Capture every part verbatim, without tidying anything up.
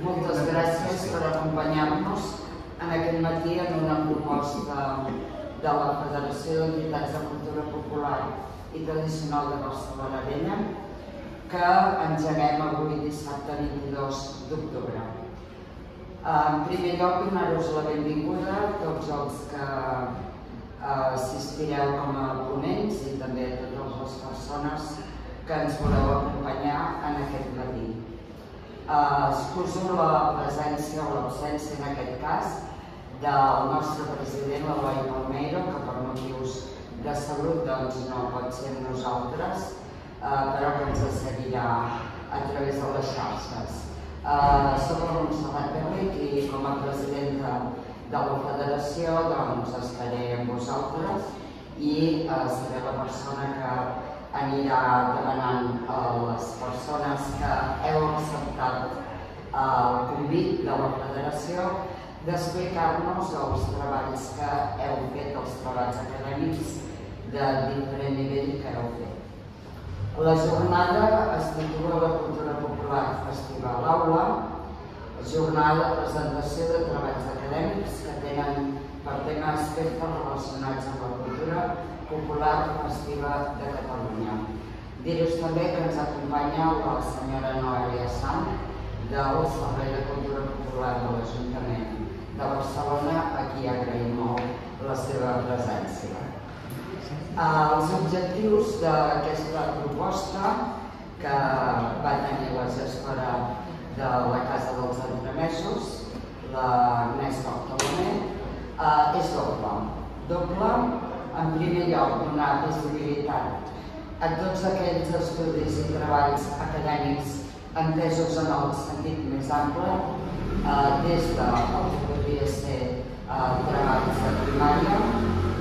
Moltes gràcies per acompanyar-nos en aquest matí en una proposta de la Federació d'Entitats de Cultura Popular i Tradicional de Barcelona Vella que engeguem avui dissabte vint-i-dos d'octubre. En primer lloc, donar-vos la benvinguda a tots els que assistireu com a ponents i també a totes les persones que ens voleu acompanyar en aquest matí. Excuso la presència o l'absència, en aquest cas, del nostre president, la Lleida Palmeiro, que per motius de salut no pot ser amb nosaltres, però que ens seguirà a través de les xarxes. Soc la Montserrat i com a presidenta de la Federació estaré amb vosaltres i seré la persona que anirà demanant a les persones que heu acceptat el convit de la Federació d'explicar-nos els treballs que heu fet, els treballs acadèmics de diferent nivell que heu fet. La jornada es titula la Cultura Popular Festival Aula, jornada de presentació de treballs acadèmics que tenen per tema aspectes relacionats amb la cultura popular festiva de Catalunya. Dir-vos també que ens acompanya la senyora Noària Sant del Servei de Cultura Popular de l'Ajuntament de Barcelona, a qui agraïm molt la seva presència. Els objectius d'aquesta proposta que va tenir la gestora de la Casa dels Entremesos, la Nest Altarriba, és doble. Doble, en primer lloc, donar visibilitat a tots aquells estudis i treballs acadèmics entesos en el sentit més ample, des del que podria ser treballs de primària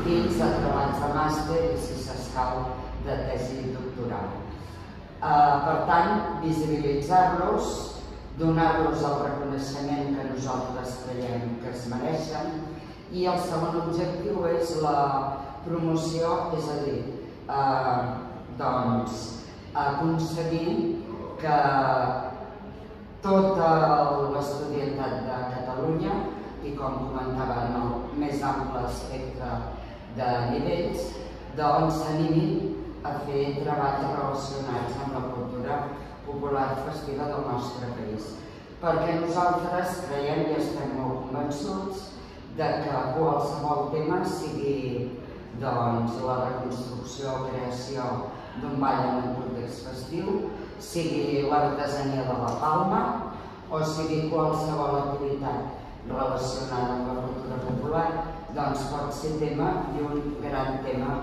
fins a treballs de màster i, si s'escau, de tesi doctoral. Per tant, visibilitzar-los, donar-los el reconeixement que nosaltres creiem que es mereixen, i el segon objectiu és la promoció, és a dir, doncs, aconseguir que tota l'estudiantat de Catalunya, i com comentava en el més ample aspecte de nivells, doncs s'animin a fer treballs relacionats amb la cultura popular festiva del nostre país. Perquè nosaltres creiem i estem molt convençuts que qualsevol tema, sigui la reconstrucció o creació d'un ball en un context festiu, sigui l'artesania de la palma o sigui qualsevol activitat relacionada amb la cultura popular, doncs pot ser tema i un gran tema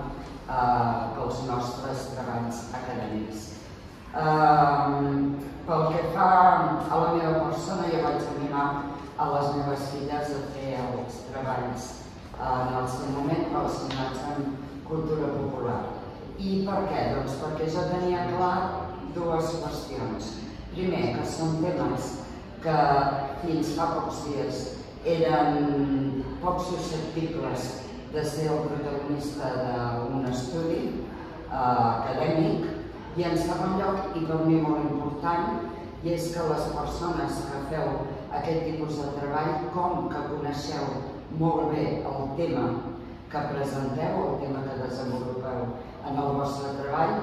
pels nostres treballs acadèmics. Pel que fa a la meva persona, jo vaig animar a les meves filles a fer els treballs en el seu moment relacionats amb cultura popular. I per què? Doncs perquè jo tenia clar dues qüestions. Primer, que són temes que fins fa pocs dies eren poc susceptibles de ser el protagonista d'un estudi acadèmic. I en segon lloc, i per mi molt important, i és que les persones que feu aquest tipus de treball, com que coneixeu molt bé el tema que presenteu, el tema que desenvolupeu en el vostre treball,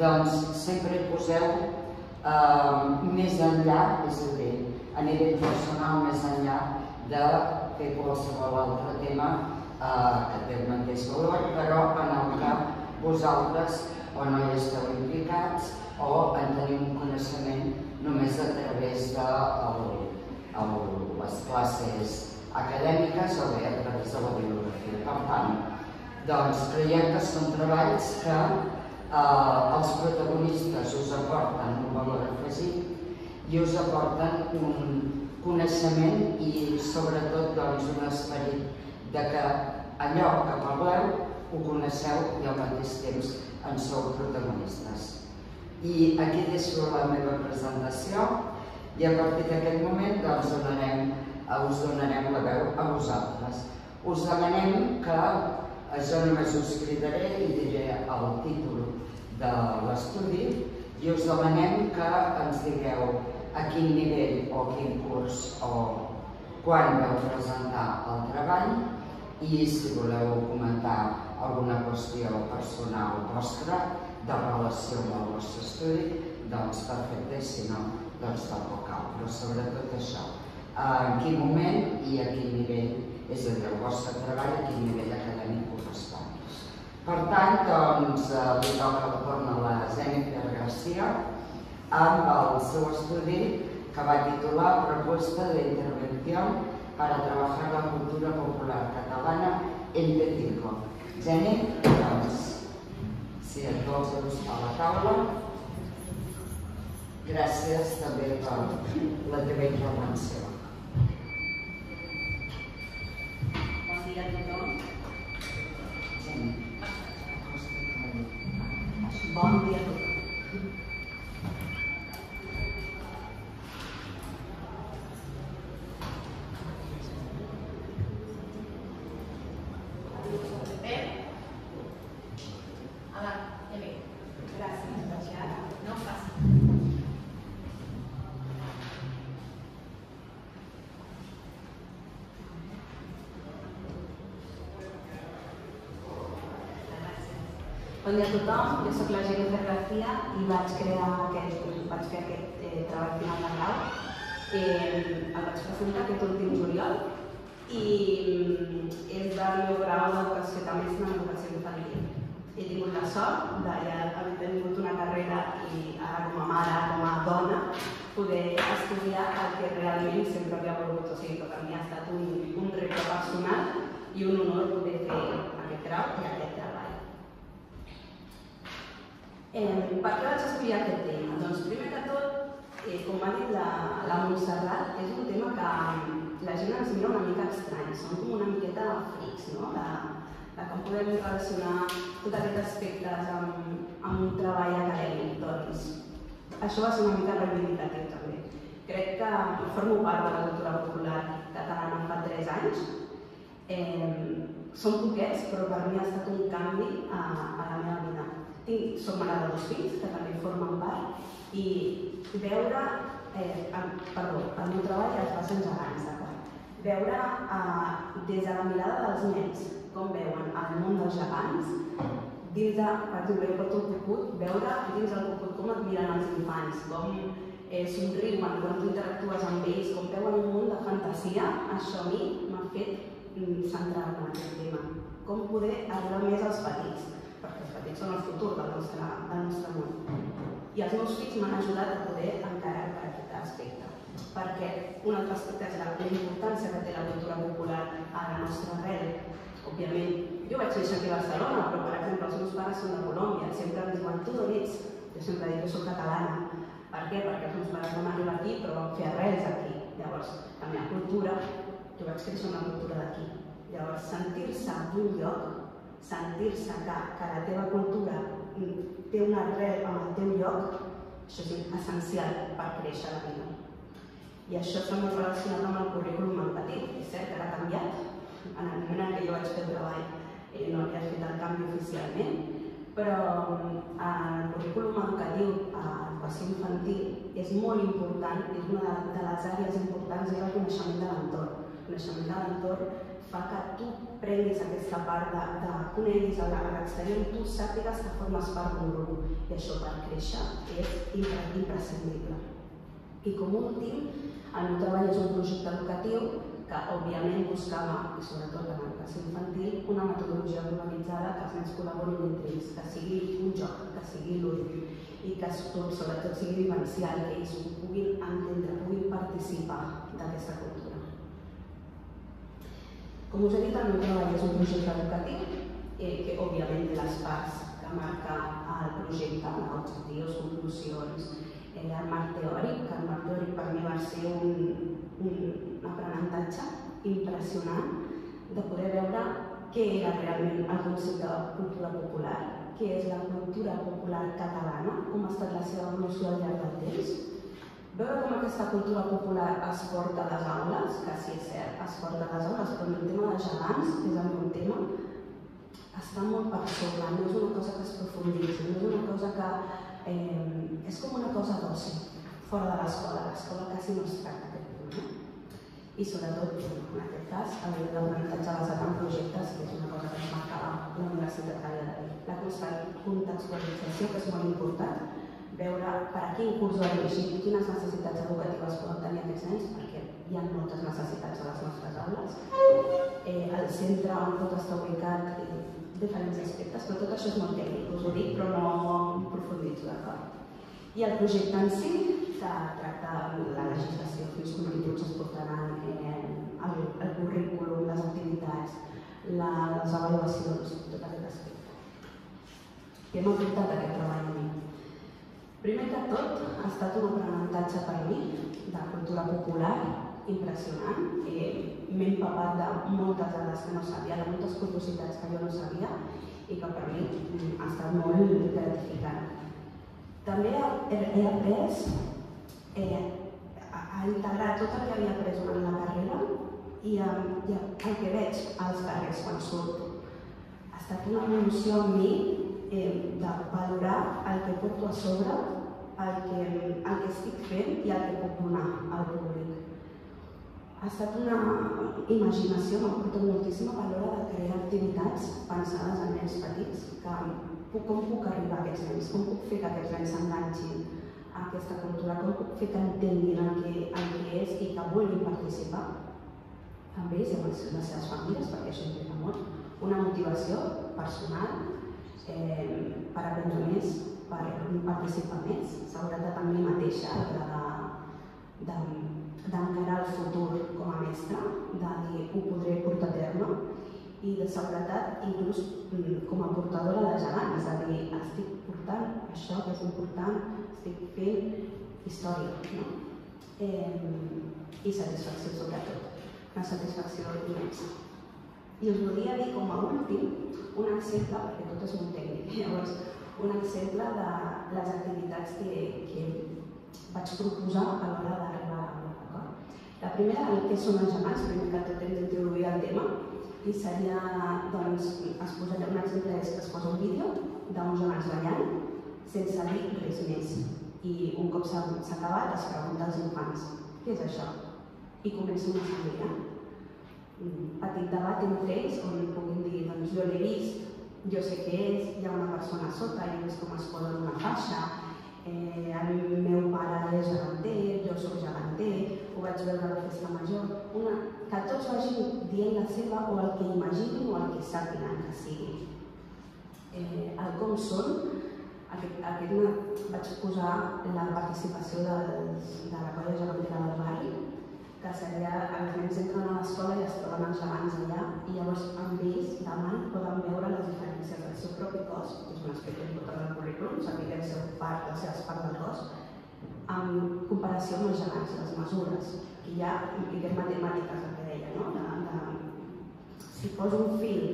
doncs sempre hi poseu més enllà, és a dir, a nivell personal, més enllà de fer qualsevol altre tema que té el mateix valor, però en el que vosaltres o no hi esteu implicats o en teniu un coneixement només a través de les classes acadèmiques o bé a través de la bibliografia. Per tant, doncs creiem que són treballs que els protagonistes us aporten un valor afegit i us aporten un coneixement i sobretot un esperit de que allò que parleu ho coneixeu i al mateix temps en sou protagonistes. I aquí deixo la meva presentació i a partir d'aquest moment us donarem la veu a vosaltres. Us demanem que jo només us cridaré i diré el títol de l'estudi i us demanem que ens digueu a quin nivell o a quin curs o quan vau presentar el treball i si voleu comentar alguna qüestió personal vostra de relació amb el vostre estudi, doncs perfecte, si no, doncs tampoc cal. Però sobretot això, en quin moment i a quin nivell, és a dir, el vostre treball, a quin nivell acadèmic correspon. Per tant, doncs, li toca el torn a la Jennifer Garcia amb el seu estudi que va titular Propuesta de Intervención para Trabajar la Cultura Popular Catalana en T cinco. Jenny, doncs, si et vols ajustar a la taula, gràcies també per la teva intervenció. Bon dia a tothom. Jenny. Bon dia a tothom. Bé? Hola, ja bé. Gràcies, Roger. No em passa. Bon dia a tothom, jo soc la Jennifer Garcia i vaig crear aquest treball final de grau. El vaig presentar aquest últim juliol i és del meu grau d'educació també és una educació infantil. He tingut la sort d'haver tingut una carrera i ara com a mare, com a dona, poder estudiar el que realment sempre havia volgut, o sigui que per mi ha estat un repte personal i un honor poder fer aquest grau i aquest treball. Per què vaig estudiar aquest tema? Doncs primer que tot, com va dir la Montserrat, és un tema que la gent ens mira una mica estrany, som com una miqueta frics, no? De com podem relacionar tots aquests aspectes amb un treball acadèmic, doncs això va ser una mica reivindicatiu també. Crec que formo part de la cultura popular catalana fa tres anys, són poquets però per mi ha estat un canvi a la meva vida. Som mare de dos fills, que també formen part, i veure, perdó, el meu treball es va ser Els Gegants, d'acord? Veure des de la mirada dels nens com veuen el món dels gegants, dins de, per exemple, jo porto un cucut, veure dins del cucut com et miren els infants, com somriuen, quan tu interactues amb ells, com veuen un món de fantasia, això a mi m'ha fet centrar-me en aquest tema. Com poder ajudar més als petits, perquè els petits són el futur del nostre món. I els meus fills m'han ajudat a poder encarar per aquest aspecte, perquè un altre aspecte és la importància que té la cultura popular a la nostra arrel. Òbviament, jo vaig néixer aquí a Barcelona, però per exemple els meus pares són de Colòmbia, sempre em diuen tu d'on ets? Jo sempre dic que soc catalana. Per què? Perquè els meus pares van arribar aquí però van fer arrels aquí. Llavors, la meva cultura, jo vaig créixer amb la cultura d'aquí. Llavors, sentir-se d'un lloc, sentir-se que la teva cultura té un arrel en el teu lloc, això és essencial per créixer la vida. I això està molt relacionat amb el currículum educatiu, és cert que l'ha canviat. En el moment en què jo vaig fer el treball no havia fet el canvi oficialment, però el currículum educatiu a l'educació infantil és molt important, és una de les àrees importants i el coneixement de l'entorn. El coneixement de l'entorn fa que tu prenguis aquesta part de coneguis a l'exterior i tu sàpigues que formes part d'un grup. I això per créixer és imprescindible. I com a últim, el meu treball és un projecte educatiu que òbviament buscava, i sobretot en l'educació infantil, una metodologia globalitzada que els nens col·laborin entre ells, que sigui un joc, que sigui lúdic i que sobretot sigui vivencial, que ells ho puguin entendre, puguin participar d'aquesta cultura. Com us he dit, el meu treball és un projecte educatiu que, òbviament, té les parts que marca el projecte, objectius, conclusions, el marc teòric, que el marc teòric per mi va ser un aprenentatge impressionant de poder veure què era realment el concepte de cultura popular, què és la cultura popular catalana, com ha estat la seva evolució al llarg del temps, veure com aquesta cultura popular es porta a les aules, que sí és cert, es porta a les aules, però el tema de gegants, que és el meu tema, està molt per sobre, no és una cosa que es profunditzi, no és una cosa que és com una cosa d'oci, fora de l'escola. L'escola quasi no es tracta d'aquest punt. I sobretot, en aquest cas, el d'aprenentatge basat en projectes, que és una cosa que es marcava la Universitat de Lleida. La contextualització, que és molt important, veure per a quin curs ho ha dirigit, quines necessitats educatives poden tenir aquests nens, perquè hi ha moltes necessitats a les nostres aules. El centre on tot està ubicat, diferents aspectes, però tot això és molt tècnic, us ho dic, però no profunditzo, d'acord? I el projecte en si, que tracta la legislació, fins continguts es portaran el currículum, les activitats, les avaluacions, tot aquest aspecte. Què m'ha portat aquest treball a mi? Primer que tot, ha estat un aprenentatge per mi de cultura popular impressionant. M'he empapat de moltes dades que no sabia, de moltes curiositats que jo no sabia i que per mi ha estat molt gratificant. També he après a integrar tot el que havia après durant la carrera i el que veig als carrers quan surto. Ha estat una evolució en mi de valorar el que porto a sobre, el que estic fent i el que puc donar al públic. Ha estat una imaginació, m'ha portat moltíssima a l'hora de crear activitats pensades en nens petits, com puc arribar a aquests nens, com puc fer que aquests nens s'enganxin a aquesta cultura, com puc fer que entenguin el que és i que vulguin participar amb ells i amb les seves famílies, perquè això implica molt, una motivació personal per aprendre més, per participar més, seguretat amb mi mateixa a l'hora de d'encarar el futur com a mestre, de dir ho podré portar a terme i de seguretat inclús com a portadora de gegant, és a dir, estic portant això que és important, estic fent història, i satisfacció sobretot, una satisfacció immensa. I us volia dir com a últim un exemple, perquè tot és molt tècnic, llavors un exemple de les activitats que vaig proposar a l'hora d'arribar. La primera, el que són els gegants, primer que tot hem d'introduir el tema, i seria, doncs, es posarà un exemple, és que es posa un vídeo d'uns gegants ballant sense dir res més. I un cop s'ha acabat, es pregunta als infants, què és això? I comença una família. Un petit debat entre ells on puguin dir, doncs, jo l'he vist, jo sé què és, hi ha una persona a sota, jo he vist com es posa en una faixa, el meu pare és geganter, jo soc geganter, ho vaig veure a la festa major, que tots vagin dient la seva o el que imaginin o el que sàpiguen que sigui. El com són, aquest vaig posar la participació de la colla gegantera del barri, que seria els nens entren a l'escola i es troben els gegants allà i llavors amb ells davant poden veure les diferències del seu propi cos, que és un aspecte important del currículum, saber que és la seva part del cos, en comparació amb els gegants, les mesures, que hi ha impliques matemàtiques, el que deia, no? Si poso un fil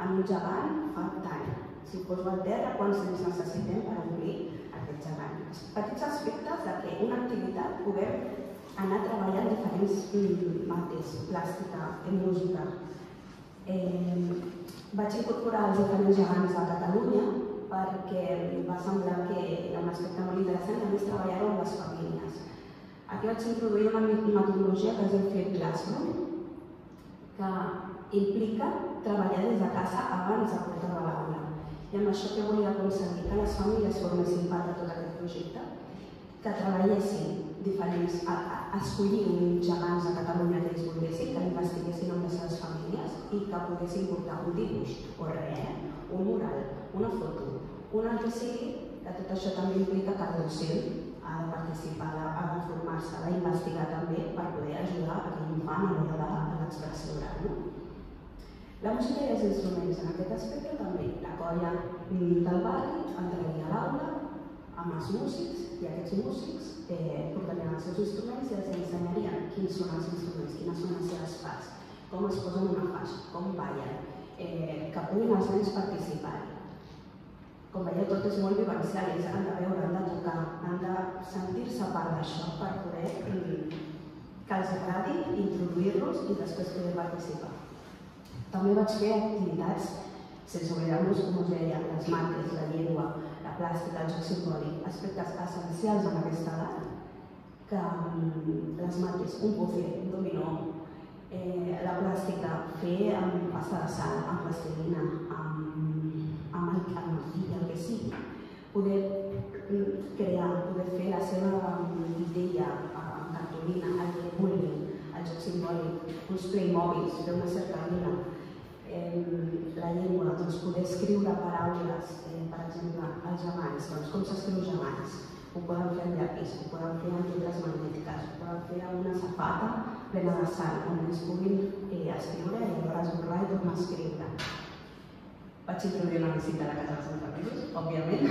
en un gegant, fa tant. Si poso a terra, quants ens necessitem per obrir aquest gegant? Petits aspectes de que una activitat puguem anar treballant diferents matèries, plàstica, música. Vaig incorporar els diferents gegants de Catalunya perquè va semblar que era un aspecte molt interessant, a més treballar-ho amb les famílies. Aquí vaig introduir una metodologia que es diu Free Classroom, que implica treballar des de casa abans de portar a l'aula. I amb això que volia aconseguir que les famílies formessin part de tot aquest projecte, que treballessin diferents, escollir uns gegants a Catalunya que ells volguessin, que investiguessin amb les seves famílies i que poguessin portar un dibuix o res, un mural, una foto, un altre sigui, que tot això també implica que el docent ha de participar, ha de formar-se, ha d'investigar també per poder ajudar aquell infant a l'hora de l'expressió oral. La música i els instruments en aquest aspecte també, la colla del barri, entraria a l'aula amb els músics i aquests músics portarien els seus instruments i els ensenyarien quins són els instruments, quines són les seves parts, com es posen una faixa, com ballen, que puguin els nens participar. Com veieu, tot és molt vivencial, ells han de veure, han de tocar, han de sentir-se part d'això per poder que els agradi, introduir-los i després poder participar. També vaig fer activitats, sense oblidar-nos, com us deia, les marques, la llengua, de plàstic, el joc simbòlic, aspectes essencials en aquesta edat, que les mates, un puzzle, un dominó, la plàstica, fer amb pasta de sal, amb plastilina, amb el martell, el que sigui, poder crear, poder fer la seva idea amb cartolina, el que vulguin, el joc simbòlic, uns playmobils, fer una cercavila, la llengua, poder escriure paraules, per exemple, els gegants, com s'escriu gegants, ho poden fer amb llapis, ho poden fer amb llibres magnètiques, ho poden fer amb una safata plena de sang, on es puguin escriure i llavors esborrar i tornar a escriure. Vaig introduir una visita a la Casa dels Entremesos, òbviament,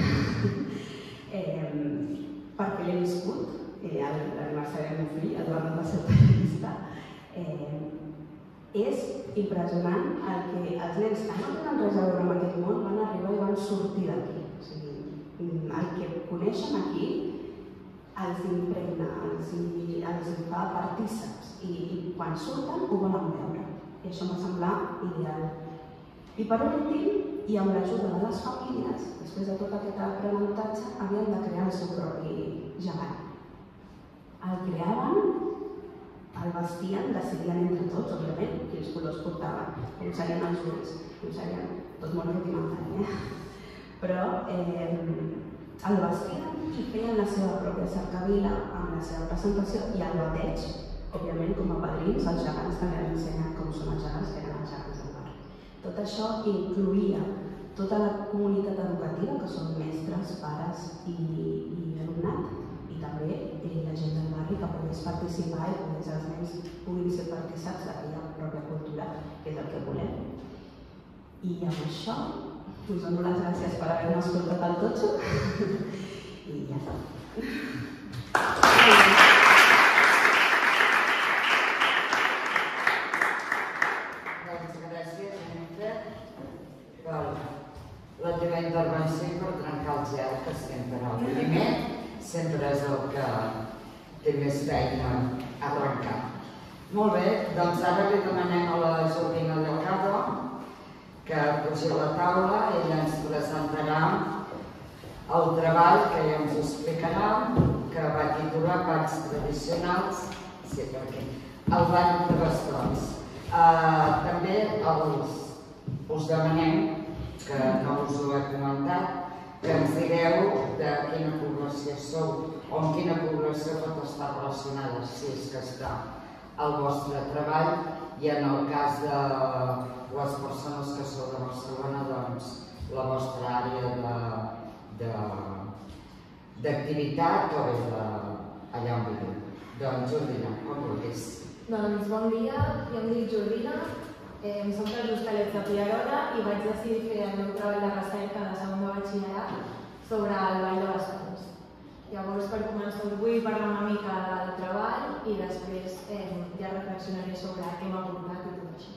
perquè l'he viscut, a l'aniversari del meu fill, durant la seva entrevista. És impressionant el que els nens que no tenen res a veure amb aquest món van arribar i van sortir d'aquí. El que coneixen aquí els impregna, els fa partíceps i quan surten ho volen veure. I això em va semblar ideal. I per últim, i amb l'ajuda de les famílies, després de tot aquest aprenentatge, havien de crear el seu propi gegant. El creaven, el vestien, decidien entre tots, òbviament, quins colors portaven, com serien els ulls, com serien, tot molt rudimentari, eh? Però el vestien i feien la seva pròpia cercavila amb la seva presentació i el bateig, òbviament, com a padrins, els gegants també els ensenyen com són els gegants, que eren els gegants del barri. Tot això incloïa tota la comunitat educativa, que són mestres, pares i alumnat, i també la gent del barri que pogués participar i que els nens puguin ser partíceps d'aquella pròpia cultura, que és el que volem. I amb això, us dono les gràcies per haver-me escoltat el totxo i ja està. Moltes gràcies, Anita. La teva intervenció per trencar el gel, que sempre el primer sempre és el que té més feina a arrencar. Molt bé, doncs ara li demanem a la Jordina Delgado que pugi a la taula i ella ens presentarà el treball que ella ens explicarà, que va titular Banys Tradicionals, sí, perquè el bany de bastons. També us demanem, que no us ho he comentat, que ens digueu de quina població sou o amb quina població pot estar relacionada, si és que està al vostre treball, i en el cas de les persones que sou de Barcelona, doncs la vostra àrea d'activitat o bé allà on viu. Doncs Jordina, com vulguis. Doncs bon dia, jo em dic Jordina, em soc de l'Hostalet de Pierola i vaig decidir fer el meu treball de recerca de segon de batxillerat sobre el ball de bastons. Llavors, per començar, vull parlar una mica del treball i després ja reflexionaré sobre què m'ha portat i tot això.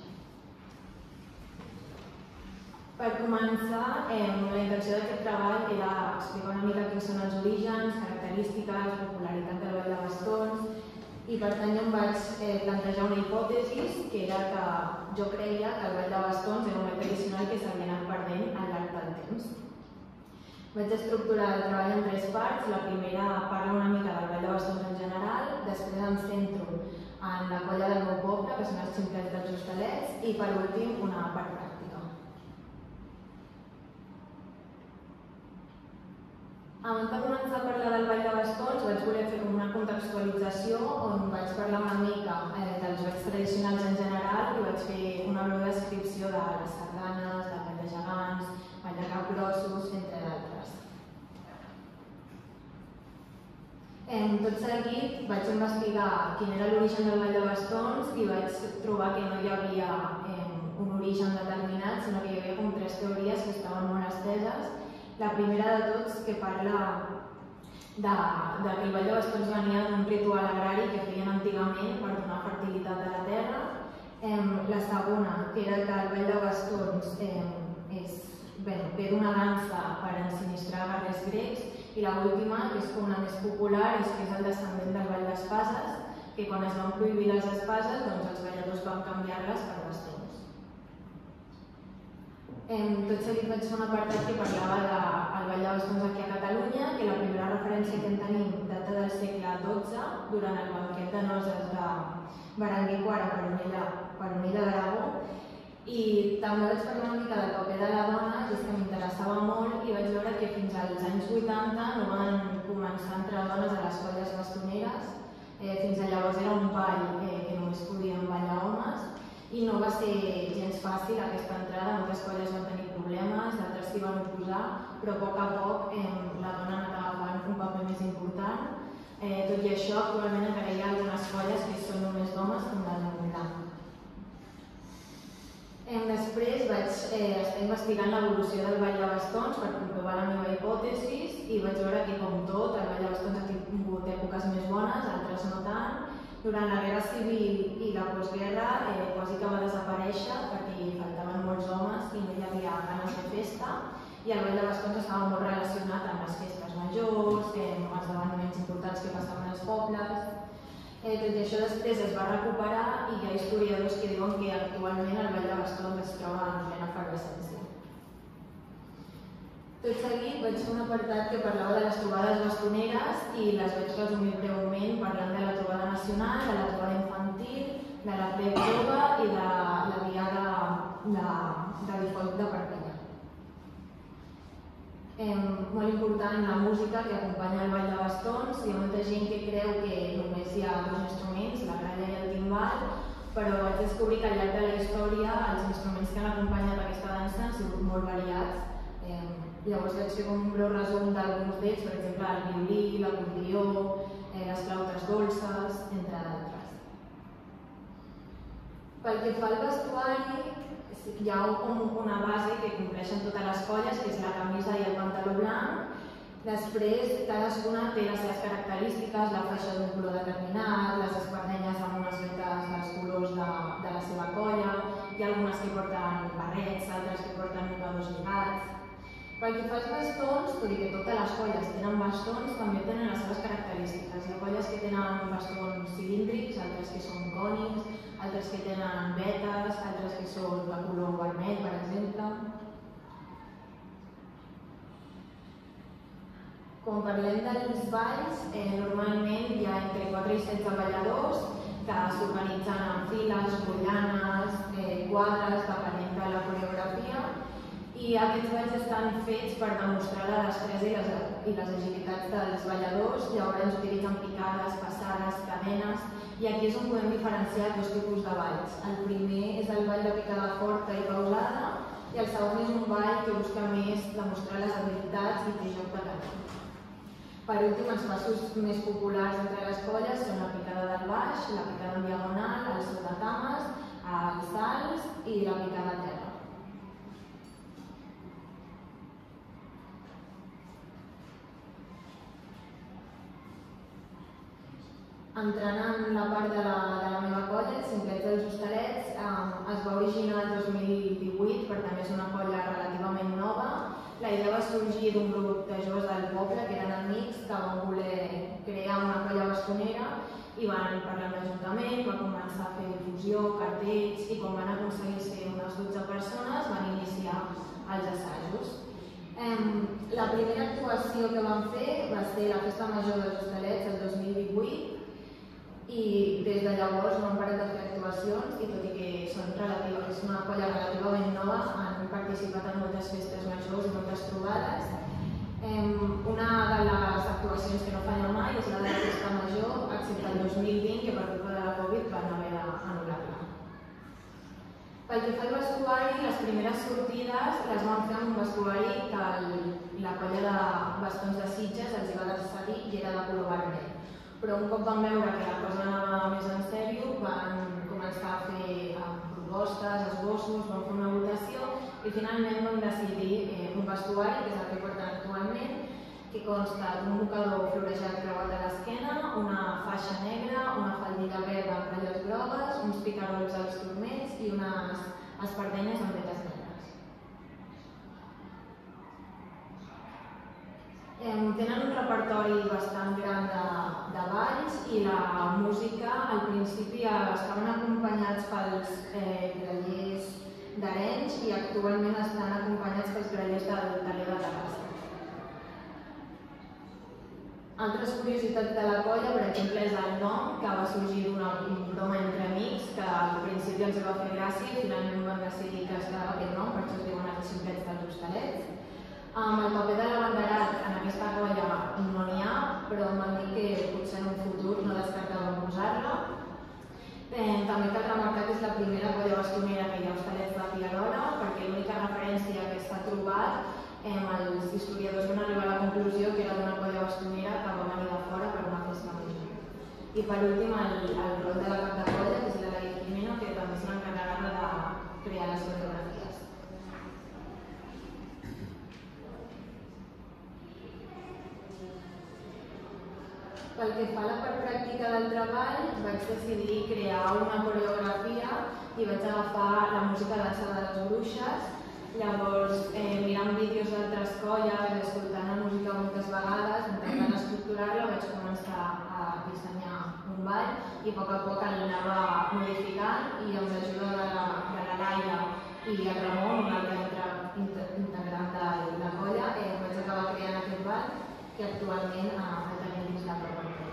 Per començar, la intenció d'aquest treball era explicar una mica quins són els orígens, característiques, popularitat del ball de bastons, i per tant jo em vaig plantejar una hipòtesi, que era que jo creia que el ball de bastons era un ball tradicional que s'havia anat perdent al llarg del temps. Vaig estructurar el treball en tres parts. La primera parla una mica del ball de bastons en general, després em centro en la colla del meu poble, que són els ximplets dels Hostalets, i per últim una part pràctica. Abans de començar a parlar del ball de bastons vaig voler fer una contextualització on vaig parlar una mica dels balls tradicionals en general i vaig fer una breu descripció de les sardanes, del ball de gegants, ball de capgrossos, entre d'altres. Tot seguit vaig investigar quin era l'origen del ball de bastons i vaig trobar que no hi havia un origen determinat, sinó que hi havia com tres teories que estaven molt esteses. La primera de tots, que parla que el ball de bastons venia d'un ritual agrari que feien antigament per donar fertilitat a la terra. La segona, que era que el ball de bastons ve d'una dansa per ensinistrar guerrers grecs. I l'última, que és com la més popular, és que és el descendent del ball d'espases, que quan es van prohibir les espases, doncs els balladors van canviar-les per bastons. Tot seguit vaig fer un apartat que parlava del ball de bastons aquí a Catalunya, que la primera referència que en tenim data del segle dotze, durant el banquet de noces de Berenguer quart a Peronella d'Aragó. I també vaig parlar una mica del paper de la dona, que és que m'interessava molt, i vaig veure que fins als anys vuitanta no van començar a entrar dones a les colles bastoneres. Fins llavors era un ball que només podien ballar homes, i no va ser gens fàcil aquesta entrada, moltes colles van tenir problemes, d'altres s'hi van oposar, però a poc a poc la dona anava agafant un paper més important. Tot i això, actualment encara hi ha algunes colles que són només d'homes, com la d'Armandà. Després vaig estar investigant l'evolució del ball de bastons per comprovar la meva hipòtesi i vaig veure que, com tot, el ball de bastons ha tingut èpoques més bones, altres no tant. Durant la guerra civil i la postguerra quasi que va desaparèixer perquè hi faltaven molts homes i no hi havia ganes de festa, i el ball de bastons estava molt relacionat amb les festes majors, amb els esdeveniments importants que passaven als pobles. Tot i això després es va recuperar i hi ha historiadors que diuen que actualment el ball de bastons es troba en plena efervescència. Tot seguit vaig fer un apartat que parlava de les trobades bastoneres i les vaig resumir breument parlant de la trobada nacional, de la trobada infantil, de la plec jove i de la diada de Difolc de Perpinyà. Molt important la música que acompanya el ball de bastons. Hi ha molta gent que creu que només hi ha dos instruments, la gralla i el timbal, però vaig descobrir que al llarg de la història els instruments que han acompanyat aquesta dansa han sigut molt variats. Llavors vaig fer un breu resum d'alguns d'ells, per exemple el violí, l'acordió, les flautes dolces, entre d'altres. Pel que fa al vestuari, hi ha una base que compleixen totes les colles, que és la camisa i el pantaló blanc. Després, cadascuna té les seves característiques, la faixa d'un color determinat, les espardenyes amb unes vetes dels colors de la seva colla, hi ha algunes que porten barrets, altres que porten mocadors lligats. Pel que fa als bastons, tot i que totes les colles tenen bastons, també tenen les seves característiques. Hi ha colles que tenen bastons cilíndrics, altres que són cònics, altres que tenen vetes, altres que són de color vermell, per exemple. Quan parlem dels balls, normalment hi ha entre quatre i setze balladors que s'organitzen en files, collanes, quadres, depenent de la coreografia. I aquests balls estan fets per demostrar la destresa i les agilitats dels balladors. Llavors utilitzen picades, passades, cadenes, i aquí és on podem diferenciar dos tipus de balls. El primer és el ball de picada forta i paulada, i el segon és un ball que busca més demostrar les habilitats i té joc de cadenes. Per últim, els passos més populars entre les colles són la picada del baix, la picada en diagonal, el sotacames, els salts i la picada a terra. Entrant en la part de la meva colla, el Cinquets dels Hostalets, es va originar el dos mil divuit, per tant és una colla relativament nova. La idea va sorgir d'un grup de joves del poble, que eren amics, que van voler crear una colla bastonera i van parlar amb l'Ajuntament, van començar a fer difusió, cartells, i quan van aconseguir ser unes dotze persones van iniciar els assajos. La primera actuació que van fer va ser la Festa Major dels Hostalets el dos mil divuit, i des de llavors no han parat de fer actuacions, i tot i que és una colla relativament nova, han participat en moltes festes majors i moltes trobades. Una de les actuacions que no falla mai és la de la festa major, excepte el dos mil vint, que per culpa de la Covid van haver d'anul·lar-la. Pel que fa al vestuari, les primeres sortides les van fer amb un vestuari que la colla de bastons de Sitges els va decidir i era de color vermell. Però un cop van veure que la cosa anava més en sèrio, van començar a fer propostes, esbossos, van fer una votació i finalment van decidir un vestuari, que és el que porten actualment, que consta d'un mocador florejat creuat a l'esquena, una faixa negra, una faldilla verda amb ratlles grogues, uns picarols als turmells i unes espardenyes amb vetes negres. Tenen un repertori bastant gran de balls, i la música al principi estaven acompanyats pels grallers d'Arenys i actualment estan acompanyats pels grallers del Taler de la Plaça. Altres curiositats de la colla, per exemple, és el nom, que va sorgir d'una broma entre amics, que al principi els va fer gràcia i finalment van decidir que es quedava aquest nom, per això es diuen els ximplets dels hostalets. Amb el paper de l'abanderat en aquesta colla no n'hi ha, però em van dir que potser en un futur no descartaven posar-la. També cal remarcar que és la primera colla bastonera que hi ha hostalets de Pierola, perquè l'única referència que s'ha trobat, els historiadors van arribar a la conclusió que era d'una colla bastonera que va venir de fora per una festa major. I per últim, el rol de la cap de colla, que és la de Jimena, que també se n'encarregava de crear les fotografies. Pel que fa a la part pràctica del treball, vaig decidir crear una coreografia i vaig agafar la música dansa de les bruixes. Llavors, mirant vídeos d'altres colles i escoltant la música moltes vegades, intentant estructurar-la, vaig començar a dissenyar un ball i a poc a poc l'anava modificant i amb l'ajuda de la Laia i el Ramon, un altre integrant de la colla, vaig acabar creant aquest ball que actualment el tenim dins la colla.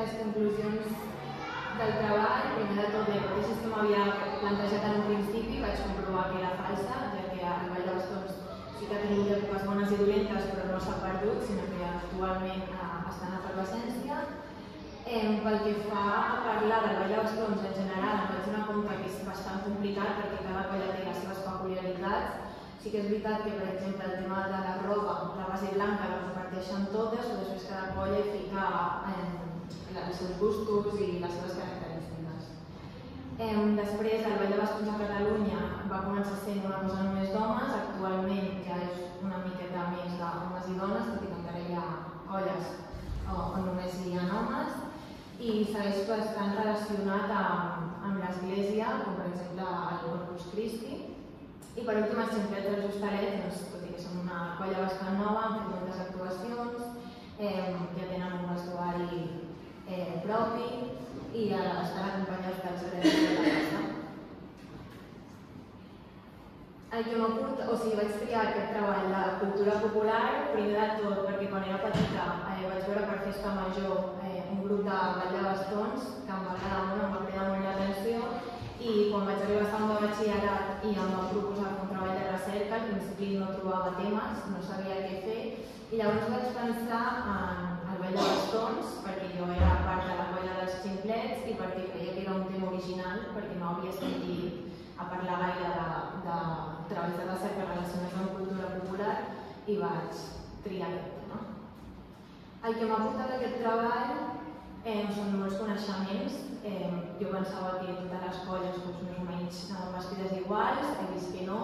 Les conclusions del treball, primer de tot, la hipòtesi que m'havia plantejat en un principi vaig comprovar que era falsa, ja que el ball de bastons sí que tenia llocs bones i dolentes, però no s'ha perdut, sinó que actualment està en efervescència. Pel que fa a parlar del ball de bastons en general, em vaig donar compte que és bastant complicat perquè cada colla té les seves peculiaritats. Sí que és veritat que, per exemple, el tema de la roba, la base blanca la comparteixen totes, però després cada colla fica els seus gustos i les seves característiques. Després, el ball de bastons a Catalunya va començar sent una cosa només d'homes, actualment ja és una miqueta més d'homes i dones, tot i que encara hi ha colles on només hi ha homes, i segueix bastant relacionat amb l'Església, com per exemple el Corpus Christi. I per últim, els ximplets dels hostalets, tot i que són una colla bastant nova, han fet moltes actuacions, ja tenen un vestuari propi i estan acompanyats dels grans de la casa. Vaig triar aquest treball de cultura popular, primer de tot perquè quan era petita vaig veure per festa major un grup de ball de bastons que em va agradar molt, em va cridar molt l'atenció, i quan vaig arribar a estar de batxillerat i em va proposar un treball de recerca, al principi no trobava temes, no sabia què fer, i llavors vaig pensar en el ball de bastons perquè jo era part de la colla dels ximplets i perquè creia que era un tema original, perquè no havia sentit a parlar gaire de treballs de recerca relacionats amb cultura popular i vaig triar aquest tema. El que m'ha portat aquest treball són molts coneixements. Jo pensava que totes les colles més o menys anaven vestides iguals, he vist que no,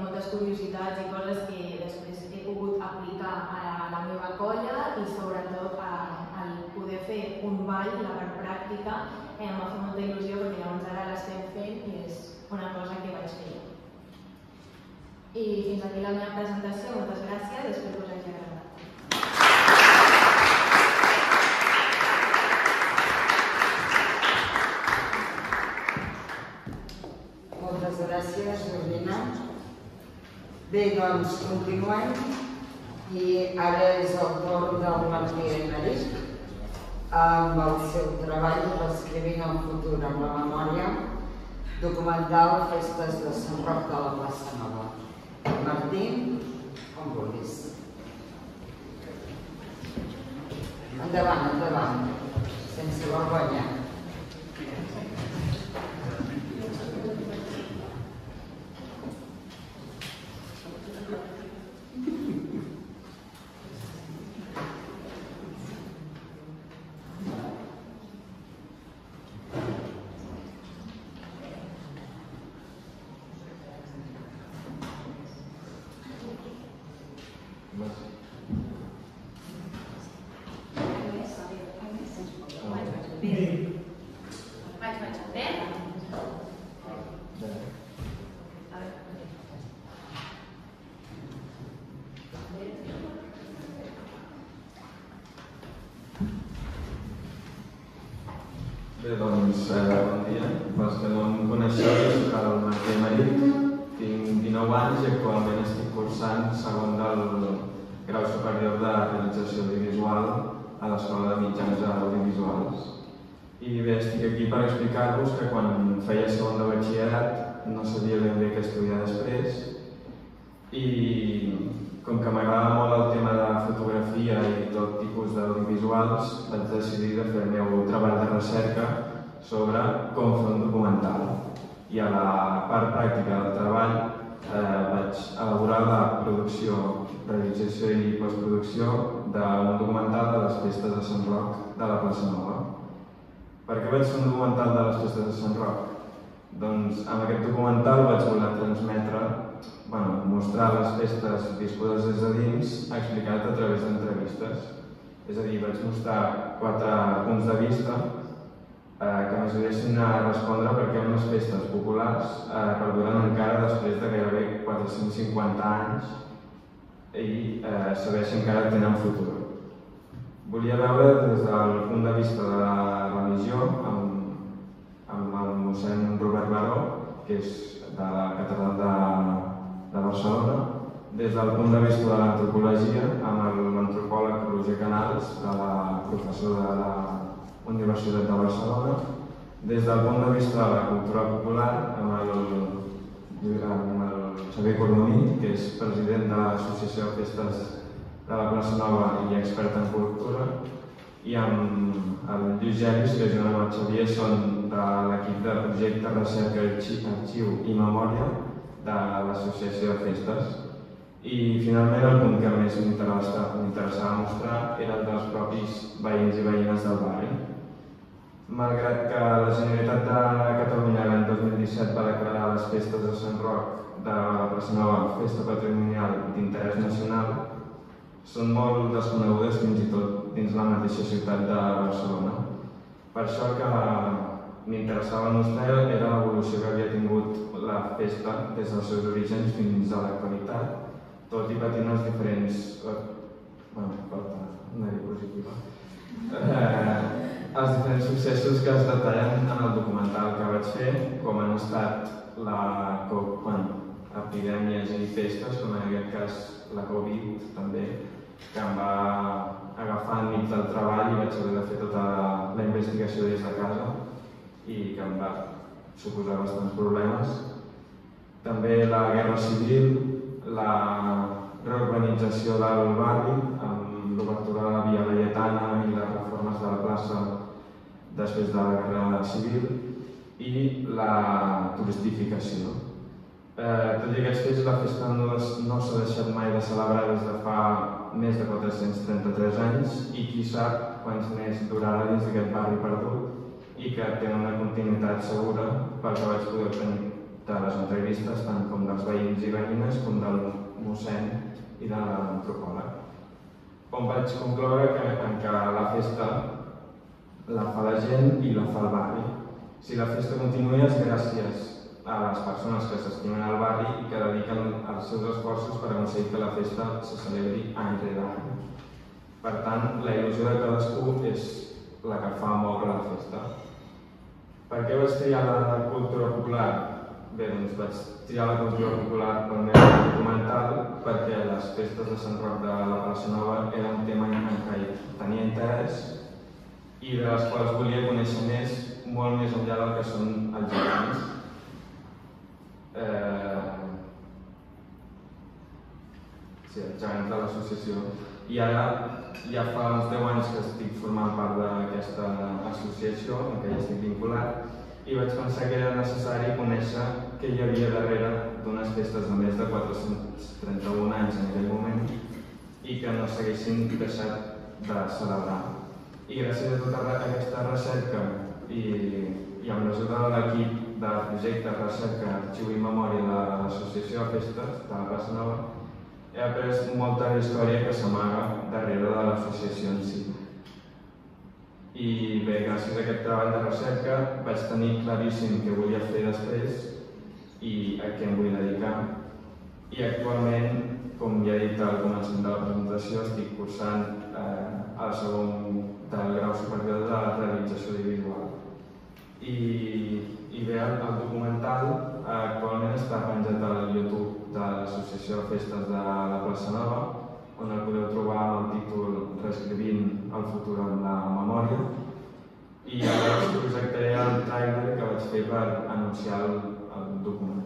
moltes curiositats i coses que després he pogut aplicar a la meva colla i sobretot al poder fer un ball, la part pràctica, em va fer molta il·lusió perquè llavors ara l'estem fent i és una cosa que vaig fer. I fins aquí la meva presentació, moltes gràcies, espero que us hagi agradat. Moltes gràcies, Jordina. Bé, doncs, continuem i ara és el torn del Martí Aymerich amb el seu treball Reescrivint el futur amb la memòria documental Festes de Sant Roc de la Plaça Nova. Martí, com vulguis. Endavant, endavant, sense vergonya. Bé, doncs, bon dia. Pels que no em coneixeu, soc el Martí Aymerich, tinc dinou anys i actualment estic cursant segon del grau superior de realització audiovisual a l'Escola de Mitjans Audiovisuals. I bé, estic aquí per explicar-vos que quan feia segon de batxillerat no sabia ben bé què estudiar després i com que m'agrada molt el tema de fotografia i tot tipus d'audiovisuals, vaig decidir de fer el meu treball de recerca sobre com fer un documental. I a la part pràctica del treball vaig elaborar la producció, realització i postproducció d'un documental de les festes de Sant Roc de la Plaça Nova. Per què vaig fer un documental de les festes de Sant Roc? Doncs amb aquest documental vaig voler transmetre mostrar les festes viscudes des de dins explicat a través d'entrevistes. És a dir, vaig mostrar quatre punts de vista que m'ajudessin a respondre per què unes festes populars perduren encara després de gairebé quatre-cents cinquanta anys i saber si encara tenen futur. Volia veure des del punt de vista de la religió amb el mossèn Robert Baró, que és de la Catedral de de Barcelona, des del punt de vista de l'antropologia, amb l'antropòleg Roger Canals, professor de la Universitat de Barcelona, des del punt de vista de la cultura popular, amb el Xavier Cordomí, que és president de l'Associació de Festes de la Plaça Nova i expert en cultura, i amb el Lluís Gèlis, que junt amb el Xavier són de l'equip de projecte Recerca, Arxiu i Memòria, de l'Associació de Festes. I finalment el punt que més m'interessava mostrar eren dels propis veïns i veïnes del barri. Malgrat que la Generalitat de Catalunya l'any dos mil disset va declarar les festes de Sant Roc de la Plaça Nova festa patrimonial d'interès nacional, són molt desconegudes fins i tot dins la mateixa ciutat de Barcelona. Per això el que m'interessava mostrar era l'evolució que havia tingut la festa des dels seus orígens fins a l'actualitat, tot i patint els diferents... Bé, falta una diapositiva. Els diferents successos que es detallen en el documental que vaig fer, com han estat epidèmies i festes, com en aquest cas la Covid també, que em va agafar enmig del treball i vaig haver de fer tota la investigació des de casa, i que em va suposar bastants problemes. També la guerra civil, la reorganització del barri, amb l'obertura de la Via Laietana i les reformes de la plaça després de la guerra civil, i la turistificació. Tot i aquests fets, la festa no s'ha deixat mai de celebrar des de fa més de quatre-cents trenta-tres anys i qui sap quants més durarà dins d'aquest barri perdut, i que tenen una continuïtat segura pel que vaig poder obtenir de les entrevistes tant com dels veïns i veïnes com del mossèn i de l'antropòleg. On vaig concloure que la festa la fa la gent i la fa el barri. Si la festa continua és gràcies a les persones que s'estimen al barri i que dediquen els seus esforços per aconseguir que la festa se celebri any rere any. Per tant, la il·lusió de cadascú és la que fa moure la festa. Per què vaig triar la cultura popular? Bé, doncs vaig triar la cultura popular pel meu documental perquè les festes de Sant Roc de la Plaça Nova era un tema en què tenia interès i de les quals volia conèixer més, molt més enllà del que són els gegants. Sí, els gegants de l'associació. I ara ja fa uns deu anys que estic formant part d'aquesta associació en què ja estic vinculat i vaig pensar que era necessari conèixer què hi havia darrere d'unes festes de més de quatre-cents trenta-un anys en aquell moment i que no s'haguessin deixat de celebrar. I gràcies a tota aquesta recerca i amb l'ajuda de l'equip de projecte Recerca, Arxiu i Memòria de l'Associació de Festes de la Plaça Nova, he après molta història que s'amaga darrere de l'associació en si. I bé, gràcies a aquest treball de recerca vaig tenir claríssim què volia fer després i a què em vull dedicar. I actualment, com ja he dit al començament de la presentació, estic cursant el segon del grau superior de la realització audiovisual. i bé, el documental actualment està penjat a YouTube de l'Associació de Festes de la Plaça Nova, on el podeu trobar amb el títol Reescrivint el futur en la memòria, i ara us projectaré el tràiler que vaig fer per anunciar el documental.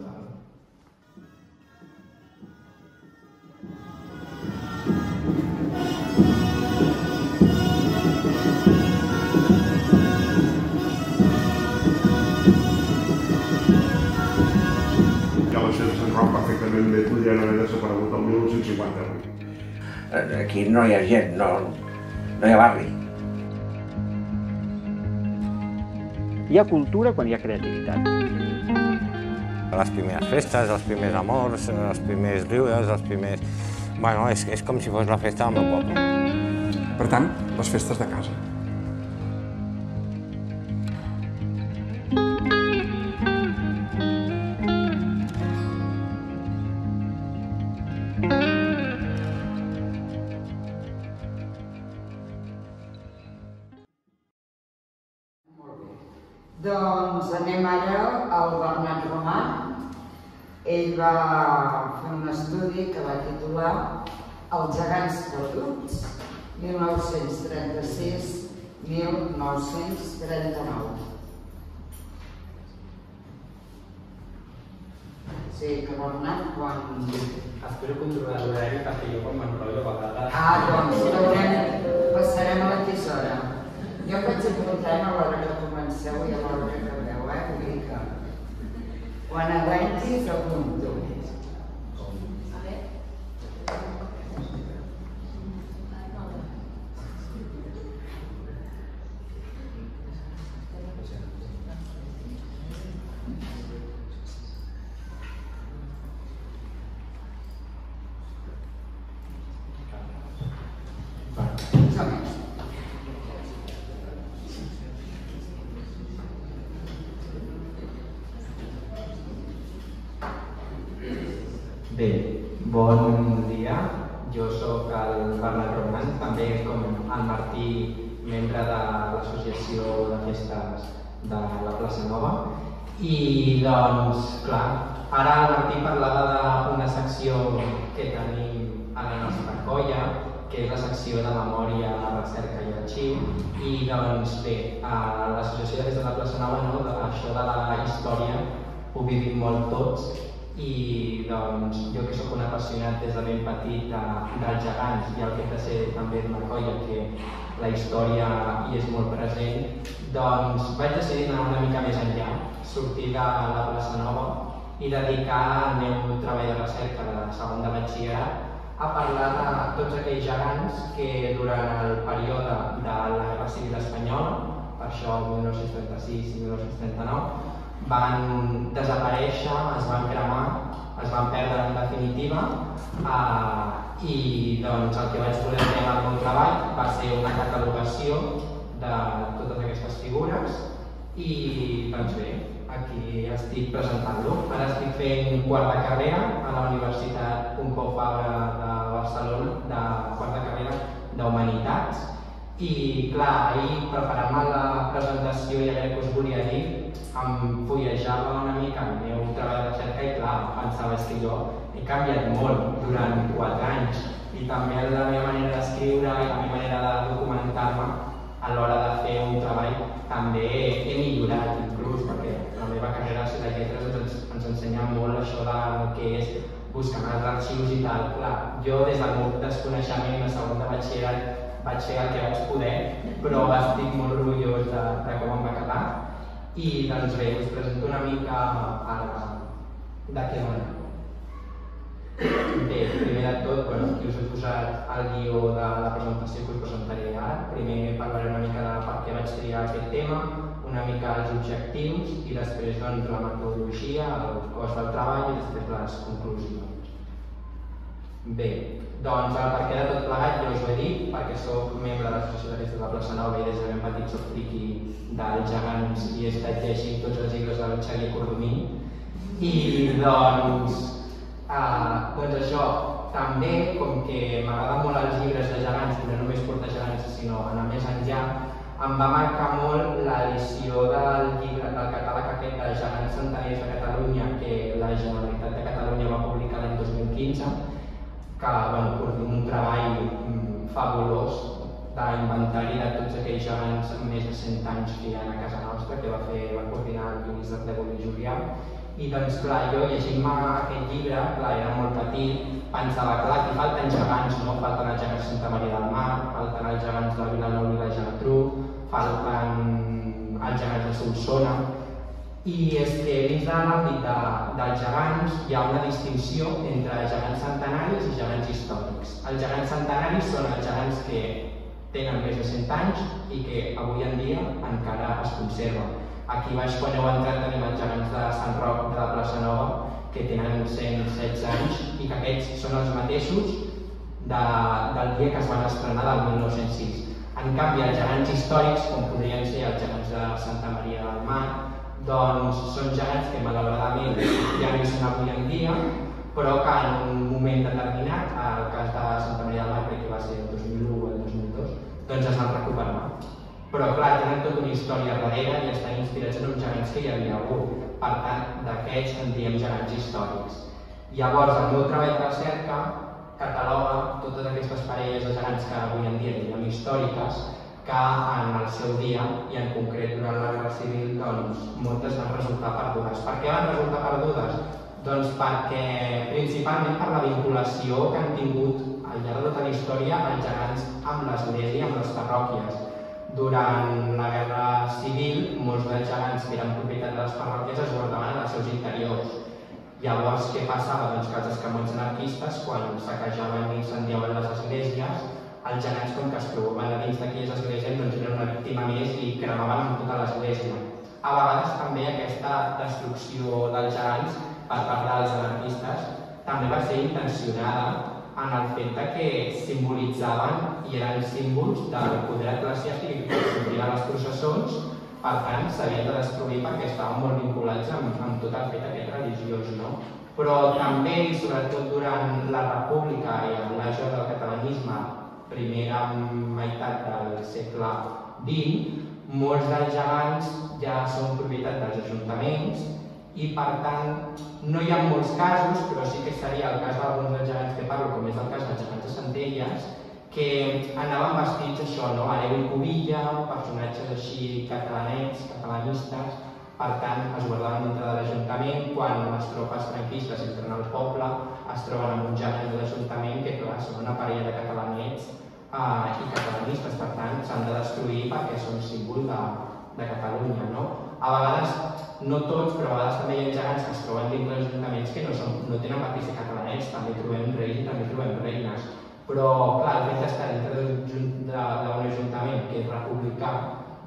Bé, podrien haver desaparegut el mil nou-cents cinquanta-vuit. Aquí no hi ha gent, no hi ha barri. Hi ha cultura quan hi ha creativitat. Les primeres festes, els primers amors, els primers riures, els primers... Bueno, és com si fos la festa del meu poble. Per tant, les festes de casa. Doncs anem ara al Bernat Román. Ell va fer un estudi que va titular Els Gegants Perduts, mil nou-cents trenta-sis a mil nou-cents trenta-nou. Sí, que Bernat, quan... Espero controlar l'horari perquè jo quan m'enrotllo a vegades... Ah, doncs passarem a la tisora. Jo vaig apuntant a l'hora que comenceu i a l'hora que acabeu, eh? Vull dir que... Quan arrenquis, apunto. A veure. Som-hi. Bon dia, jo soc el Bernat Román, també com en Martí, membre de l'Associació de Festes de la Plaça Nova. I doncs, clar, ara el Martí parlava d'una secció que tenim a la nostra colla, que és la secció de memòria, recerca i arxiu. I doncs bé, a l'Associació de Festes de la Plaça Nova, això de la història ho vivim molt tots. I doncs jo que soc un apassionat des de ben petit dels gegants i el que he de ser també d'una colla que la història hi és molt present, doncs vaig decidir anar una mica més enllà, sortir de la Plaça Nova i dedicar el meu treball de recerca de segon de batxillerat a parlar de tots aquells gegants que durant el període de la Guerra Civil Espanyola, per això mil nou-cents trenta-sis a mil nou-cents trenta-nou, van desaparèixer, es van cremar, es van perdre en definitiva, i doncs el que vaig voler fer en el meu treball va ser una catalogació de totes aquestes figures i doncs bé, aquí estic presentant-lo. Ara estic fent quart de carrera a la Universitat Pompeu Fabra de Barcelona, de quart de carrera d'Humanitats. I clar, ahir, preparant-me la presentació, ja crec que us volia dir, em fullejava una mica el meu treball de recerca i clar, pensava que jo he canviat molt durant quatre anys i també la meva manera d'escriure i la meva manera de documentar-me a l'hora de fer un treball també he millorat inclús, perquè la meva carrera de lletres ens ensenya molt això del que és buscar els arxius i tal. Clar, jo des del meu desconeixement de segon de batxillerat vaig fer el que vaig poder, però estic molt orgullós de com em va quedar. I doncs bé, us presento una mica ara de què va anar. Bé, primer de tot, aquí us he posat el guió de la presentació que us presentaré ara. Primer parlaré una mica de per què vaig triar aquest tema, una mica els objectius i després la metodologia, el cost del treball i després les conclusions. Bé, doncs el perquè de tot plegat ja us ho he dit, perquè soc membre de l'Associació de Festes de la Plaça Nova i des de ben petit soc friqui dels gegants i he estat llegint tots els llibres del Xavier Cordomí. I doncs això, també com que m'agraden molt els llibres de gegants i no només portar gegants sinó anar més enllà, em va marcar molt l'edició del llibre del catàleg aquest de Gegants Centeners de Catalunya que la Generalitat de Catalunya va publicar l'any dos mil quinze, que portem un treball fabulós d'inventari de tots aquells gegants amb més de cent anys que hi ha a casa nostra, que va coordinar el Lluís de Boni Julià. I doncs clar, jo llegint-me aquest llibre, clar, era molt petit, pensava, clar, que falten gegants, no? Falten els gegants de Santa Maria del Mar, falten els gegants de Vilanova i la Geltrú, falten els gegants de Solsona, i és que dins de l'àmbit dels gegants hi ha una distinció entre gegants centenaris i gegants històrics. Els gegants centenaris són els gegants que tenen més de cent anys i que avui en dia encara es conserven. Aquí baix, quan heu entrat, tenim els gegants de Sant Roc de la Plaça Nova, que tenen cent setze anys i que aquests són els mateixos del dia que es van estrenar del mil nou-cents sis. En canvi, els gegants històrics, com podrien ser els gegants de Santa Maria del Mar, doncs són gegants que malauradament ja no hi són avui en dia, però que en un moment determinat, en el cas de Santa Maria del Mar, crec que va ser el dos mil u o el dos mil dos, doncs es van recuperar. Però clar, tenen tota una història darrere i estan inspirats en uns gegants que hi havia hagut. Per tant, d'aquests en diem gegants històrics. Llavors, el meu treball de recerca cataloga totes aquestes parelles de gegants que avui en dia diem històriques, que en el seu dia, i en concret durant la Guerra Civil, doncs moltes van resultar perdudes. Per què van resultar perdudes? Doncs perquè, principalment per la vinculació que han tingut al llarg de tota la història els gegants amb l'Església i amb les parròquies. Durant la Guerra Civil, molts dels gegants que eren propietat de les parròquies es guardaven en els seus interiors. Llavors, què passava? Doncs que els escamots anarquistes, quan saquejaven i incendiaven les esglésies, els gegants, com que es trobaven a dins d'aquelles esglésies, doncs eren una víctima més i cremaven amb tota l'església. A vegades també aquesta destrucció dels gegants per part dels anarquistes també va ser intencionada en el fet que simbolitzaven i eren símbols del poder eclesiàstic que sortia a les processons, per tant s'havien de destruir perquè estaven molt vinculats amb tot el fet aquest religiós. Però també, i sobretot durant la República i amb l'auge del catalanisme, primera meitat del segle vint, molts dels gegants ja són propietat dels ajuntaments, i per tant, no hi ha molts casos, però sí que seria el cas d'alguns dels gegants que parlo, com és el cas dels gegants de Centelles, que anaven vestits això, no? Hereu i Cubilla, personatges així catalanets, catalanistes, per tant es guardaven dintre de l'Ajuntament, quan les tropes franquistes entren al poble es troben amb uns gegants de l'Ajuntament que clar, són una parella de catalanets i catalanistes, per tant s'han de destruir perquè són símbol de Catalunya, no? A vegades, no tots, però a vegades també hi ha gegants que es troben dins dels ajuntaments que no tenen matís de catalanets, també trobem reis i també trobem reines. Però, clar, el fet d'estar dintre d'un ajuntament que és republicà,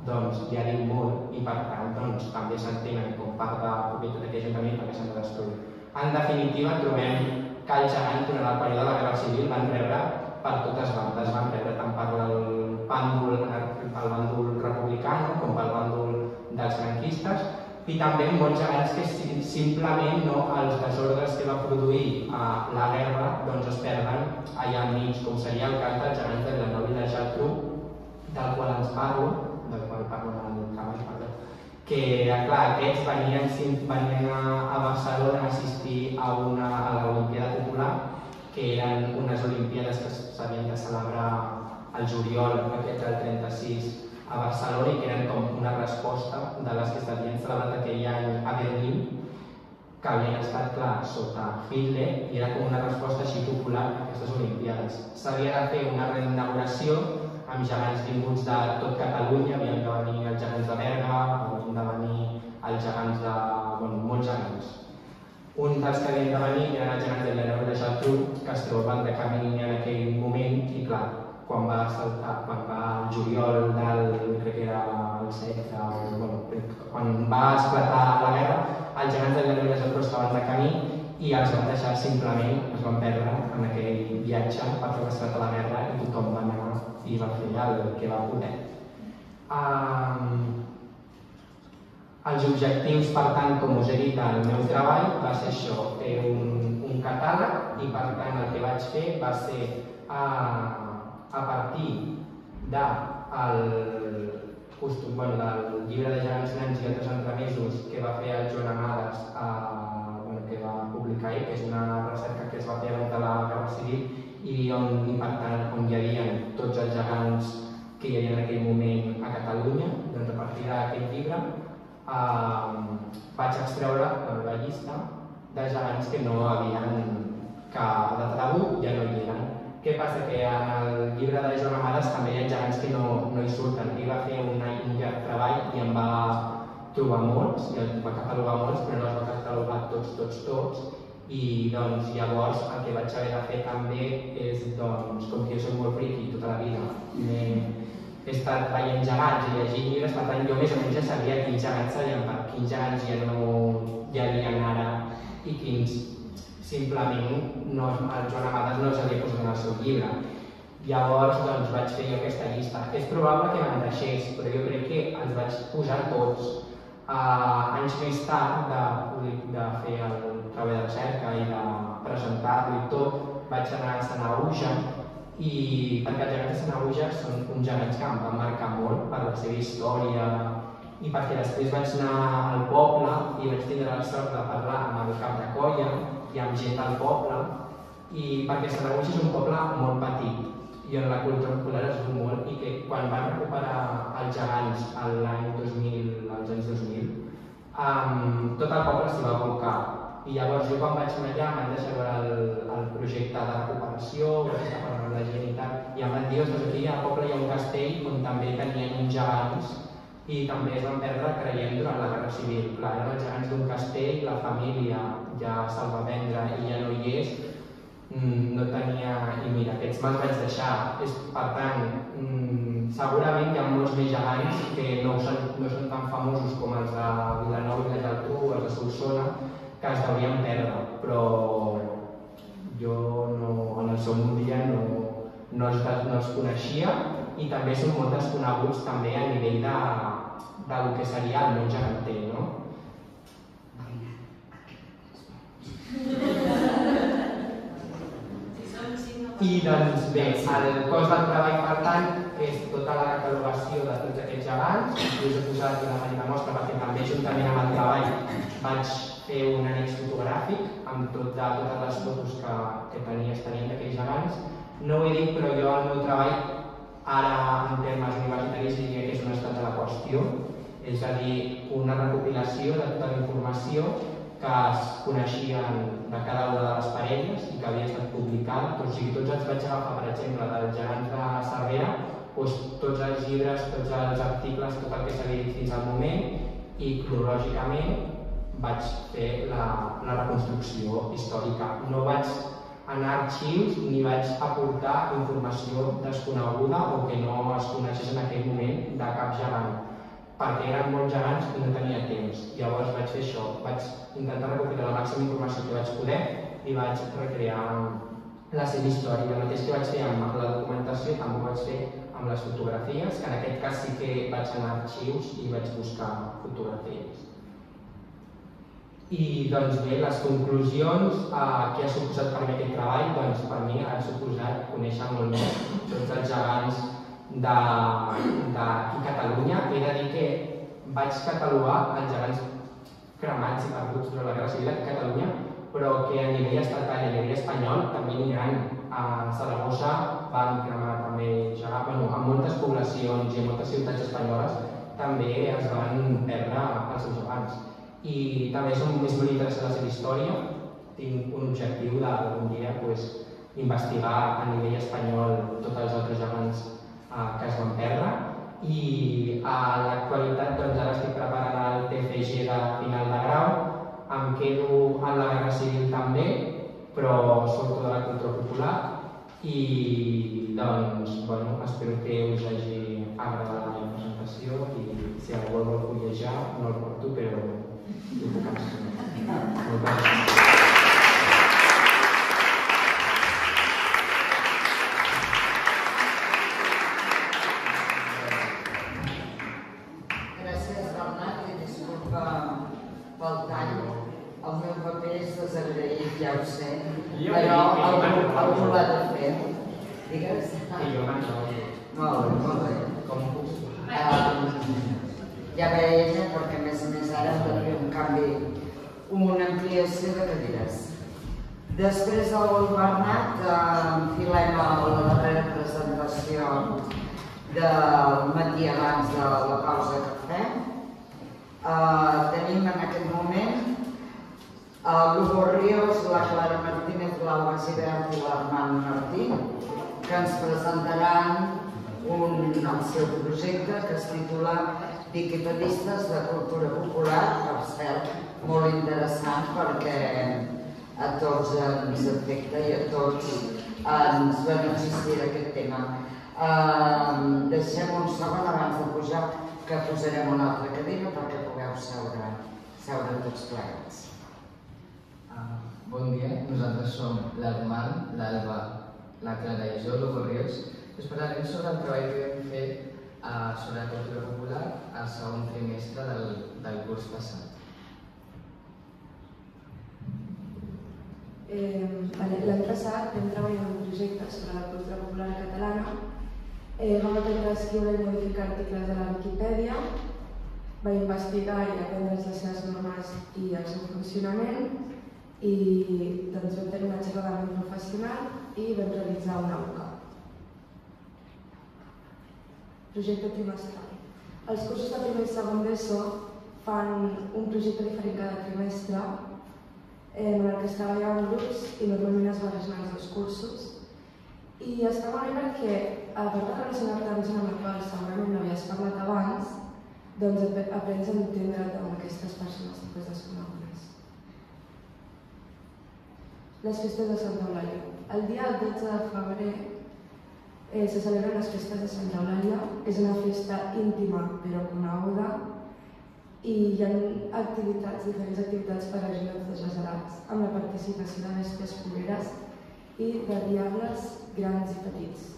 doncs ja diu molt i per tant també s'entenen com part de propietat d'aquell ajuntament perquè s'han de destruir. En definitiva, trobem que els gegants durant el període de la Guerra Civil van rebre per totes bandes, van rebre tant per bàndol republicano com pel bàndol dels franquistes, i també molts gegants que simplement els desordres que va produir la guerra es perden allà enmig, com seria el cas dels gegants de Vilanova i la Geltrú, del qual ens parlo, del qual parlo en Camps, perdó, que clar, aquests venien a Barcelona a assistir a l'Olimpiada Popular, que eren unes Olimpiades que s'havien de celebrar al juliol, aquest del trenta-sis, a Barcelona, i que eren com una resposta de les que s'havien celebrat aquell any a Berlín, que havien estat, clar, sota Hitler, i era com una resposta així popular a aquestes Olimpiades. S'havia de fer una reinauguració amb gegants vinguts de tot Catalunya, havien de venir els gegants de Berga, havien de venir els gegants de... bueno, molts gegants. Un dels que havien de venir eren els gegants de Lleida Palmeiro, que es trobaven de camí en aquell moment, i clar, quan va saltar, quan va el juliol del, crec que era el setze, quan va esclatar la guerra, els gegants de Lleida Palmeiro estaven de camí i els van deixar simplement, es van perdre en aquell viatge per fer esclatar la guerra i tothom va anar i va fer el que va poder. Els objectius, per tant, com us he dit, del meu treball va ser això, fer un catàleg i per tant el que vaig fer va ser a partir del costum, bueno, del llibre de Gegants Nans i altres entremesos que va fer el Joan Amades, eh, bueno, que va publicar ell, que és una recerca que es va fer abans de la Guerra Civil i on, on hi havia tots els gegants que hi havia en aquell moment a Catalunya. Doncs a partir d'aquest llibre eh, vaig extreure la llista de gegants que no havien, que de tabú ja no hi eren. Què passa? Que en el llibre de Joan Amades també hi ha gegants que no, no hi surten. Ell va fer un any de treball i en va trobar molts, i en va catalogar molts, però no els va catalogar tots, tots, tots. I doncs, llavors el que vaig haver de fer també és, doncs, com que jo soc molt friqui tota la vida, he estat veient gegants i llegint llibres, per tant jo més o menys ja sabia quins gegants serien, quins gegants ja no hi havien ara i quins simplement no, el Joan Amades no s'havia posat en el seu llibre. Llavors doncs, vaig fer jo aquesta llista. És probable que me'n deixés, però jo crec que els vaig posar tots eh, anys més tard de, de fer el treball de recerca i de presentar-lo i tot. Vaig anar a Sant Aguja, i perquè els gegants de Sant Aguja són uns gegants que em van marcar molt per la seva història i perquè després vaig anar al poble i vaig tindre la sort de parlar amb el cap de colla i amb gent del poble, i perquè Sant Roc és un poble molt petit i on la cultura popular es diu molt, i que quan van recuperar els gegants als anys dos mil, tot el poble s'hi va volcar. I llavors jo quan vaig anar allà em vaig deixar veure el projecte de recuperació, vaig estar parlant amb la gent i tal, i em van dir, ostres, aquí al poble hi ha un castell on també tenien uns gegants i també es van perdre, creiem, durant la Guerra Civil. Clar, eren els gegants d'un castell, la família ja se'l va vendre i ja no hi és, no tenia... I mira, aquests me'ls vaig deixar. Per tant, segurament hi ha molts més gegants que no són tan famosos com els de Vilanova i la Geltrú, els de Solsona, que es deurien perdre, però jo en el seu dia no els coneixia i també són molt desconeguts també a nivell del que seria el món geganter, no? I doncs bé, el cos del treball, per tant, és tota la catalogació de tots aquests gegants. Jo us he posat una petita mostra perquè també juntament amb el treball vaig fer un annex fotogràfic amb totes les fotos que tenies tenint d'aquells gegants. No ho he dit, però jo el meu treball ara, en termes universitaris, diria que és un estat de la qüestió, és a dir, una recopilació de tota la informació que es coneixien de cada una de les parelles i que havia estat publicada. O sigui, tots els vaig agafar, per exemple, dels gegants de Cervera, tots els llibres, tots els articles, tot el que s'havia dit fins al moment, i cronològicament vaig fer la reconstrucció històrica. No vaig en arxius ni vaig aportar informació desconeguda o que no es coneixés en aquell moment de cap gegant, perquè eren molts gegants i no tenia temps. Llavors vaig fer això, vaig intentar recopilar la màxima informació que vaig poder i vaig recrear la seva història. El mateix que vaig fer amb la documentació també ho vaig fer amb les fotografies, que en aquest cas sí que vaig anar a arxius i vaig buscar fotografies. I doncs bé, les conclusions que ha suposat per mi aquest treball, doncs per mi ha suposat conèixer molt més tots els gegants d'aquí Catalunya. He de dir que vaig catalogar els gegants cremats i perduts durant la Guerra Civil d'aquí Catalunya, però que a nivell estatal i a nivell espanyol també n'hi ha. A Saragossa van cremar també gegants, bueno, a moltes poblacions i a moltes ciutats espanyoles també es van perdre els seus gegants. I també és molt interessant la seva història. Tinc un objectiu d'algun dia investigar a nivell espanyol tots els altres gegants que es van perdre. I a l'actualitat ara estic preparant el T F G de final de grau, em quedo a la Guerra Civil també, però surto de la cultura popular i doncs espero que us hagi agradat la meva presentació i si algú el vol collejar no el porto, però gràcies, Bernat, i disculpa pel tall. El meu paper és desagraït, ja ho sé, però algú l'ha de fer. Digues? Molt bé, molt bé. com puc. Ja per ella, perquè a més a més ara faré un canvi, una ampliació de cadires. Després del Bernat enfilem a la darrera presentació del matí abans de la pausa de cafè. Tenim en aquest moment l'Hugo Rios, la Clara Martínez, l'Alba Gibert i l'Armand Martí, que ens presentaran el seu projecte que es titula Viquipedistes de Cultura Popular, per cert, molt interessant perquè a tots ens afecta i a tots ens beneficia d'aquest tema. Deixem un segon abans de pujar, que posarem una altra cadira perquè pugueu seure tots plegats. Bon dia, nosaltres som l'Armand, l'Alba, la Clara i jo, l'Hugo Rios. Us parlarem sobre el treball que vam fer sobre la cultura popular al segon trimestre del curs passat. L'any passat vam treballar en un projecte sobre la cultura popular catalana. Vam aprendre a escriure i modificar articles de la Viquipèdia, va investigar i aprendre les seves normes i el seu funcionament, i doncs vam tenir una xerrada professional i vam realitzar una U C A. Projecte trimestral. Els cursos de primer i segon d'ESO fan un projecte diferent cada trimestre, en el que es treballa en grups i normalment es barregen els dos cursos. I està molt bé perquè, a part de relacionar-te amb la qual segurament no havies parlat abans, doncs aprens a entendre't amb aquestes persones després desconegudes. Les festes de Santa Eulàlia. El dia dotze de febrer se celebren les festes de Santa Eulàlia. És una festa íntima però coneguda, i hi ha activitats, diferents activitats per a joves de les edats, amb la participació de mestres fogueres i de diables grans i petits.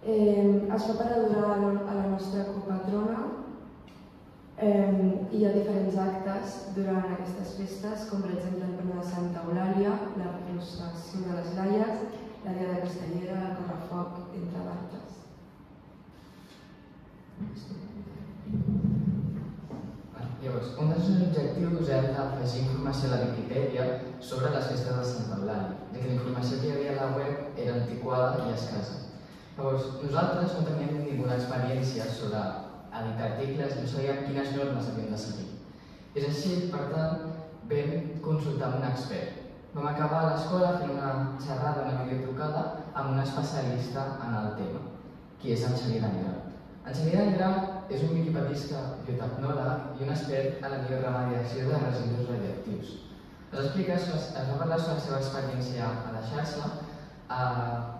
Es fa per adorar a la nostra copatrona i hi ha diferents actes durant aquestes festes, com per exemple el Pena de Santa Eulàlia, la processó de les Laies, la Dia de Castellera, el Correfoc, entre d'altres. Llavors, un dels objectius que us hem d'afegir informació a la Viquipèdia sobre les festes de Sant Eulàlia, ja que la informació que hi havia a la web era antiquada i escassa. Llavors, nosaltres no teníem ninguna experiència sobre editar articles i no sabíem quines normes havíem de seguir. És així, per tant, vam consultar amb un expert. Vam acabar a l'escola fent una xerrada, una videotrucada, amb un especialista en el tema, qui és en Xavier Cordomí. En Xavier Cordomí és un viquipedista, biotecnòleg i un expert en la bioremediació de residus radioactius. Ens explica, es va parlar sobre la seva experiència a la xarxa.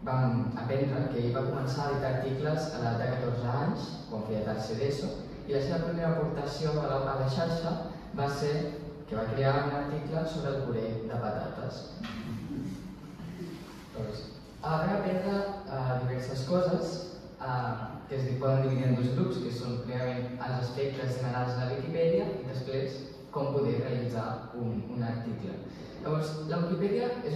Vam aprendre que ell va començar a editar articles a l'edat de catorze anys, quan feia tercer d'ESO, i la seva primera aportació a la xarxa va ser que va crear un article sobre el puré de patates. Vam aprendre diverses coses, que es poden dividir en dos grups, que són primerament els aspectes generals de la Viquipèdia i després com poder realitzar un article. Llavors, la Viquipèdia és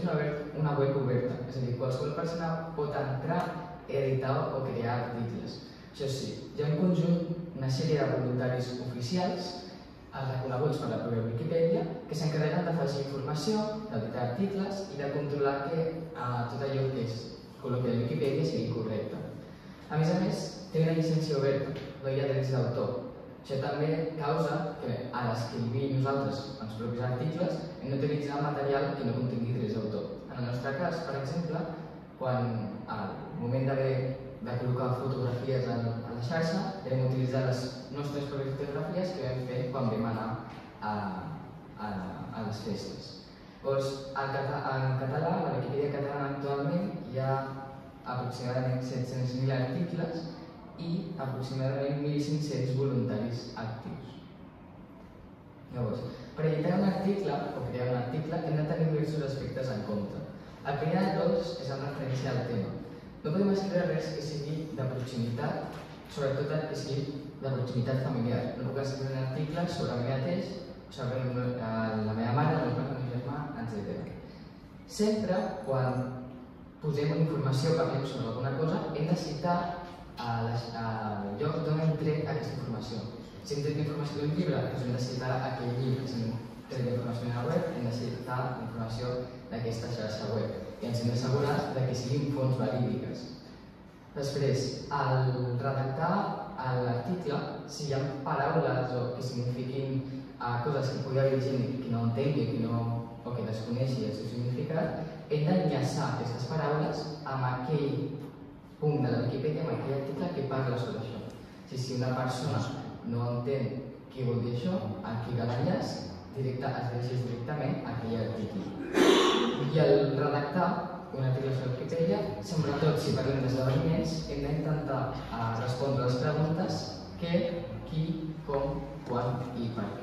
una web oberta, és a dir, qualsevol persona pot entrar, editar o crear articles. Això sí, hi ha en conjunt una sèrie de voluntaris oficials, reconeguts per la pròpia Viquipèdia, que s'encarreguen d'afegir informació, d'editar articles i de controlar que tot allò que es col·loqui a la Viquipèdia sigui correcte. A més a més, té una llicència oberta, no hi ha drets d'autor. Això també causa que, a l'escriure nosaltres els propis articles, hem d'utilitzar material que no contingui drets d'autor. En el nostre cas, per exemple, quan al moment de col·locar fotografies a la xarxa, hem utilitzat les nostres pròpies fotografies que vam fer quan vam anar a les festes. En català, a la Viquipèdia catalana actualment, hi ha aproximadament set-cents mil articles i aproximadament mil cinc-cents voluntaris actius. Llavors, per editar un article o crear un article hem de tenir diversos aspectes en compte. El primer de tots és en referència al tema. No podem escriure res que sigui de proximitat, sobretot el que sigui de proximitat familiar. No puc escriure un article sobre el meu mateix, sobre la meva mare, la meva germà, etcètera. Sempre, quan posem una informació, parlem sobre alguna cosa, hem de citar jo d'on trec aquesta informació. Si em trec informació d'un llibre, doncs hem de citar aquell llibre. Si em trec informació d'una web, hem de citar informació d'aquesta xarxa web. I ens hem d'assegurar que siguin fonts verídiques. Després, al redactar l'article, si hi ha paraules o que signifiquin coses que pugui haver gent que no entengui o que desconeixi el seu significat, hem d'enllaçar aquestes paraules amb aquell punt de la Wikipedia, amb aquell article que parla sobre això. Si una persona no entén què vol dir això, aquí de l'enllaç es dirigeix directament a aquell article. I al redactar un article sobre la Wikipedia, sobretot si parlem d'esdeveniments, hem d'intentar respondre les preguntes què, qui, com, quan i per què.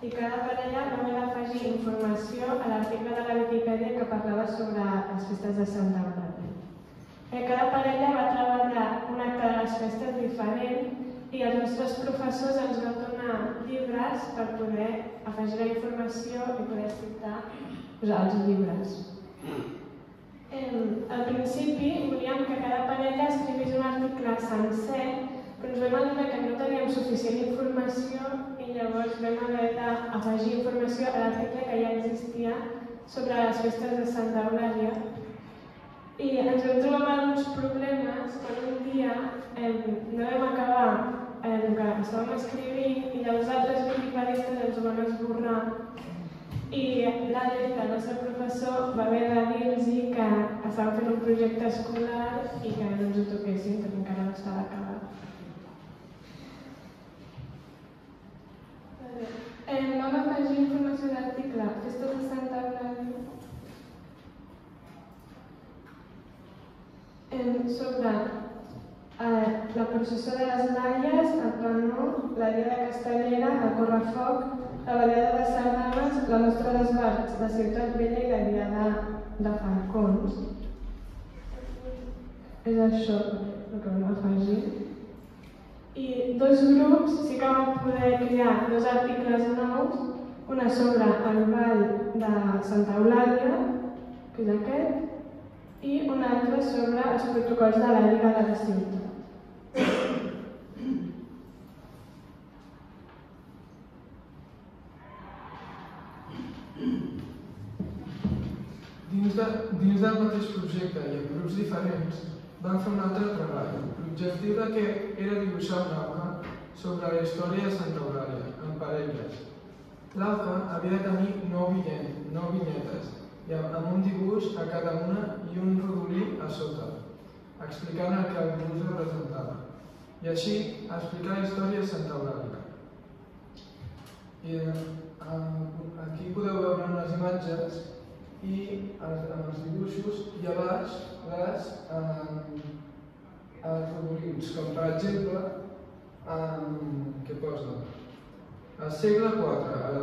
I cada parella va afegir informació a l'article de la Wikipedia que parlava sobre les festes de Sant Roc. Cada parella va treballar un acte de les festes diferent i els nostres professors ens van donar llibres per poder afegir la informació i poder citar els llibres. Al principi volíem que cada parella escrivís un article sencer, però ens vam adonar que no teníem suficient informació i llavors vam haver d'afegir informació a l'article que ja existia sobre les festes de Santa Eulàlia. I ens vam trobar amb alguns problemes quan un dia no vam acabar el que estàvem escrivint i llavors altres wikipedistes ens ho van esborrar. I l'Àlex, el nostre professor, va haver de dir-los que estàvem fent un projecte escolar i que no ens ho toquessin perquè encara no estava acabat. Vam afegir informació d'article Festes de Santa Eulàlia sobre la processó de les Laies, el Planó, la Diada Castellera, el Correfoc, la Ballada de Sardanes, la Mostra d'Esbarts, la Ciutat Vella i la Diada de Falcons. És això el que vam afegir. I dos grups sí que van poder crear dos articles nous, una sobre el ball de Santa Eulàlia, que és aquest, i una altra sobre els protocols de la Lliga de la Ciutat. Dins del mateix projecte i en grups diferents, van fer un altre treball. L'objectiu era dibuixar una obra sobre la història de Santa Eulàlia, en parelles. L'obra havia de tenir nou vinyetes, amb un dibuix a cada una i un rodolí a sota, explicant el que el dibuix representava. I així, explicar la història de Santa Eulàlia. Aquí podeu veure unes imatges i els dibuixos i a baix les... els rodolins, com per exemple, què posa? Al segle quatre, a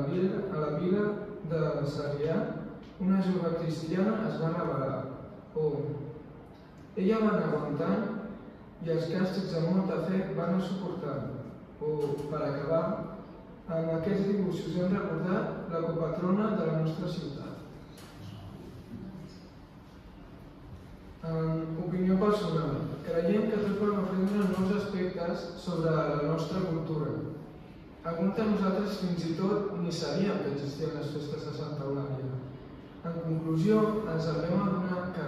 la vila de Sarrià, una jove cristiana es va rebel·lar. Ella va anar aguantant i els càstigs de molta fe van anar suportant. Per acabar, amb aquests dibuixos hem recordat la copatrona de la nostra ciutat. Opinió personal. Creiem que tots podem aprendre nous aspectes sobre la nostra cultura. Alguns de nosaltres fins i tot ni sabíem que existien les festes de Santa Eulàlia. En conclusió, ens haurem adonat que,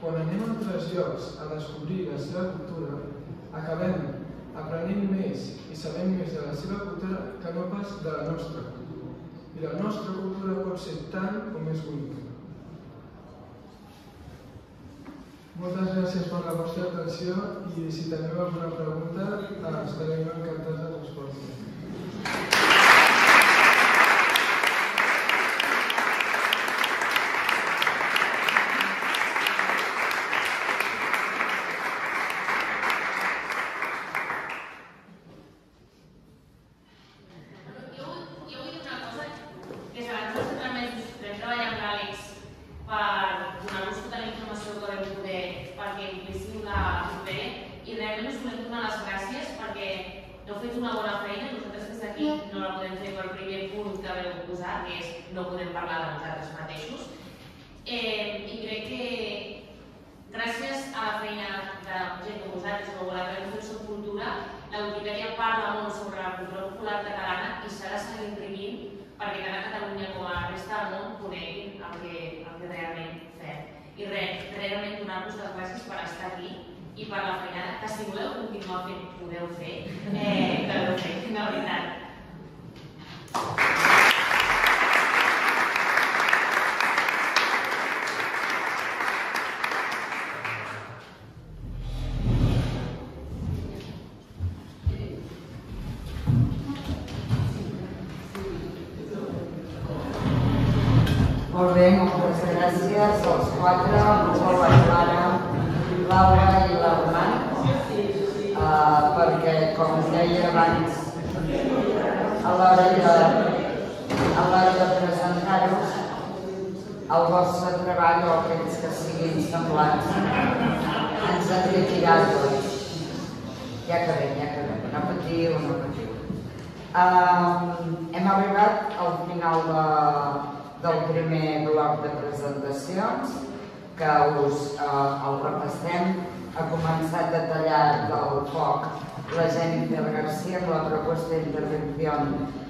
quan anem a altres llocs a descobrir la seva cultura, acabem aprenent més i sabem més de la seva cultura que no pas de la nostra. I la nostra cultura pot ser tant o més bonica. Moltes gràcies per la vostra atenció i si teniu alguna pregunta estarem encantats de respondre. Jo vull dir una cosa, que és abans que també estem treballant amb l'Àlex per donar-nos tota la informació que vam poder perquè poguéssim-la fer i realment us volem donar les gràcies perquè heu fet una bona feina, nosaltres des aquí no la podem fer pel primer punt que vam posar, que és no podem parlar de nosaltres mateixos. I crec que gràcies a la feina de gent com vosaltres, com la Federació de Cultura, la Viquipèdia parla molt sobre la cultura popular catalana i s'ha de seguir imprimint perquè tant a Catalunya com a la resta del món coneguin el que realment fem. I res, realment donar-vos les gràcies per estar aquí i per la feinada, que si voleu continuar fent, podeu fer, que ho feu, de veritat. Molt bé, moltes gràcies als quatre, molt bé, l'Alba i l'Armand, perquè, com us deia abans, a l'hora de presentar-vos el vostre treball o aquells que siguin semblants ens han de tirar tots. Ja que bé, ja que bé, no patiu, no patiu. Hem arribat al final de... del primer bloc de presentacions, que us el repassem. Ha començat a tallar del foc la Jennifer Garcia amb la proposta de intervenció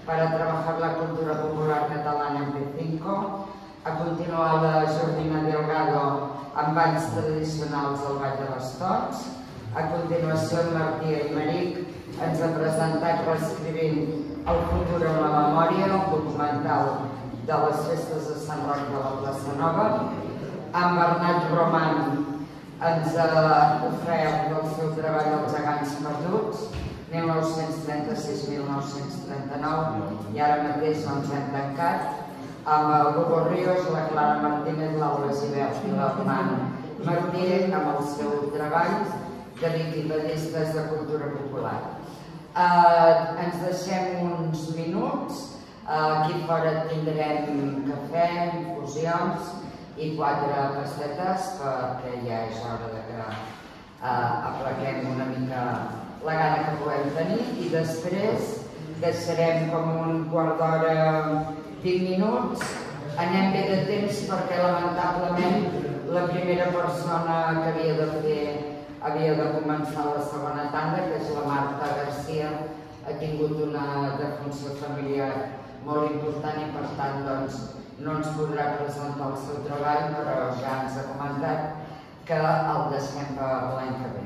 para trabajar la cultura popular catalana en P cinco. Ha continuat la Jordina Delgado amb balls tradicionals al Ball de Bastots. A continuació, Martí Aymerich ens ha presentat reescrivint el futur en la memòria, un documental de les festes de Sant Roc de la Plaça Nova. En Bernat Román ens ha ofert el seu treball Els Gegants Perduts, mil nou-cents trenta-sis a mil nou-cents trenta-nou, i ara mateix ens hem tancat. Amb el Hugo Rios, la Clara Martínez, l'Alba Gibert i l'Armand Martí amb el seu treball de viquipedistes de cultura popular. Ens deixem uns minuts. Aquí fora tindrem cafè, infusions i quatre pastetes perquè ja és hora que aplaquem una mica la gana que podem tenir, i després deixarem com un quart d'hora, vint minuts. Anem bé de temps perquè lamentablement la primera persona que havia de fer, havia de començar la segona tanda, que és la Marta Garcia, ha tingut una defunció familiar molt important i per tant no ens podrà presentar el seu treball, però ja ens ha comentat que el deixem per l'any que ve.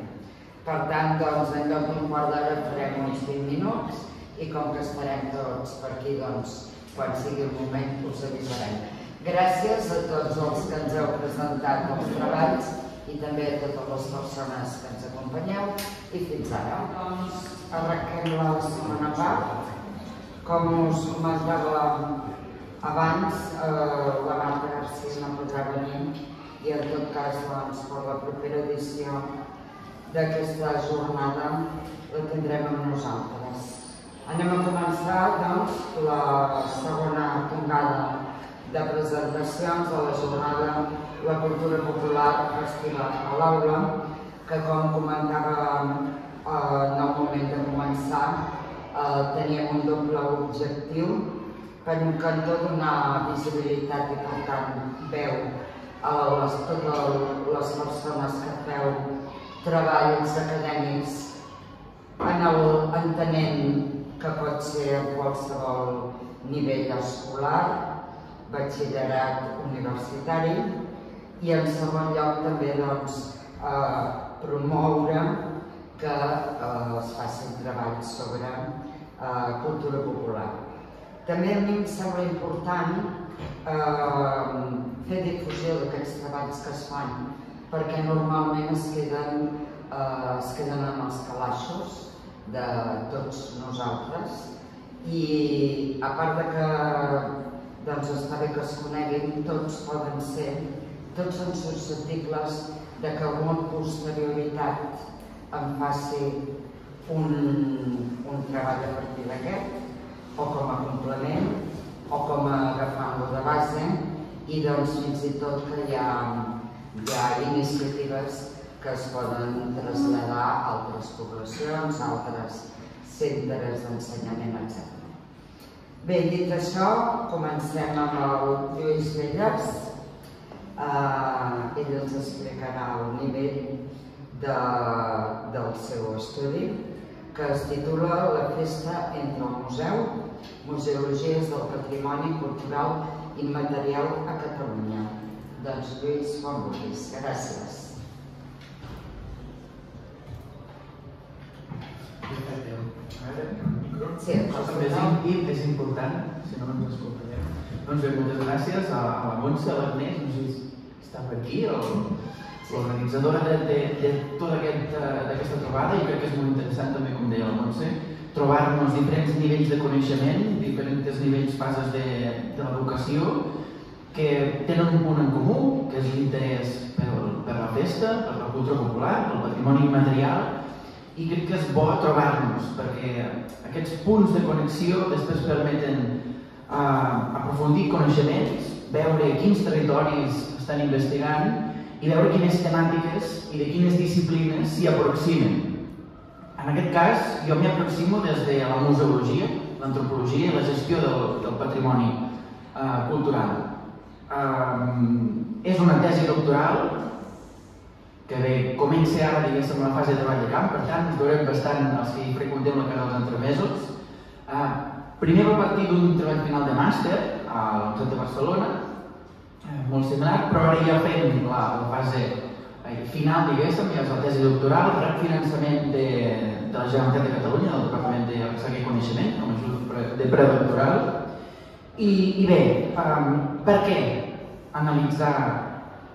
Per tant, en lloc d'un quart d'hora farem uns vint minuts i com que estarem tots per aquí, quan sigui el moment us avisarem. Gràcies a tots els que ens heu presentat els treballs i també a totes les persones que ens acompanyeu, i fins ara. Arrenquem la segona part. Com us comentava abans, la Marta Garcia no podrà venir i en tot cas per la propera edició d'aquesta jornada la tindrem amb nosaltres. Anem a començar la segona tongada de presentacions de la jornada La Cultura Popular Festival a l'Aula, que com comentava en el moment de començar teníem un doble objectiu: per un cantó donar visibilitat i per tant veu a totes les persones que feu treballs acadèmics en l'entenent que pot ser a qualsevol nivell escolar, batxillerat, universitari, i en segon lloc també promoure que es facin treballs sobre cultura popular. També a mi em sembla important fer difusió d'aquests treballs que es fan, perquè normalment es queden en els calaixos de tots nosaltres, i a part que està bé que es coneguin, tots poden ser, tots són susceptibles que amb posterioritat em faci un treball a partir d'aquest, o com a complement, o com a agafant-lo de base, i doncs fins i tot que hi ha iniciatives que es poden traslladar a altres poblacions, a altres centres d'ensenyament, etcètera. Bé, dit això, comencem amb el Lluís Bellas. Ell ens explicarà el nivell del seu estudi, que es titula La festa entre el museu, museologies del patrimoni cultural immaterial a Catalunya. Doncs Lluís, bon vulguis. Gràcies. Sí, és important, si no ens escoltarem. Doncs bé, moltes gràcies a la Montse, a l'Agnès, no sé si està per aquí, l'organitzadora de tota aquesta trobada, i crec que és molt interessant també, com deia la Montse, trobar-nos diferents nivells de coneixement, diferents nivells, fases de l'educació, que tenen un punt en comú, que és l'interès per la festa, per la cultura popular, pel patrimoni immaterial, i crec que és bo trobar-nos, perquè aquests punts de connexió després permeten aprofundir coneixements, veure quins territoris estan investigant i veure quines temàtiques i de quines disciplines s'hi aproximen. En aquest cas, jo m'hi aproximo des de la museologia, l'antropologia i la gestió del patrimoni cultural. És una tesi doctoral que comença ara, diguéssim, la fase de treball de camp, per tant, ens veurem bastant els que freqüentem la Casa dels Entremesos. Primer va partir d'un treball final de màster a l'Universitat de Barcelona, molt semblant, però ara ja fem la fase final, diguéssim, ja és la tesi doctoral, el refinançament de la Generalitat de Catalunya, del Departament de Recerca i Coneixement, com a ajut de predoctoral. I bé, per què analitzar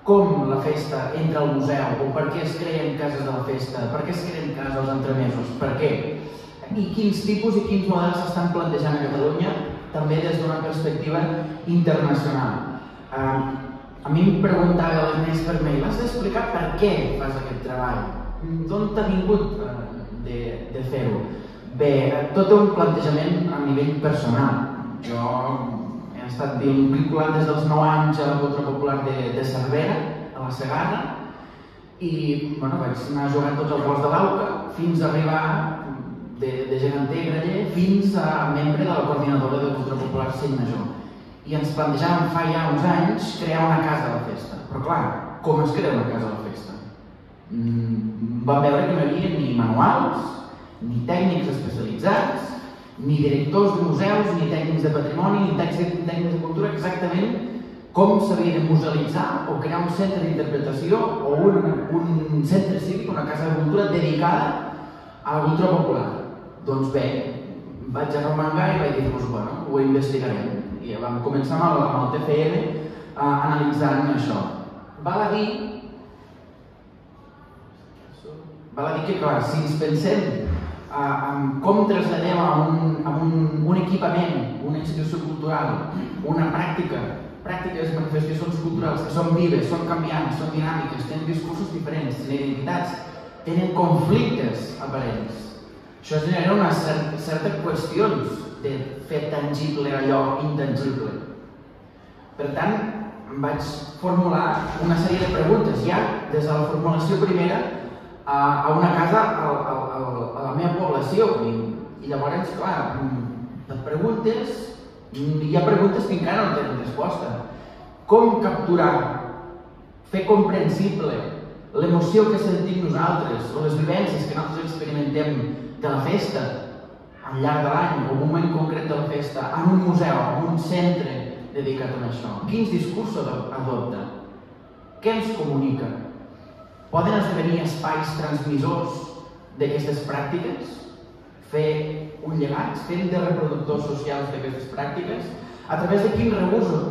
com la festa entra al museu, o per què es creen cases de la festa, per què es creen cases als entremesos, per què? I quins tipus i quins models s'estan plantejant a Catalunya, també des d'una perspectiva internacional. A mi em preguntava l'Ernest Vermell, vas explicar per què fas aquest treball? D'on t'ha vingut de fer-ho? Bé, tot un plantejament a nivell personal. Jo he estat vinculat des dels nou anys a la cultura popular de Cervera, a la Segarra, i vaig anar jugant tots els gols de l'Auca fins a arribar de geganter i graller fins a membre de la coordinadora de cultura popular Sentmajor. I ens plantejàvem fa ja uns anys crear una casa de la festa. Però clar, com es crea una casa de la festa? Vam veure que no hi havia ni manuals, ni tècnics especialitzats, ni directors de museus, ni tècnics de patrimoni, ni tècnics de cultura, exactament com s'havia de musealitzar o crear un centre d'interpretació o un centre cívic, una casa de cultura dedicada a la cultura popular. Doncs bé, vaig arromangar i vaig dir, doncs bueno, ho investigarem. I vam començar amb el T F M analitzant això. Val a dir que, clar, si ens pensem en com traslladem a un equipament, una institució cultural, una pràctica, pràctiques, manifestacions culturals que són vives, són canviants, són dinàmiques, tenen discursos diferents, tenen identitats, tenen conflictes aparents. Això genera unes certes qüestions de fer tangible allò intangible. Per tant, em vaig formular una sèrie de preguntes, ja des de la formulació primera a una casa, a la meva població. I llavors, clar, et preguntes, hi ha preguntes que encara no tenen resposta. Com capturar, fer comprensible l'emoció que sentim nosaltres o les vivències que nosaltres experimentem de la festa, al llarg de l'any, o un moment concret de la festa, en un museu, en un centre dedicat a això. Quins discursos adopta? Què ens comunica? Poden esdevenir espais transmissors d'aquestes pràctiques? Fer un llegat, fent de reproductors socials d'aquestes pràctiques? A través de quins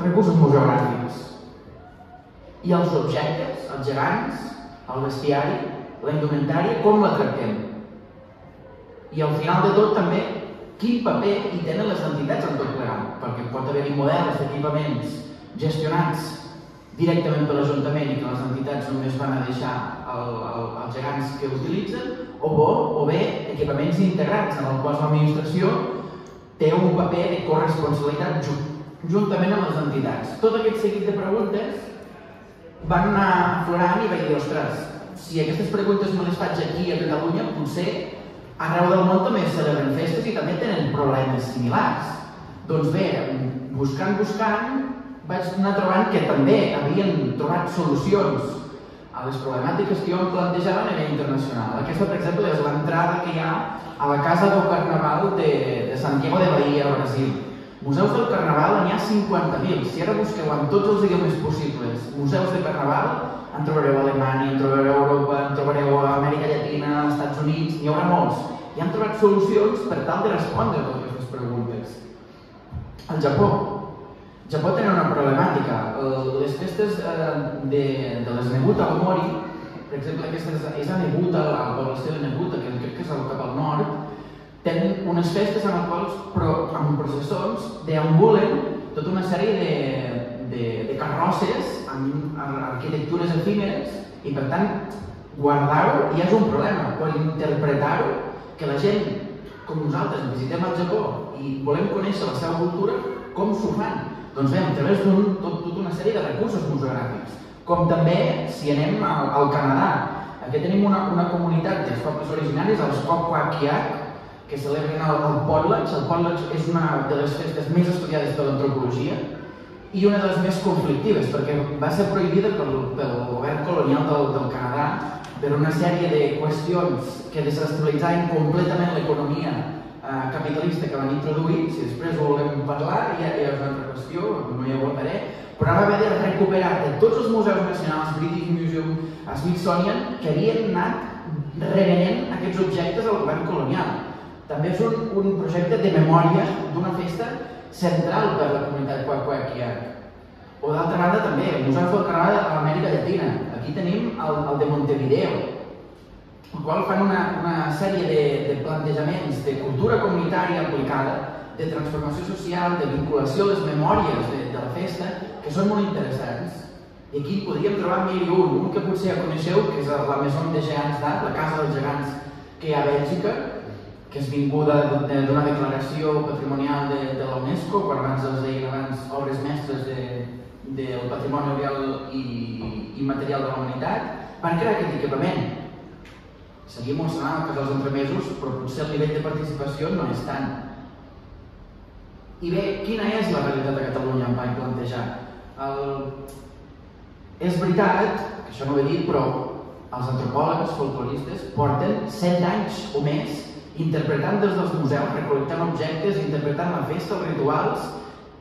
recursos museogràfics? I els objectes, els gegants, el bestiari, la indumentària, com la tractem? I al final de tot també, quin paper hi tenen les entitats en tot plegat? Perquè pot haver-hi models d'equipaments gestionats directament per l'Ajuntament i que les entitats només van a deixar els gegants que utilitzen, o bé equipaments integrats en els quals l'administració té un paper de corresponsabilitat juntament amb les entitats. Tot aquest seguit de preguntes van anar aflorant i vaig dir, ostres, si aquestes preguntes me les faig aquí a Catalunya, potser arreu del món també es celebren festes i també tenen problemes similars. Doncs bé, buscant, buscant, vaig anar trobant que també havien trobat solucions a les problemàtiques que jo em plantejava a nivell internacional. Aquesta, per exemple, és l'entrada que hi ha a la Casa del Carnaval de Santiago de Bahia, Brasil. Museus del Carnaval n'hi ha cinquanta mil, si ara busqueu en tots els idiomes possibles museus de Carnaval, en trobareu a Alemanya, en trobareu a Europa, en trobareu a Amèrica Llatina, als Estats Units, n'hi haurà molts. I han trobat solucions per tal de respondre a aquestes preguntes. Al Japó. El Japó tenen una problemàtica. Les festes de les Nebuta al Mori, per exemple, aquesta és a Nebuta, la població de Nebuta, que crec que és cap al nord, tenen unes festes en les quals amb processons deambulen tota una sèrie de carrosses amb arquitectures efímeres i, per tant, guardar-ho ja és un problema. Quan interpretar-ho, que la gent, com nosaltres, visitem el Japó i volem conèixer la seva cultura, com s'ho fan? Doncs bé, a través d'una una sèrie de recursos museogràfics. Com també si anem al Canadà. Aquí tenim una comunitat dels pobles originaris, els Kokwakiak, que celebren el Potlatch. El Potlatch és una de les festes més estudiades per l'antropologia i una de les més conflictives, perquè va ser prohibida pel govern colonial del Canadà per una sèrie de qüestions que desestabilitzaven completament l'economia capitalista que van introduir. Si després ho volem parlar, ja és una altra qüestió, no hi abordaré, però ara va haver de recuperar de tots els museus nacionals, British Museum, Smithsonian, que havien anat revenent aquests objectes al govern colonial. També és un projecte de memòria d'una festa central per a la comunitat Kwakwaka'iak. O d'altra banda també, el Museu del Canal a l'Amèrica Llatina. Aquí tenim el de Montevideo, el qual fan una sèrie de plantejaments de cultura comunitària aplicada, de transformació social, de vinculació a les memòries de la festa, que són molt interessants. I aquí podríem trobar mil i un, un que potser ja coneixeu, que és la Maison de Gegants d'Art, la Casa dels Gegants que hi ha a Bèlgica, que és vinguda d'una declaració patrimonial de la UNESCO, quan abans els deien abans obres mestres del patrimoni real i material de la humanitat, van crear aquest equipament. Seria molt semblant que dels entremesos, però potser el nivell de participació no és tant. I bé, quina és la realitat de Catalunya, em vaig plantejar? És veritat, que això no ho he dit, però els antropòlegs folcloristes porten set anys o més interpretant des dels museus, recol·lectant objectes, interpretant la festa, els rituals,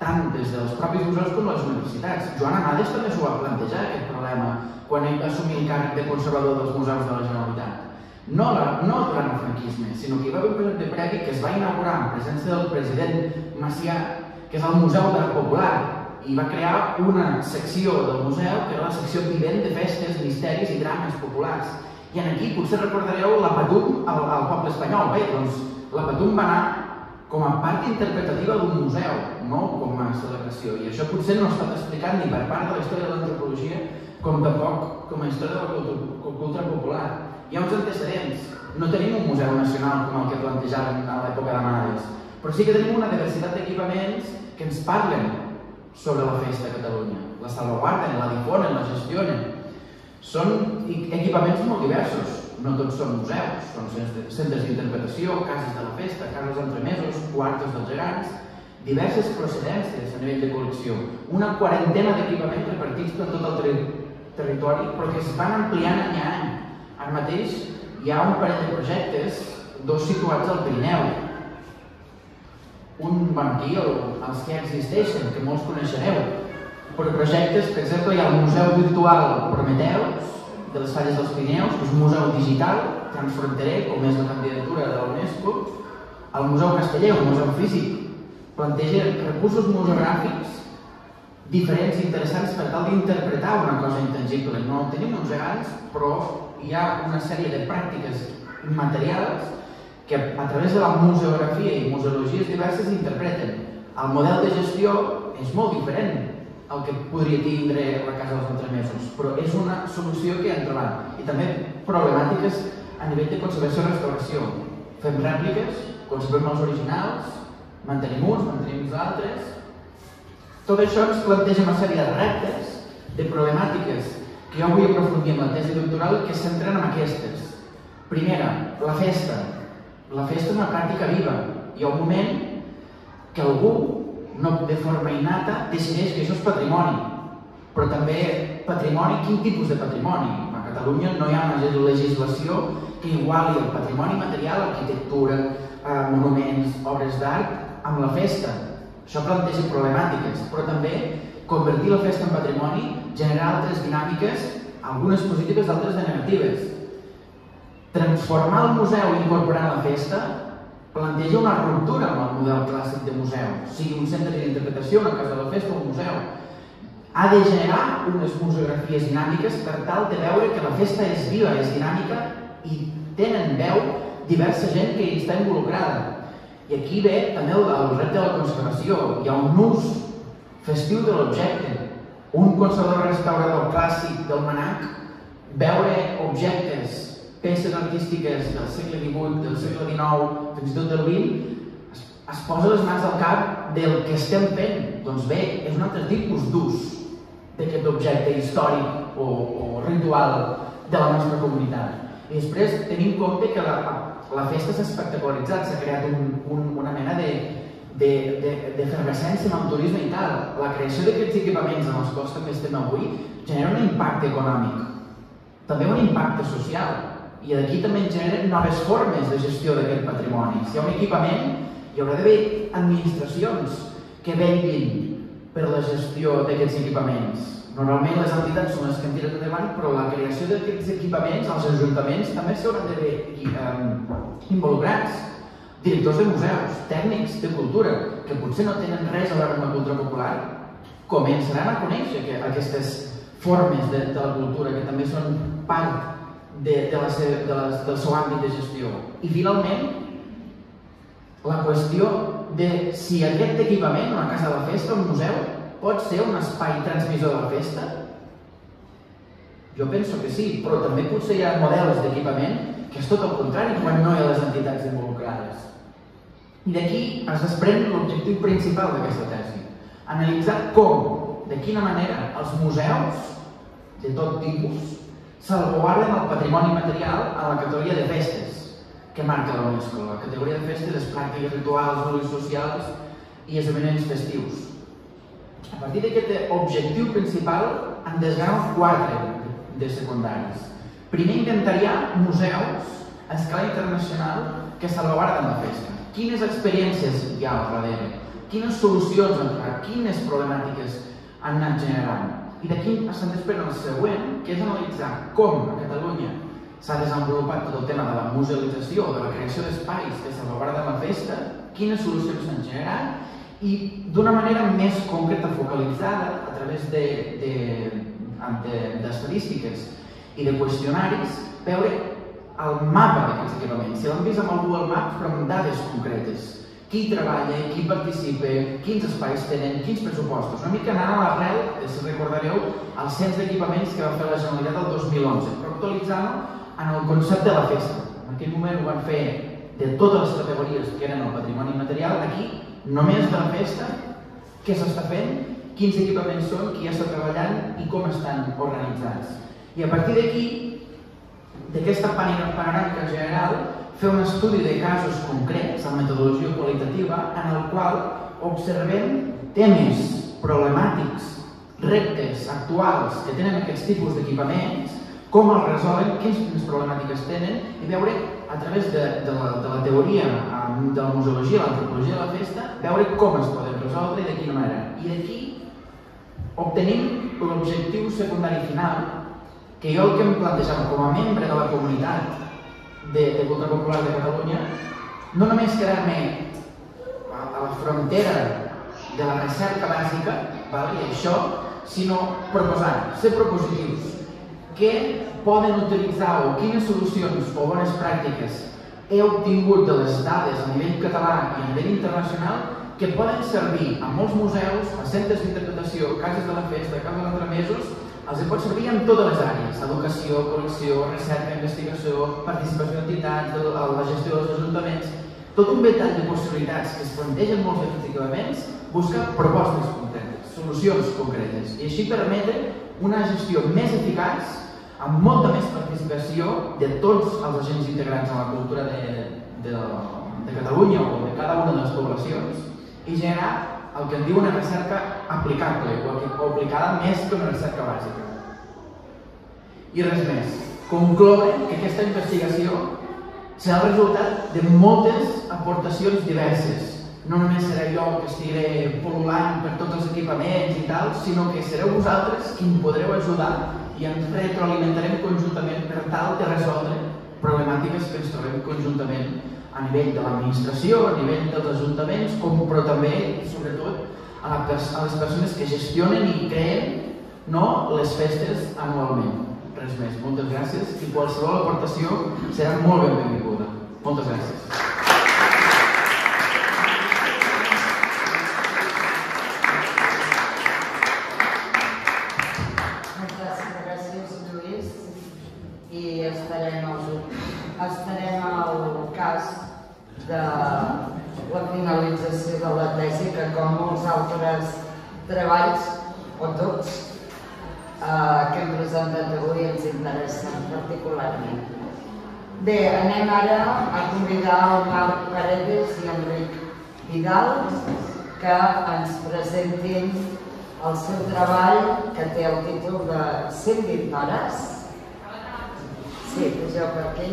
tant des dels propis museus com les universitats. Joan Amades també s'ho va plantejar, aquest problema, quan ell va assumir el càrrec de conservador dels museus de la Generalitat. No durant el franquisme, sinó que hi va haver un projecte previ que es va inaugurar en presència del president Macià, que és el Museu d'Art Popular, i va crear una secció del museu que era la secció vivent de festes, misteris i drames populars. I aquí potser recordareu la Patum al poble espanyol. Bé, doncs la Patum va anar com a part interpretativa d'un museu, no com a celebració. I això potser no està explicat ni per part de la història de l'antropologia com tampoc com a història de la cultura popular. Hi ha uns antecedents. No tenim un museu nacional com el que plantejàvem a l'època d'Amades, però sí que tenim una diversitat d'equipaments que ens parlen sobre la festa de Catalunya. La salvaguarden, la difonen, la gestionen. Són equipaments molt diversos, no tots són museus, són centres d'interpretació, cases de la festa, cases d'entremesos, quartos dels gegants, diverses procedències a nivell de col·lecció, una quarantena d'equipaments repartits per tot el territori, però que es van ampliant any a any. Ara mateix hi ha un parell de projectes, dos situats al Pirineu. Un banquillo, els que existeixen, que molts coneixereu, per projectes, per exemple, hi ha el Museu Virtual Prometeus de les Falles dels Pirineus, que és un museu digital, transfronterer, com és la candidatura de l'UNESCO. El Museu Casteller, un museu físic, planteja recursos museogràfics diferents i interessants per tal d'interpretar una cosa intangible. No tenim uns gegants, però hi ha una sèrie de pràctiques materials que a través de la museografia i museologies diverses interpreten. El model de gestió és molt diferent el que podria tindre la Casa dels Entremesos, però és una solució que hem trobat. I també problemàtiques a nivell de conservació i restauració. Fem rèpliques, conservem els originals, mantenim uns, mantenim els altres. Tot això ens planteja una sèrie de reptes, de problemàtiques, que jo vull aprofundir en la tesi doctoral, que es centren en aquestes. Primera, la festa. La festa és una pràctica viva. Hi ha un moment que algú de forma innata, decideix que això és patrimoni. Però també patrimoni, quin tipus de patrimoni? A Catalunya no hi ha una legislació que iguali el patrimoni material, arquitectura, monuments, obres d'art, amb la festa. Això planteja problemàtiques, però també convertir la festa en patrimoni genera altres dinàmiques, algunes positives, altres de negatives. Transformar el museu incorporant la festa planteja una ruptura amb el model clàssic de museu, sigui un centre d'interpretació, una casa de la festa o un museu. Ha de generar unes museografies dinàmiques per tal de veure que la festa és viva, és dinàmica i tenen veu diversa gent que hi està involucrada. I aquí ve també el repte de la conservació. Hi ha un ús festiu de l'objecte. Un conservador-restaurador clàssic del Manac, veure objectes, peces artístiques del segle divuit, del segle dinou, fins i tot del vint, es posa les mans al cap del que estem fent. Doncs bé, és un altre tipus d'ús d'aquest objecte històric o ritual de la nostra comunitat. I després tenim en compte que la festa s'ha espectacularitzat, s'ha creat una mena d'efervescència amb el turisme i tal. La creació d'aquests equipaments en els quals també estem avui genera un impacte econòmic, també un impacte social, i d'aquí també generen noves formes de gestió d'aquest patrimoni. Si hi ha un equipament, hi haurà d'haver administracions que venguin per la gestió d'aquests equipaments. Normalment les entitats són les que han tirat endavant, però la creació d'aquests equipaments, els ajuntaments també s'hauran de veure involucrats. Directors de museus, tècnics de cultura, que potser no tenen res a veure amb la cultura popular, començaran a conèixer aquestes formes de la cultura que també són part del seu àmbit de gestió. I finalment, la qüestió de si aquest equipament, una casa de la festa, un museu, pot ser un espai transmissor de la festa? Jo penso que sí, però també potser hi ha models d'equipament que és tot el contrari quan no hi ha les entitats involucrades. I d'aquí es desprèn l'objectiu principal d'aquesta tesi. Analitzar com, de quina manera, els museus, de tot tipus, salvaguarden el patrimoni material a la categoria de festes que marca la UNESCO, la categoria de festes, les pràctiques rituals, usos socials i esdeveniments festius. A partir d'aquest objectiu principal en desgranem quatre de secundaris. Primer, inventariar museus a escala internacional que salvaguarden la festa. Quines experiències hi ha al darrere? Quines solucions han trobat? Quines problemàtiques han anat generant? I d'aquí se'n desprèn el següent, que és analitzar com a Catalunya s'ha desenvolupat tot el tema de la musealització, de la creació d'espais que salvaguarden la festa, quines solucions s'han generat i d'una manera més concreta, focalitzada, a través d'estadístiques i de qüestionaris, veure el mapa d'aquests equipaments. Si l'han vist amb algú al mapa, però amb dades concretes. Qui treballa, qui participa, quins espais tenen, quins pressupostos. Una mica anant a l'arrel, si recordareu, el cens d'equipaments que va fer la Generalitat el dos mil onze, però actualitzant en el concepte de la festa. En aquell moment ho van fer de totes les categories que eren el patrimoni material, aquí només de la festa, què s'està fent, quins equipaments són, qui està treballant i com estan organitzats. I a partir d'aquí, d'aquesta panoràmica general, fer un estudi de casos concrets amb metodologia qualitativa en el qual observem temes problemàtics, reptes actuals que tenen aquests tipus d'equipaments, com els resolen, quines problemàtiques tenen, i veure, a través de la teoria, de la museologia, l'antropologia de la festa, veure com es poden resoldre i de quina manera. I d'aquí obtenim l'objectiu secundari final, que jo el que em plantejava com a membre de la comunitat de Cultura Popular de Catalunya, no només quedar-me a la frontera de la recerca bàsica, i això, sinó proposar, ser propositius, què poden utilitzar o quines solucions o bones pràctiques he obtingut de les dades a nivell català i a nivell internacional que poden servir a molts museus, a centres d'interpretació, cases de la festa, cases d'entremesos, els pot servir en totes les àrees: educació, col·lecció, recerca, investigació, participació d'entitats, la gestió dels ajuntaments, tot un ventall de possibilitats que es plantegen molts efectivaments, buscar propostes concretes, solucions concretes, i així permetre una gestió més eficaç, amb molta més participació de tots els agents integrants en la cultura de Catalunya o de cada una de les poblacions, i generar el que en diu una recerca aplicable, o aplicada més que una recerca bàsica. I res més. Conclouen que aquesta investigació serà el resultat de moltes aportacions diverses. No només seré jo que estigui pol·lulant per tots els equipaments i tal, sinó que sereu vosaltres qui em podreu ajudar i ens retroalimentarem conjuntament per tal de resoldre problemàtiques que ens trobem conjuntament a nivell de l'administració, a nivell dels ajuntaments, però també, sobretot, a les persones que gestionen i creen les festes anualment. Res més, moltes gràcies i qualsevol aportació serà molt ben benvinguda. Moltes gràcies. De la finalització de la tesi, que com molts altres treballs, o tots, que hem presentat avui ens interessen particularment. Bé, anem ara a convidar el Marc Paredes i Enric Vidal que ens presentin el seu treball, que té el títol de cent vint hores. Sí, pugeu per aquí,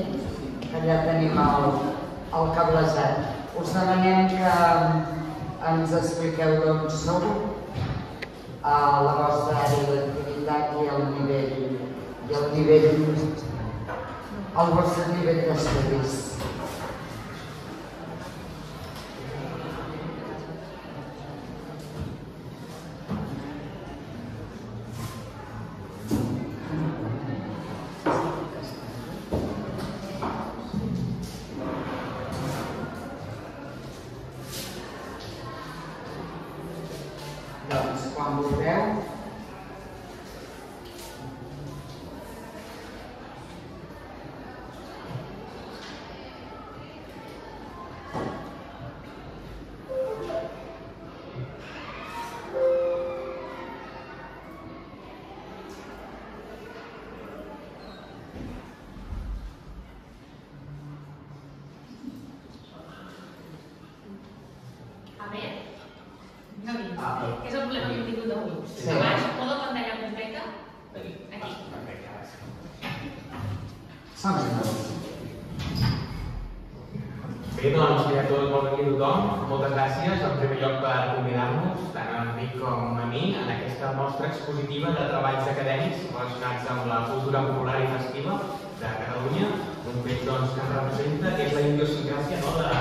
que allà tenim el... el cablejat. Us demanem que ens expliqueu d'on sou, la vostra àrea d'activitat i el nivell, el vostre nivell d'estudis. Compra a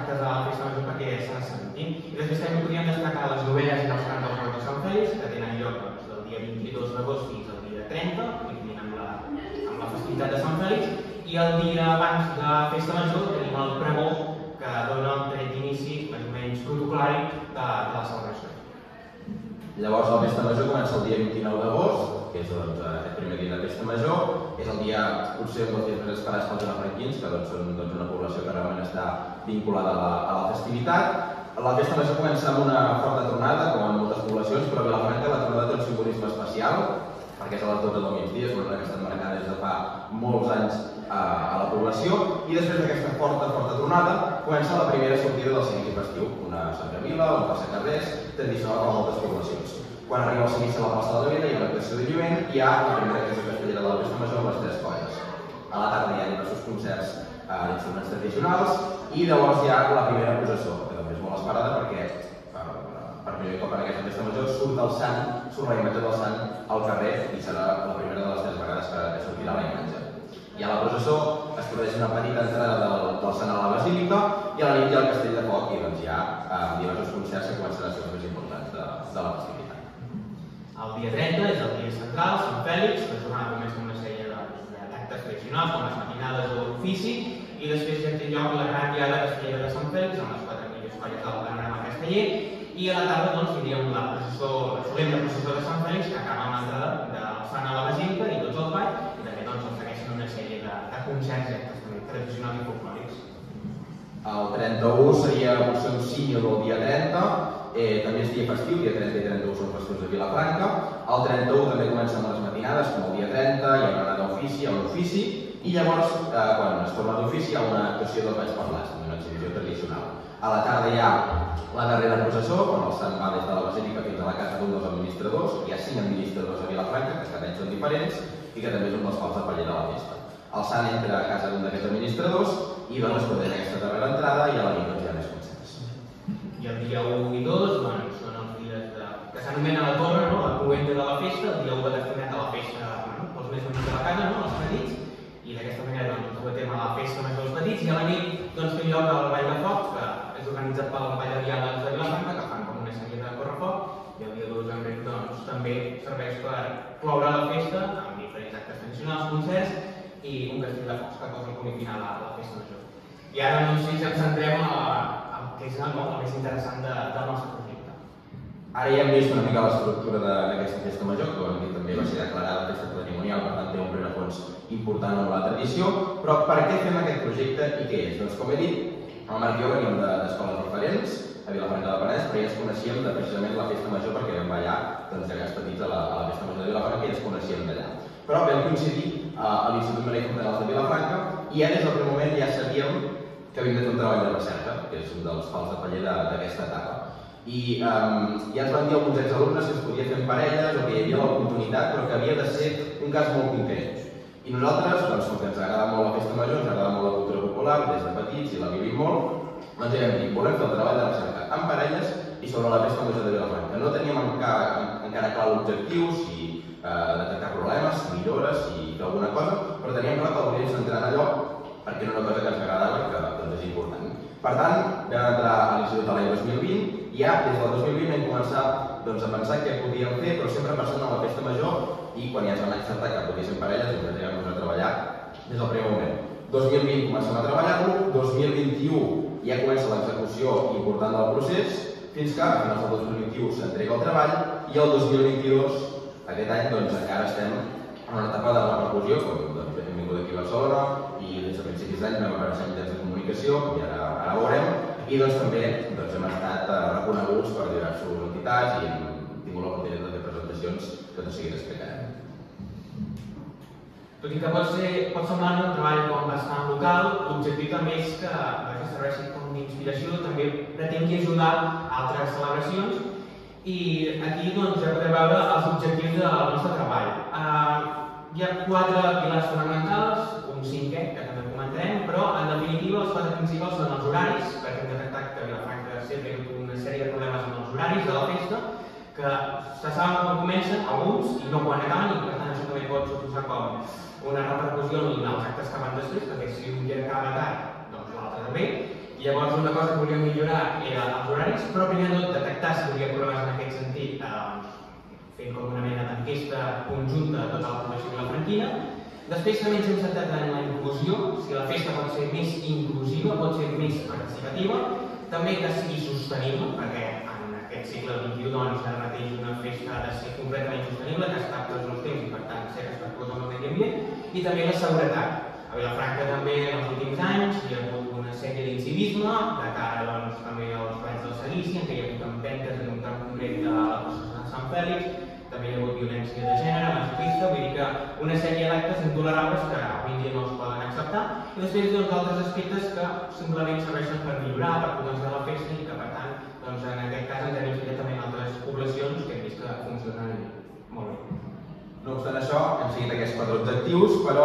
tractes de la cas de festa major tenim el pregó que dona el tret d'inici més o menys protocolari de la celebració. Llavors la festa major comença el dia vint-i-nou d'agost, que és aquest primer dia de festa major. És el dia, potser un dels dies més esperats pels Jonafranquins, que són una població que realment està vinculada a la festivitat. La festa major comença amb una forta tornada, com en moltes poblacions, però a Vilafranca la tornada té un simbolisme especial, perquè és a les dotze del migdia, és una hora que està marcada des de fa molts anys a la població, i després d'aquesta forta, forta tornada, comença la primera sortida del seguici festiu, una cercavila, un passacarrers, tradicional per a moltes poblacions. Quan arriba el seguici a la plaça de la Vella, hi ha l'actuació de lluent, hi ha la primera que és la castellera de la festa major amb les tres colles. A la tarda hi ha diversos concerts d'instruments tradicionals i llavors hi ha la primera processó, que també és molt esperada perquè per primer cop en aquesta festa major surt el sant, surt la imatge del sant al carrer i serà la primera de les tres vegades que sortirà la imatge. Hi ha la processó, es produeix una petita entrada del sant a la basílica i a la nit hi ha el castell de foc i doncs hi ha diversos concerts que començaran a ser els més importants de la festivitat. El dia trenta és el dia central, Sant Fèlix, la jornada comença amb una sèrie d'actes tradicionals com les matinades o l'ofici i després ja té lloc la gran diada castellera de Sant Fèlix amb les quatre millors colles del panorama casteller i a la tarda doncs tindríem la solemne processó de Sant Fèlix que acaba amb l'entrada del sant a la basílica i tots al ball. Concerts tradicionals i folklòrics. El trenta-u seria un símil del dia trenta, també és dia festiu, dia trenta i trenta-u són festius de Vilafranca. El trenta-u també comencen les matinades, com el dia trenta, hi ha una anada d'ofici, hi ha un ofici, i llavors, quan es torna d'ofici, hi ha una actuació del Vaig Parlars, una exhibició tradicional. A la tarda hi ha la darrera processó, on el sant va des de la basílica fins a la casa d'un dels administradors. Hi ha cinc administradors a Vilafranca, que cada any són diferents, i que també són dels pals de paller de la festa. El sant entra a casa d'un d'aquests administradors i van escoltar aquesta darrera entrada i a la nit doncs hi ha més concerts. I el dia u i dos són els dies que s'anomena la torre, la cloenda de la festa, el dia u va destinat a la festa pels més menuts de la casa, els petits, i d'aquesta manera duem a terme la festa més dels petits i a la nit té lloc el ball de foc, que és organitzat pel ball de diàlegs de Vilafranca, que fan com una sèrie de correfoc, i el dia dos en doncs també serveix per cloure la festa amb diferents actes tradicionals, concerts, i un castell de focs que posa el punt final a la festa major. I ara no sé si ens centrem en el que és el més interessant del nostre projecte. Ara ja hem vist una mica l'estructura d'aquesta festa major, que ho hem dit també va ser declarada festa patrimonial, per tant té un rerefons important en la tradició, però per què fem aquest projecte i què és? Doncs com he dit, el Marc i jo venim d'escoles diferents, a Vilafranca de Paredes, però ja ens coneixíem de precisament la festa major perquè vam ballar de grans petits a la festa major de Vilafranca i ens coneixíem d'allà. Però vam coincidir a l'Institut Martí Aymerich de Vilafranca i ja des del primer moment ja sabíem que havíem de fer un treball de recerca, que és un dels pals de paller d'aquesta etapa. I ja ens van dir alguns exalumnes que es podia fer en parelles o que hi havia l'oportunitat, però que havia de ser un cas molt concret. I nosaltres, doncs, com que ens agrada molt la festa major, ens agrada molt la cultura popular, des de petits i la vivim molt, doncs ja vam dir, volem fer el treball de recerca en parelles i sobre la festa major de Vilafranca. No teníem encara clar l'objectiu, si detectar problemes, millores i fer alguna cosa, però teníem clar que hauríem centrat allò perquè era una cosa que ens agradava i que és important. Per tant, vam entrar a l'Institut l'any dos mil vint i ja des del dos mil vint vam començar a pensar què podíem fer, però sempre passant a la festa major i quan ja ens van acceptar que podíessin parelles ens vam treballar des del primer moment. dos mil vint començàvem a treballar-ho, dos mil vint-i-u ja comença l'execució important del procés, fins que a finals del dos mil vint-i-u s'entrega el treball i el dos mil vint-i-dos aquest any encara estem en una etapa de repercussió, com hem vingut aquí a Barcelona i des de principis d'any vam aparèixer en mitjans de comunicació, com ara veurem, i també hem estat reconeguts per diverses entitats i hem tingut l'oportunitat de fer presentacions que tot seguit explicarem. Tot i que pot semblar un treball com bastant local, l'objectiu també és que serveixi com una inspiració, també pretengui ajudar altres celebracions. I aquí ja podem veure els objectius del nostre treball. Hi ha quatre pilars fonamentals, un cinquè que també comentarem, però en definitiva els quatre principals són els horaris, perquè hem detectat que Vilafranca sempre hi ha una sèrie de problemes amb els horaris de la festa, que se saben quan comencen alguns i no quan acaben, i per tant això també pot suposar com una repercussió en els actes que van després, perquè si un dia acaba tard, doncs l'altre també. Llavors, una cosa que volíem millorar era els horaris, però primer de tot detectar si hi havia problemes en aquest sentit, fent com una mena d'enquesta conjunta de tota la població vilafranquina. Després també ens hem centrat en la inclusió, si la festa pot ser més inclusiva, pot ser més participativa, també que sigui sostenible, perquè en aquest segle vint-i-u doncs ara mateix una festa ha de ser completament sostenible, que es capta els nous temps i per tant ser respectuós amb el medi ambient, i també la seguretat. A Vilafranca també en els últims anys hi ha hagut una sèrie d'incivisme, de cara doncs també als banys del Seguici, en què hi ha hagut empentes en un camp concret de la plaça Sant Fèlix, també hi ha hagut violència de gènere, masclista, vull dir que una sèrie d'actes intolerables que avui dia no es poden acceptar, i després doncs altres aspectes que simplement serveixen per millorar, per potenciar la festa i que per tant doncs en aquest cas ens hem inspirat també en altres poblacions que hem vist que funcionen molt bé. No obstant això, hem seguit aquests quatre objectius, però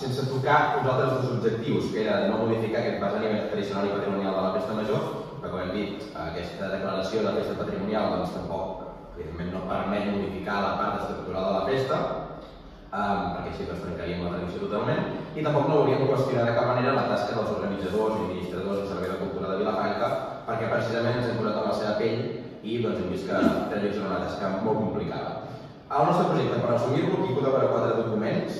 sense tocar uns altres dos objectius, que era no modificar aquest pas a nivell tradicional i patrimonial de la festa major, perquè, com hem dit, aquesta declaració de la festa patrimonial doncs tampoc, evidentment, no permet modificar la part estructural de la festa, perquè així doncs trencaríem la tradició totalment, i tampoc no hauríem de qüestionar de cap manera la tasca dels organitzadors i administradors del Servei de Cultura de Vilafranca, perquè precisament ens hem posat amb la seva pell i hem vist que tenen una tasca molt complicada. El nostre projecte, per assumir-lo, compta per quatre documents,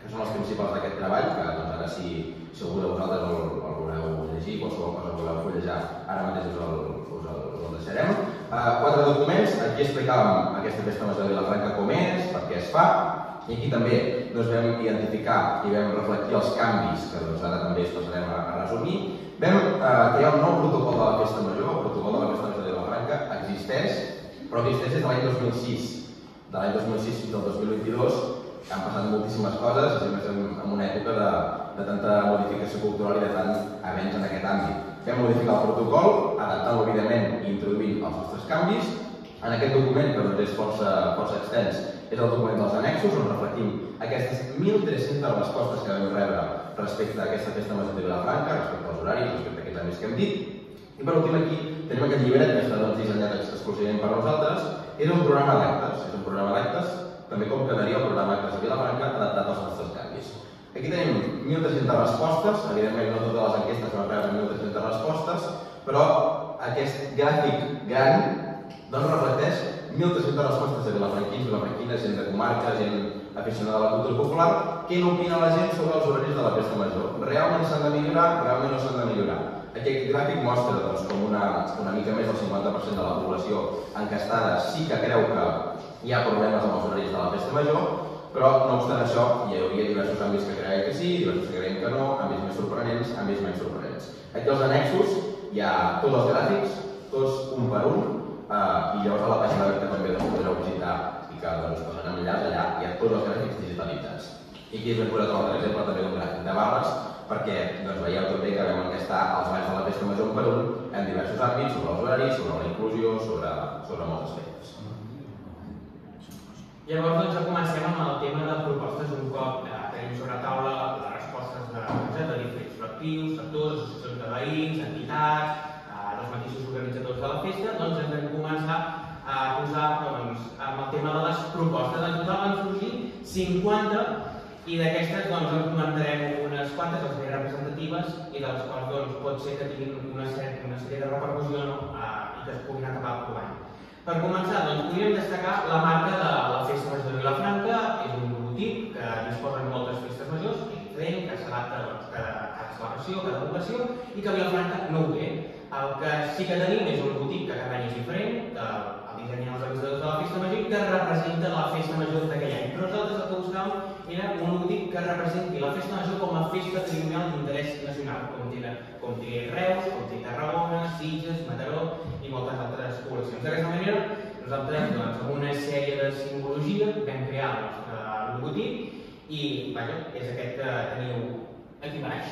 que són els principals d'aquest treball, que ara si segur que vosaltres el voleu llegir, qualsevol cosa voleu fullejar, ara mateix us el deixarem. Quatre documents, aquí explicàvem aquesta festa major de Vilafranca com és, per què es fa, i aquí també vam identificar i vam reflectir els canvis, que ara també es passarem a resumir. Vam crear un nou protocol de la festa major, el protocol de la festa major de Vilafranca existeix, però existeix des de l'any dos mil sis. De l'any dos mil sis fins al dos mil vint-i-dos han passat moltíssimes coses, a més en una època de tanta modificació cultural i de tant avenç en aquest àmbit. Vam modificar el protocol, adaptant-lo evidentment i introduint els nostres canvis. En aquest document, que és força extens, és el document dels annexos, on reflectim aquestes mil tres-centes respostes que vam rebre respecte a aquesta festa major de Vilafranca, respecte als horaris, respecte a aquests àmbits que hem dit. I per últim aquí tenim aquest llibret que està dissenyat exclusivament per nosaltres. Era un programa d'actes, és un programa d'actes, també com quedaria el programa d'actes de Vilafranca adaptat als nostres canvis. Aquí tenim mil tres-centes respostes, evidentment no totes les enquestes van rebre mil tres-centes respostes, però aquest gràfic gran doncs reflecteix mil tres-centes respostes de vilafranquins, vilafranquines, gent de comarca, gent aficionada a la cultura popular, què n'opina la gent sobre els horaris de la festa major. Realment s'han de millorar, realment no s'han de millorar. Aquest gràfic mostra com una mica més del cinquanta per cent de la població enquestada sí que creu que hi ha problemes amb els horaris de la festa major, però no obstant això hi hauria diversos àmbits que creien que sí, diversos que creien que no, àmbits més sorprenents, àmbits menys sorprenents. Aquí als annexos hi ha tots els gràfics, tots un per un, i llavors a la pàgina web que també podreu visitar i que us posaran enllaç allà, hi ha tots els gràfics digitalitzats. I aquí us hem posat un altre exemple també d'un gràfic de barres, perquè veieu també que vam enquestar els balls de la festa major per un en diversos àmbits, sobre els horaris, sobre la inclusió, sobre molts aspectes. Llavors ja comencem amb el tema de propostes. Un cop tenim sobre taula les respostes de diferents col·lectius, sectors, associacions de veïns, entitats, els mateixos organitzadors de la festa, doncs hem de començar a posar amb el tema de les propostes. En total van sorgir cinquanta i d'aquestes en comentarem unes quantes, les més representatives i de les quals pot ser que tinguin una sèrie de repercussió i que es puguin acabar aprovant. Per començar, podríem destacar la marca de la festa major de Vilafranca. És un logotip que disposen moltes festes majors, que s'adapta a cada celebració, a cada població, i que Vilafranca no ho té. El que sí que tenim és un logotip que cada any és diferent, el disseny dels organitzadors de la festa major, que representa la festa major d'aquell any. Però nosaltres el que buscàvem era un logotip que representi la festa major com a festa patrimonial d'interès nacional, com té Reus, com té Tarragona, Sitges, Mataró i moltes altres poblacions. D'aquesta manera, nosaltres, amb una sèrie de simbologia, vam crear el nostre logotip i és aquest que teniu aquí baix.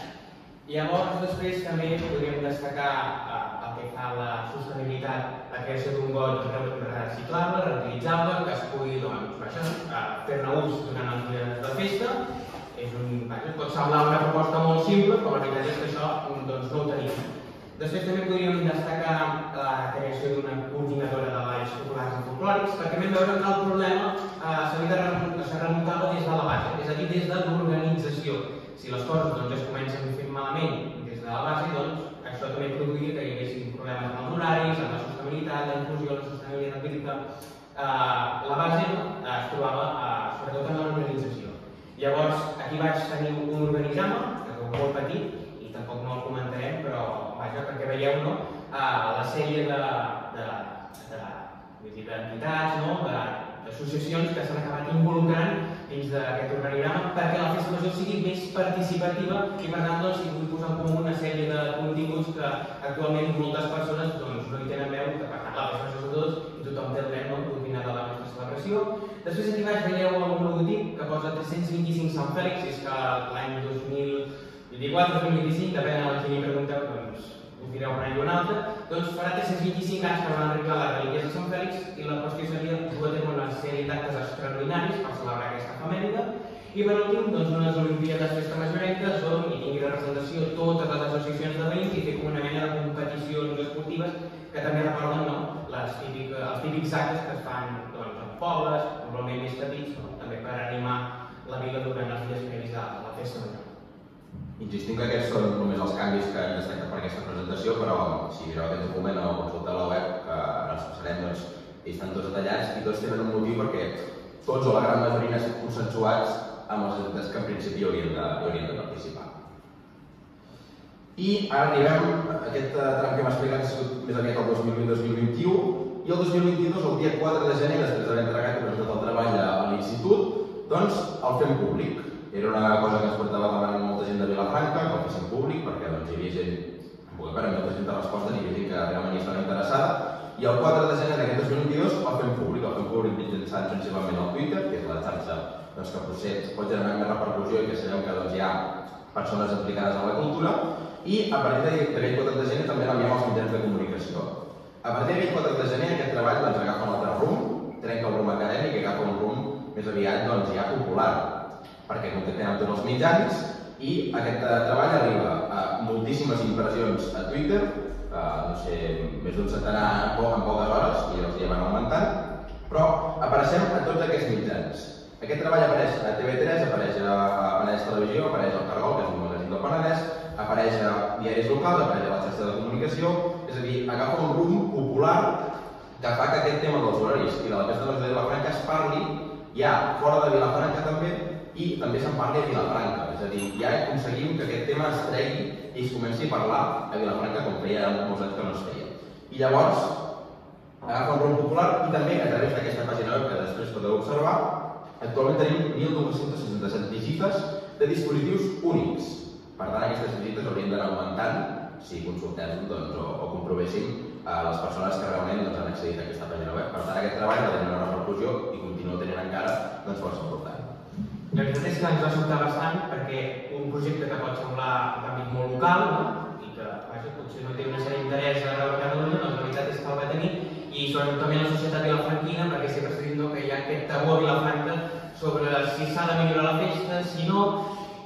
Llavors, després també podríem destacar el que fa la sostenibilitat, la creació d'un got reciclable, reutilitzable, que es pugui fer-ne ús durant els dies de festa. Pot semblar una proposta molt simple, però la veritat és que això no ho tenim. Després també podríem destacar la creació d'una coordinadora de balls populars i folklòrics, perquè vam veure que el problema s'ha remuntat des de la base, és a dir, des de l'organització. Si les coses es comencen fent malament des de la base, doncs això també produïa que hi haguessin problemes amb els horaris, amb la sostenibilitat, la inclusió, la sostenibilitat crítica. La base es trobava sobretot en l'organització. Llavors, aquí vaig tenir un organigrama, que és molt petit, i tampoc no el comentarem, però vaja, perquè veieu la sèrie d'entitats, d'associacions que s'han acabat involucrant dins d'aquest organigrama perquè la festa major sigui més participativa i per tant hi vull posar en comú una sèrie de continguts que actualment moltes persones no hi tenen veu, que per tant la festa major és de tots i tothom té el dret a opinar de la nostra celebració. Després aquí baix veieu un logotip que posa tres-cents vint-i-cinc Sant Fèlix, és que l'any dos mil vint-i-quatre o dos mil vint-i-cinc, depèn de qui li pregunteu, doncs us direu un any o un altre, doncs farà tres-cents vint-i-cinc anys que van arreglar les relíquies de Sant Fèlix i la qüestió seria dur a terme una sèrie d'actes extraordinaris per celebrar aquesta efemèride i per últim, doncs unes olimpíades festa majorenques on hi tingui representació totes les associacions de veïns i fer com una mena de competicions esportives que també recorden els típics actes que es fan en pobles, normalment més petits, també per animar la vila durant els dies previs de la festa major. Insistim que aquests són només els canvis que hem destacat per aquesta presentació, però si mireu aquest document o consulteu la web, que ara els passarem, doncs, ells estan tots detallats i tots tenen un motiu perquè tots o la gran majoria han estat consensuats amb els entitats que en principi haurien de participar. I ara arribem a aquest tram que hem explicat, ha sigut més aviat el dos mil vint a dos mil vint-i-u, i el dos mil vint-i-dos, el dia quatre de gener, després d'haver entregat i presentat el treball a l'institut, doncs el fem públic. Era una cosa que ens portava demanant molta gent de Vilafranca, que el féssim públic, perquè hi havia gent amb molta gent de resposta, hi havia gent que realment hi estava interessada, i el quatre de gener d'aquest dos mil vint-i-dos el fem públic, el fem públic mitjançant principalment al Twitter, que és la xarxa que potser pot generar més repercussió i que sabeu que hi ha persones implicades en la cultura, i a partir d'aquell quatre de gener també l'enviem als mitjans de comunicació. A partir d'aquell quatre de gener aquest treball agafa un altre rumb, trenca el rumb acadèmic i agafa un rumb més aviat ja popular, perquè contactem amb tots els mitjans i aquest treball arriba a moltíssimes impressions a Twitter, no sé, més d'un centenar en poques hores, i els ja van augmentant, però apareixem a tots aquests mitjans. Aquest treball apareix a T V tres, apareix a Penedès Televisió, apareix al Cargol, que és un magazín del Penedès, apareix a diaris locals, apareix a la xarxa de comunicació, és a dir, agafa un rumb popular que fa que aquest tema dels horaris i de la festa major de Vilafranca es parli ja fora de Vilafranca també, i també se'n parli a Vilafranca, és a dir, ja aconseguim que aquest tema es tregui i es comenci a parlar a Vilafranca com que hi ha molts anys que no es feia. I llavors agafa un rumb popular i també a través d'aquesta pàgina web que després podeu observar, actualment tenim mil dos-cents seixanta-set visites de dispositius únics. Per tant, aquestes visites haurien d'anar augmentant si consultem o comprovéssim les persones que realment han accedit a aquesta pàgina web. Per tant, aquest treball ha de tenir una repercussió i continua tenint encara força important. La veritat és que ens va sobtar bastant perquè un projecte que pot semblar d'àmbit molt local i que potser no té una sèrie d'interès a Catalunya, doncs la veritat és que el va tenir i sobretot també la societat vilafranquina, perquè sempre s'ha dit que hi ha aquest tabú a Vilafranca sobre si s'ha de millorar la festa, si no,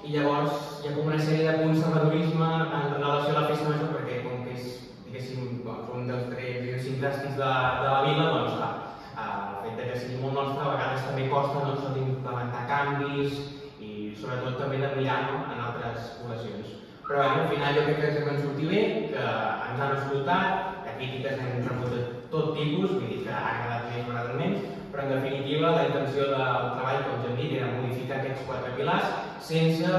i llavors hi ha com una sèrie de conservadorisme en relació a la festa major perquè com que és, diguéssim, un dels tres idiosincràstics de la vila, doncs clar, el fet que sigui molt nostre a vegades també costa d'implementar canvis i sobretot també de mirar-ho en altres poblacions. Però al final jo crec que ens vam sortir bé, que ens han escoltat, de crítiques n'hem rebut de tot tipus, vull dir que ha agradat més o agradat menys, però en definitiva la intenció del treball, com ja hem dit, era modificar aquests quatre pilars sense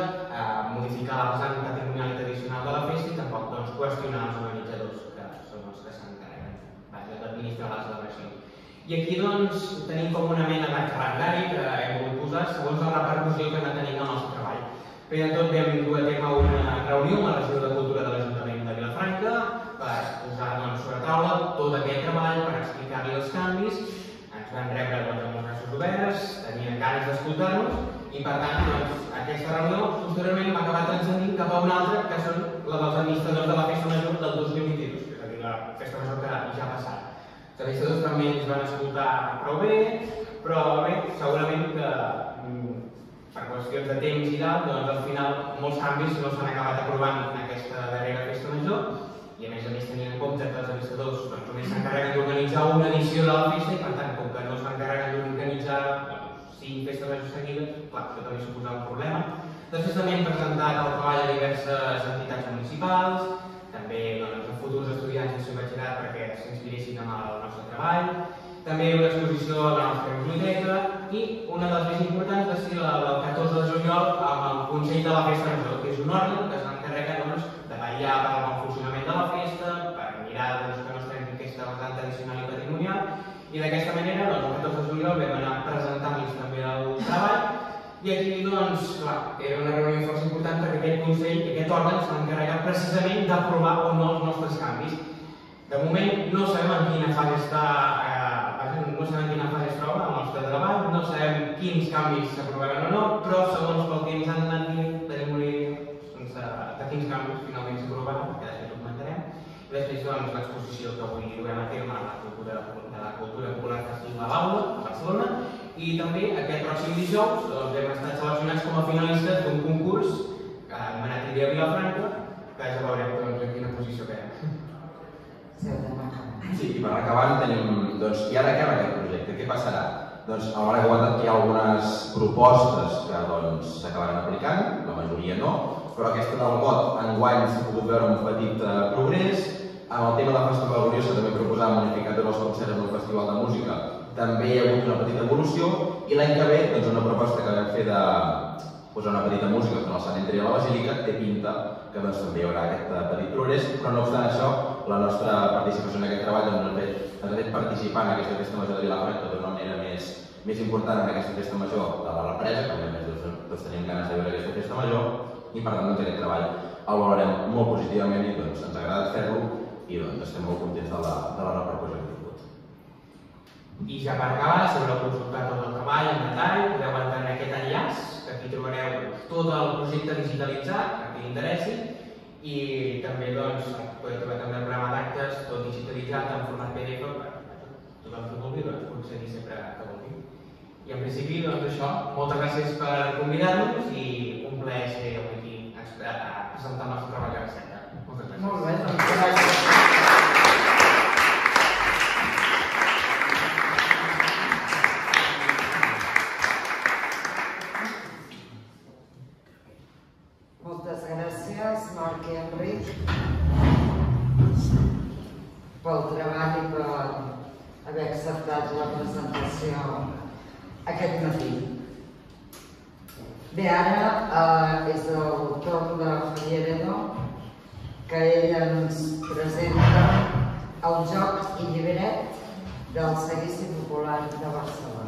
modificar la vessant patrimonial i tradicional de la festa i tampoc qüestionar els organitzadors, que són els que s'encarreguen d'administrar la celebració. I aquí doncs tenim com una mena de calendari que hem volgut posar segons la repercussió que anem tenint al nostre treball. Primer de tot vam dur a terme una reunió amb la Regió de Cultura de l'Ajuntament de Vilafranca per posar sobre taula tot aquest treball, per explicar-li els canvis. Ens van rebre amb els braços oberts, tenien ganes d'escoltar-nos i per tant aquesta reunió posteriorment hem acabat transcendint cap a una altra que són la dels administradors de la festa major del dos mil vint-i-dos, que és a dir, la festa major que ja ha passat. Els administradors també ens van escoltar prou bé, però bé, segurament que per qüestions de temps i dalt, doncs al final molts canvis no s'han acabat aprovant en aquesta darrera festa major i a més a més tenint en compte que els administradors només s'encarreguen d'organitzar una edició de la festa i per tant, com que no s'encarreguen d'organitzar cinc festes majors seguides, clar, això també suposa un problema. Després també hem presentat el treball a diverses entitats municipals, també a futurs estudiants de batxillerat perquè s'inspiressin amb el nostre treball també una exposició a la nostra biblioteca i una de les més importants va ser la del catorze de juliol amb el Consell de la Festa Major, que és un òrgan que s'encarrega de vetllar per al funcionament de la festa, per mirar que no es trenqui aquesta vessant tradicional i patrimonial, i d'aquesta manera el catorze de juliol vam anar presentant-los també el treball i aquí doncs, clar, era una reunió força important perquè aquest Consell, aquest òrgan s'encarrega precisament d'aprovar o no els nostres canvis. De moment no sabem en quina fase està no sabem quina fase es troba el nostre treball, no sabem quins canvis s'aprovaran o no, però segons pel que ens han anat dient tenim una idea de quins canvis finalment s'aprovaran, que després ho comentarem. I després l'exposició que avui duem a terme a la Cultura Popular Tradicional de Barcelona i també aquest pròxim dijous hem estat seleccionats com a finalistes d'un concurs que ha demanat Idea Vilafranca, que ja veurem en quina posició quedem. Sí, i per acabar tenim, doncs, i ara què va aquest projecte? Què passarà? Doncs, a l'hora que ho ha dit, hi ha algunes propostes que, doncs, s'acabaran aplicant, la majoria no, però aquesta del vot enguany s'ha pogut veure un petit progrés. En el tema de la Festival Gloriosa també proposàvem unificar tots els concerts en un festival de música, també hi ha hagut una petita evolució, i l'any que ve, doncs, una proposta que vam fer de posar una petita música en el cementiri de la Basílica té pinta que també hi haurà aquest petit progrés, però no obstant això, la nostra participació en aquest treball ens ha fet participar en aquesta festa major de Vilafranca d'una manera més important en aquesta festa major de la represa, perquè a més tots tenim ganes de veure aquesta festa major, i per tant aquest treball el valorem molt positivament i ens ha agradat fer-lo i estem molt contents de la repercussió que ha tingut. I ja per acabar, si voleu consultar tot el treball en detall, podeu entrar en aquest enllaç, aquí trobareu tot el projecte digitalitzat, a qui l'interessi, i també podeu trobar també el programa d'actes, tot digitalitzat en format P D F, per tothom que vulgui, doncs pugui seguir sempre que vulgui. I en principi, doncs això, moltes gràcies per convidar-nos i un plaer ser avui aquí a presentar el nostre treball de recerca. Moltes gràcies. Molt bé, doncs moltes gràcies. Marc i Enric pel treball i per haver acceptat la presentació aquest matí. Bé, ara és el torn de Javier Edo, que ell ens presenta el joc i llibret del Seguici Popular de Barcelona.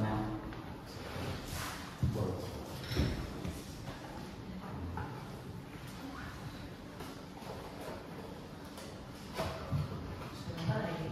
I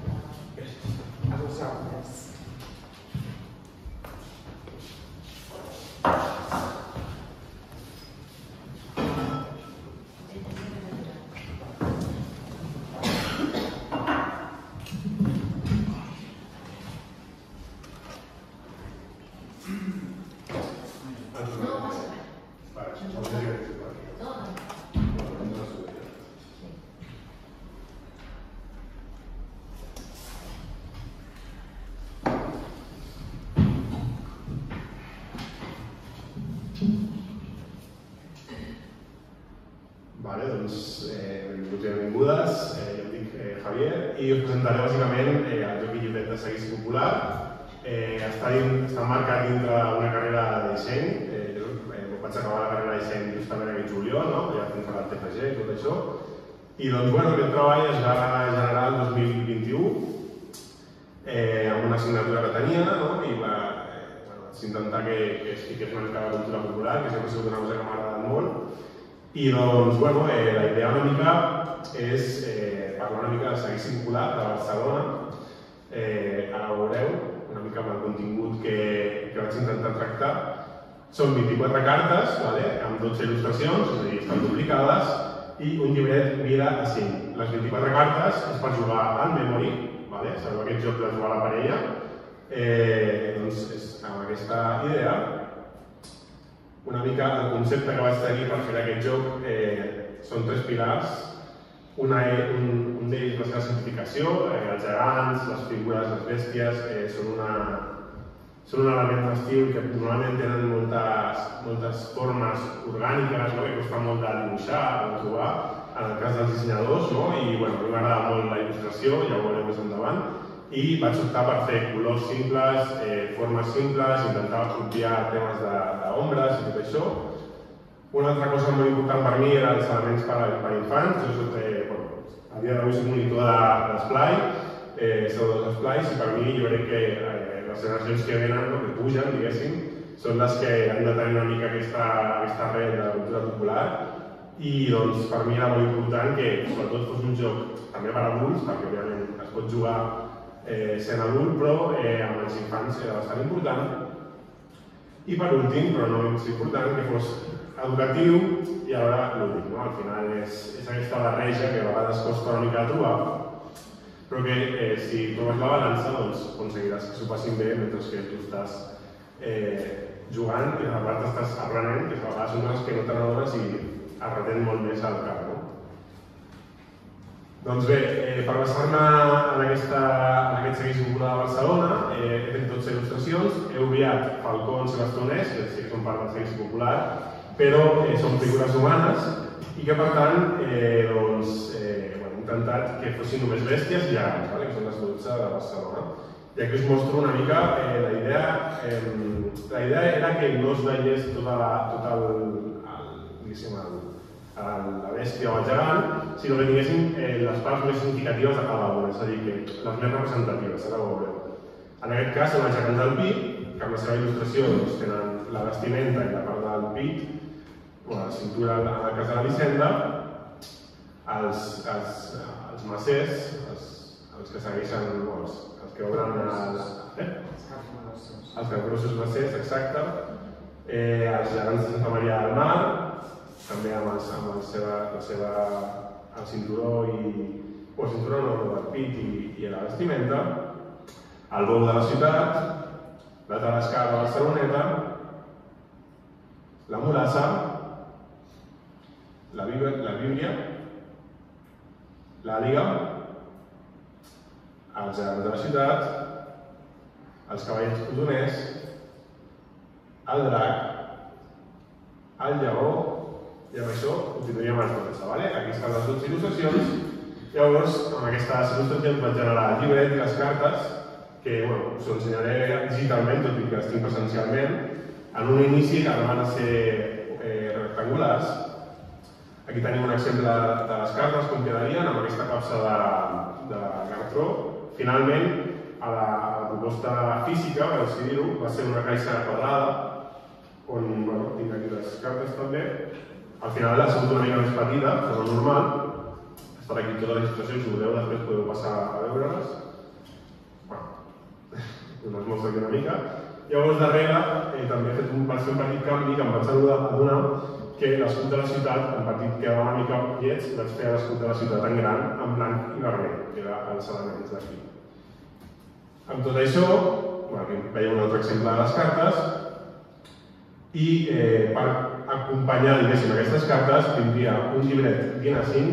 us presentaré bàsicament el joc i llibret de Seguici Popular. Està marcat dintre una carrera de disseny. Jo vaig acabar la carrera de disseny justament aquest juliol, ja fins a la T F G i tot això. I doncs, bueno, aquest treball es va generar el dos mil vint-i-u amb una assignatura que tenia i vaig intentar que es fiqués una mica de cultura popular, que sempre ha sigut una cosa que m'ha agradat molt. I doncs, bueno, la idea una mica és parlar una mica del Seguici Popular de Barcelona. Ara veureu una mica amb el contingut que vaig intentar tractar. Són vint-i-quatre cartes amb dotze il·lustracions, és a dir, estan duplicades, i un llibret mida a cinc. Les vint-i-quatre cartes és per jugar al memory, sabeu aquest joc de jugar a la parella. Doncs és amb aquesta idea. Una mica el concepte que vaig tenir per fer aquest joc són tres pilars. Un d'ells va ser la simplificació, els gegants, les figures, les bèsties, són un element festiu que normalment tenen moltes formes orgàniques que costa molt de dibuixar o de trobar, en el cas dels dissenyadors, i a mi m'agrada molt la il·lustració, ja ho veurem més endavant, i vaig optar per fer colors simples, formes simples, intentava obviar temes d'ombres i tot això. Una altra cosa molt important per mi eren els elements per infants. A dia d'avui soc monitor d'esplai, són dos esplais, i per mi jo crec que les generacions que venen, que pugen, diguéssim, són les que han de tenir una mica aquesta arrel de la cultura popular. I doncs per mi era molt important que sobretot fos un joc també per adults, perquè òbviament es pot jugar sent adult, però amb els infants era bastant important. I per últim, però no menys important, que fos educatiu i alhora lúdic. Al final és aquesta barreja que a vegades costa una mica de trobar, però que si trobes la balança doncs aconseguiràs que s'ho passin bé mentre que tu estàs jugant i a part estàs aprenent, que a vegades són coses que no t'agrades i es retén molt més al cap. Doncs bé, per basar-me en aquest Seguici Popular de Barcelona he fet dotze il·lustracions, he obviat Falcons i Bastoners, que sí que són part del Seguici Popular, però són figures humanes i que per tant he intentat que fossin només bèsties i àgats, que són les dotze de Barcelona. I aquí us mostro una mica la idea. La idea era que no us veiés tot el... la bèstia o el gegant, sinó que tinguéssim les parts més significatives de cada una, és a dir, les més representatives, ara ho veureu. En aquest cas són els gegants del pit, que amb la seva il·lustració tenen la vestimenta i la part del pit, la cintura en el cas de la Vicenda, els macers, els que segueixen, els que obren els capgrossos macers, exacte, els gegants de Santa Maria del Mar, també amb el cinturó del pit i la vestimenta, el bou de la ciutat, la tarasca de Barceloneta, la mulassa, la bíblia, l'àliga, els gegants de la ciutat, els cavallets codoners, el drac, el lleó. I amb això continuaríem amb la cosa. Aquí estan les dues il·lustracions. Llavors, amb aquestes il·lustracions vaig generar el llibret i les cartes, que us ensenyaré digitalment, tot i que estic presencialment. En un inici van ser rectangulars. Aquí tenim un exemple de les cartes, com quedarien, amb aquesta capsa de cartró. Finalment, a la proposta física, per decidir-ho, va ser una caixa quadrada, on tinc aquí les cartes també. Al final ha sigut una mica més petita, però és normal. Estan aquí totes les il·lustracions, si voleu, després podeu passar a veure-les. Bé, les mostro aquí una mica. Llavors, darrere, també he fet un petit canvi que em vaig adonar que l'escut de la ciutat, en petit quedava una mica lleig, vaig fer l'escut de la ciutat en gran, en blanc i vermell, que era els elements d'aquí. Amb tot això, aquí veieu un altre exemple de les cartes, i per acompanyar, diguéssim, aquestes cartes tindria un llibret Guinness cinc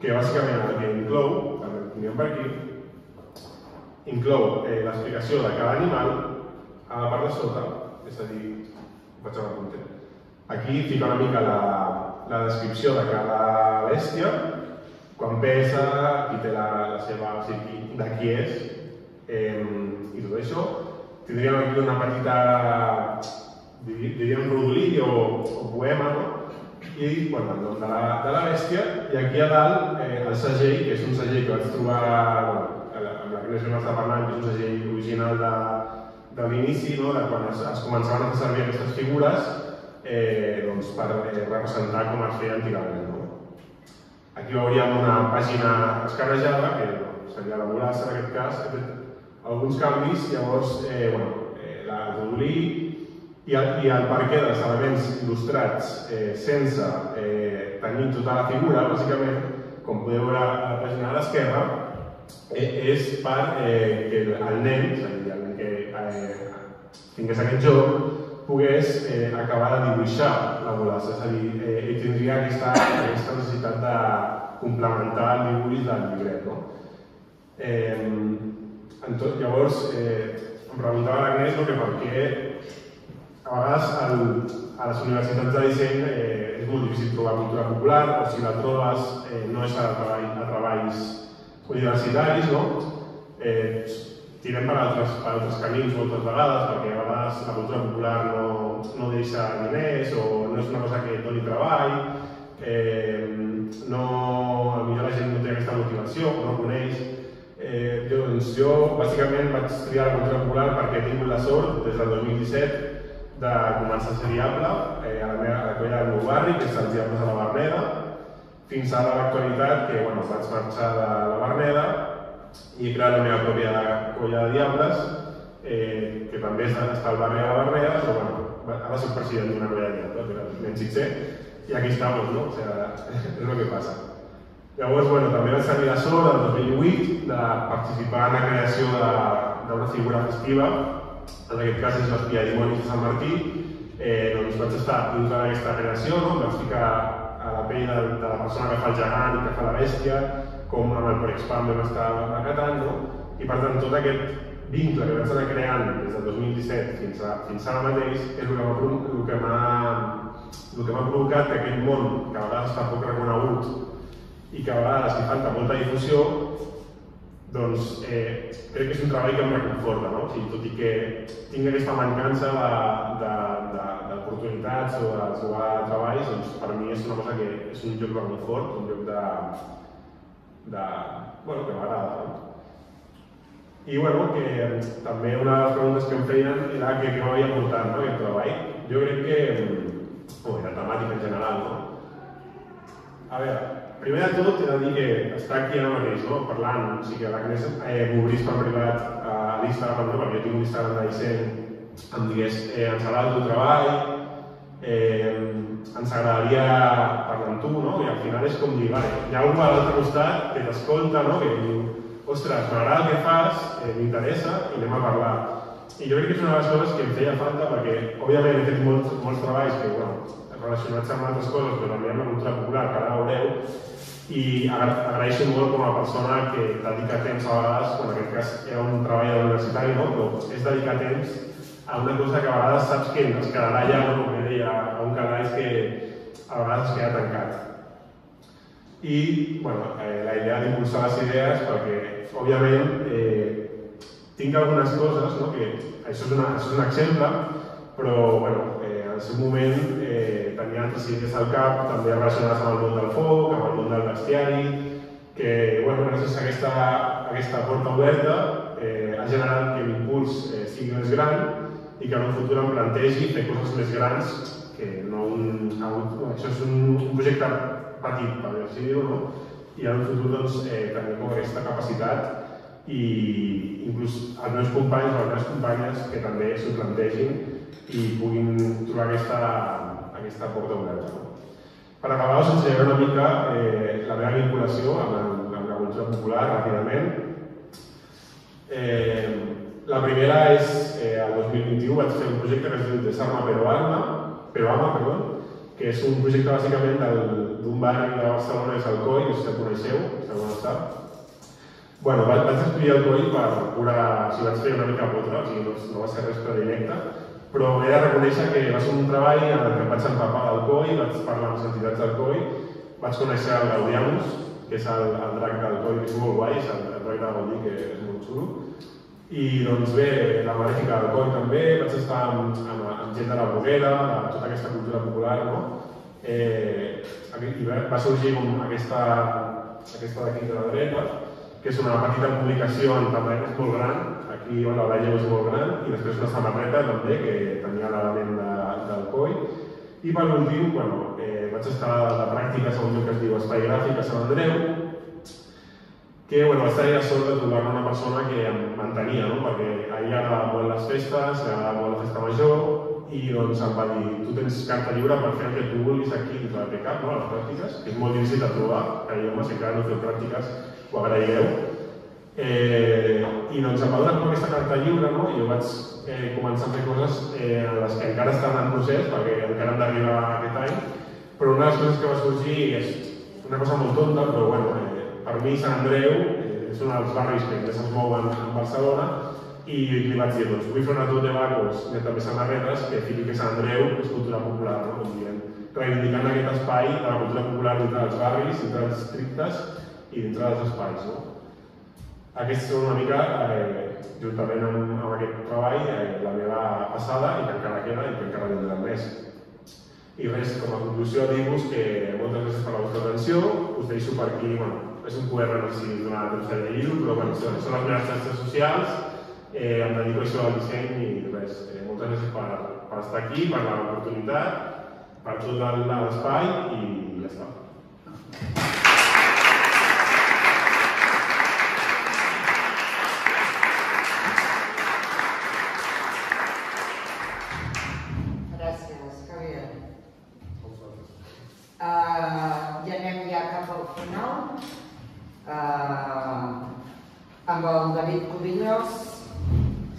que bàsicament el que inclou, també el tindríem per aquí, inclou l'explicació de cada animal a la part de sota, és a dir, vaig a la punta. Aquí fica una mica la descripció de cada bèstia, quan pesa, qui té la seva, o sigui, de qui és, i tot això. Tindríem aquí una petita, diríem rodolí o poema, i de la bèstia, i aquí a dalt el segell, que és un segell que vaig trobar amb la creació que està parlant, que és un segell original de l'inici, de quan es començaven a fer servir aquestes figures per representar com es feia antigament. Aquí veuríem una pàgina escarrejada, que seria la mulassa en aquest cas, que ha fet alguns canvis, llavors la rodolí, i el perquè dels elements il·lustrats sense tenir tota la figura, bàsicament, com podeu veure a la pàgina de l'esquerra, és perquè el nen, és a dir, el nen que tingués aquest joc, pogués acabar de dibuixar la mulassa, és a dir, ell tindria aquesta necessitat de complementar el dibuix del llibret. Llavors, em preguntava l'Agnès que per què a vegades a les universitats de disseny és molt difícil trobar cultura popular, o si la trobes no és a treballs universitaris, tirem per altres camins moltes vegades, perquè a vegades la cultura popular no deixa diners o no és una cosa que doni treball, potser la gent no té aquesta motivació o no coneix. Jo bàsicament vaig triar la cultura popular perquè he tingut la sort des del dos mil disset de començar a ser diable a la colla del meu barri, que és els Diables de la Verneda, fins ara a l'actualitat que vaig marxar de la Verneda i he creat la meva pròpia colla de diables, que també està al barri de la Verneda, però bé, ara soc president d'una colla de diables, però ben sincer, i aquí estem, no? O sigui, és el que passa. Llavors, bueno, també vaig tenir la sort el dos mil vuit de participar en la creació d'una figura festiva, en aquest cas és l'espia d'Imonis de Sant Martí. Doncs vaig estar dintre d'aquesta creació, vaig ficar a la pell de la persona que fa el gegant i que fa la bèstia, com amb el Corexpam vam estar acatant, i per tant tot aquest vincle que vaig anar creant des del dos mil disset fins ara mateix és el que m'ha provocat que aquest món, que a vegades està poc reconegut i que a vegades li falta molta difusió, doncs crec que és un treball que em reconforta, tot i que tinc aquesta mancança d'oportunitats o de trobar treballs, doncs per mi és una cosa que és un lloc molt fort, un lloc que m'agrada. I també una de les preguntes que em feien era què m'havia portat aquest treball. Jo crec que... o era temàtica en general, no? A veure... Primer de tot, he de dir que estar aquí ara mateix, parlant, o sigui que l'Agnès m'obrís per privat a l'Instagram, perquè jo tinc un Instagram de disseny, em digués, ens agrada el teu treball, ens agradaria parlar amb tu, i al final és com dir, hi ha algú a l'altre costat que t'escolta, que diu, ostres, m'agrada el que fas, m'interessa, i anem a parlar. I jo crec que és una de les coses que em feia falta, perquè, òbviament, he fet molts treballs que, bueno, relacionats amb altres coses, però també amb la cultura popular, que ara veureu, i agraeixo molt com a persona que dedica temps a vegades, en aquest cas era un treball a la universitat, però és dedicar temps a una cosa que a vegades saps que ens quedarà allà, com que deia, a un canal que a vegades es queda tancat. I la idea d'impulsar les idees, perquè òbviament tinc algunes coses, que això és un exemple, però en el seu moment tenia altres idees al cap, també relacionades amb el món del foc, amb el món del bestiari, que gràcies a aquesta porta oberta ha generat que l'impuls sigui més gran i que en un futur em plantegi fer coses més grans, que això és un projecte petit, per dir-ho, i en un futur tenir com aquesta capacitat i inclús els meus companys o les meves companyes que també s'ho plantegin i puguin trobar aquesta porta oberta. Per acabar, us ensenyaré una mica la meva vinculació amb la cultura popular, ràpidament. La primera és, el dos mil vint-i-u vaig fer un projecte que es diu Desarma Pero Ama, que és un projecte bàsicament d'un barri de Barcelona, és Alcoi, no sé si el coneixeu, segur que està. Vaig descobrir Alcoi per procurar, si vaig fer una mica potra, o sigui, no va ser res predilecte, però he de reconèixer que va ser un treball en el que vaig empapar d'Alcoi, vaig parlar amb les entitats d'Alcoi, vaig conèixer el Gaudiamus, que és el drac d'Alcoi, que és molt guai, és el drac de Gaudí, que és molt xulo. I doncs bé, la Malèfica d'Alcoi també, vaig estar amb gent de la Bruguera, amb tota aquesta cultura popular, i va sorgir com aquesta d'aquí de la dreta, que és una petita publicació en tamaix molt gran, aquí la Vella és molt gran, i després una samarreta també, que tenia l'element d'Alcoi. I per últim, vaig estar de pràctiques a un lloc que es diu Espai Gràfic a Sant Andreu, que vaig tenir la sort de trobar-me una persona que em mantenia, perquè a ella agradava molt les festes, agradava molt la festa major, i doncs em va dir, tu tens carta lliure per fer el que tu vulguis aquí dins de la P C A P, a les pràctiques, que és molt difícil de trobar, que jo m'ho sé que ara no feu pràctiques, ho agraireu. I doncs em va donar com aquesta carta lliure i jo vaig començar a fer coses en les que encara estan en procés perquè encara hem d'arribar aquest any, però una de les coses que va sorgir és una cosa molt tonta, però bueno, per mi Sant Andreu és un dels barris que més es mouen en Barcelona i li vaig dir, doncs vull fer una tot de vagos i també samarretes que fiqui que Sant Andreu és cultura popular, com diem, reivindicant aquest espai de la cultura popular dintre dels barris, dintre dels districtes i dintre dels espais. Aquests són una mica, juntament amb aquest treball, la meva passada i que encara queda i que encara vindrà més. I res, com a conclusió, dir-vos que moltes gràcies per la vostra atenció. Us deixo per aquí, és un cu erra, no sé si donarà temps de llegir-ho, però són les meves xarxes socials, em dedico a això al disseny i res. Moltes gràcies per estar aquí, per l'oportunitat, per tot l'espai i ja està. Amb el David Cubillos,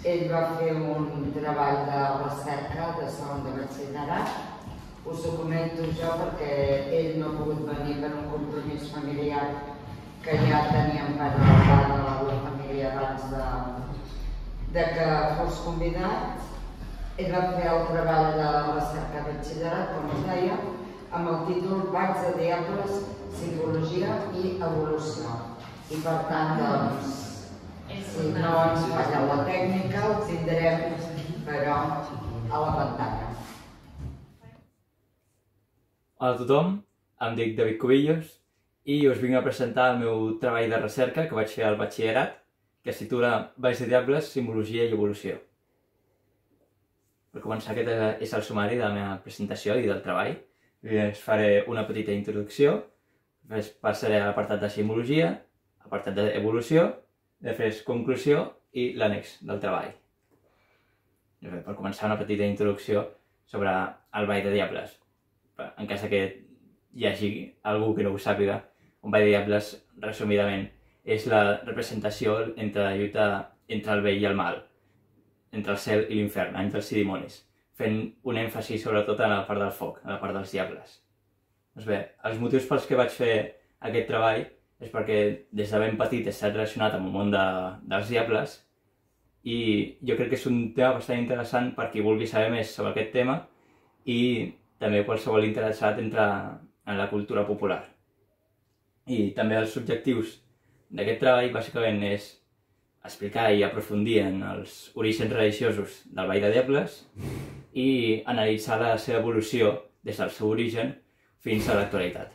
ell va fer un treball de recerca de segon de batxillerat. Us ho comento jo perquè ell no ha pogut venir per un compromís familiar que ja teníem per part de la meva família abans que fos convidat. Ell va fer el treball de recerca de batxillerat, com us deia, amb el títol Bacs de Diables, Psicologia i Evolució. I per tant, doncs, si no ens falla la tècnica, el tindrem, però, a la pantalla. Hola a tothom, em dic David Cubillos i us vinc a presentar el meu treball de recerca que vaig fer al batxillerat, que es titula Baix de Diables, Simbologia i Evolució. Per començar, aquest és el sumari de la meva presentació i del treball. Us faré una petita introducció, després passaré a l'apartat de simbologia, apartat d'evolució, després conclusió i l'annex del treball. Per començar, una petita introducció sobre el ball de diables. En cas que hi hagi algú que no ho sàpiga, un ball de diables, resumidament, és la representació entre la lluita entre el bé i el mal, entre el cel i l'infern, entre els dimonis, fent un èmfasi sobretot en la part del foc, en la part dels diables. Doncs bé, els motius pels que vaig fer aquest treball és perquè des de ben petit he estat relacionat amb el món dels diables i jo crec que és un tema bastant interessant per qui vulgui saber més sobre aquest tema i també qualsevol interessat en la cultura popular. I també els objectius d'aquest treball bàsicament és explicar i aprofundir en els orígens religiosos del ball de diables i analitzar la seva evolució des del seu origen fins a l'actualitat.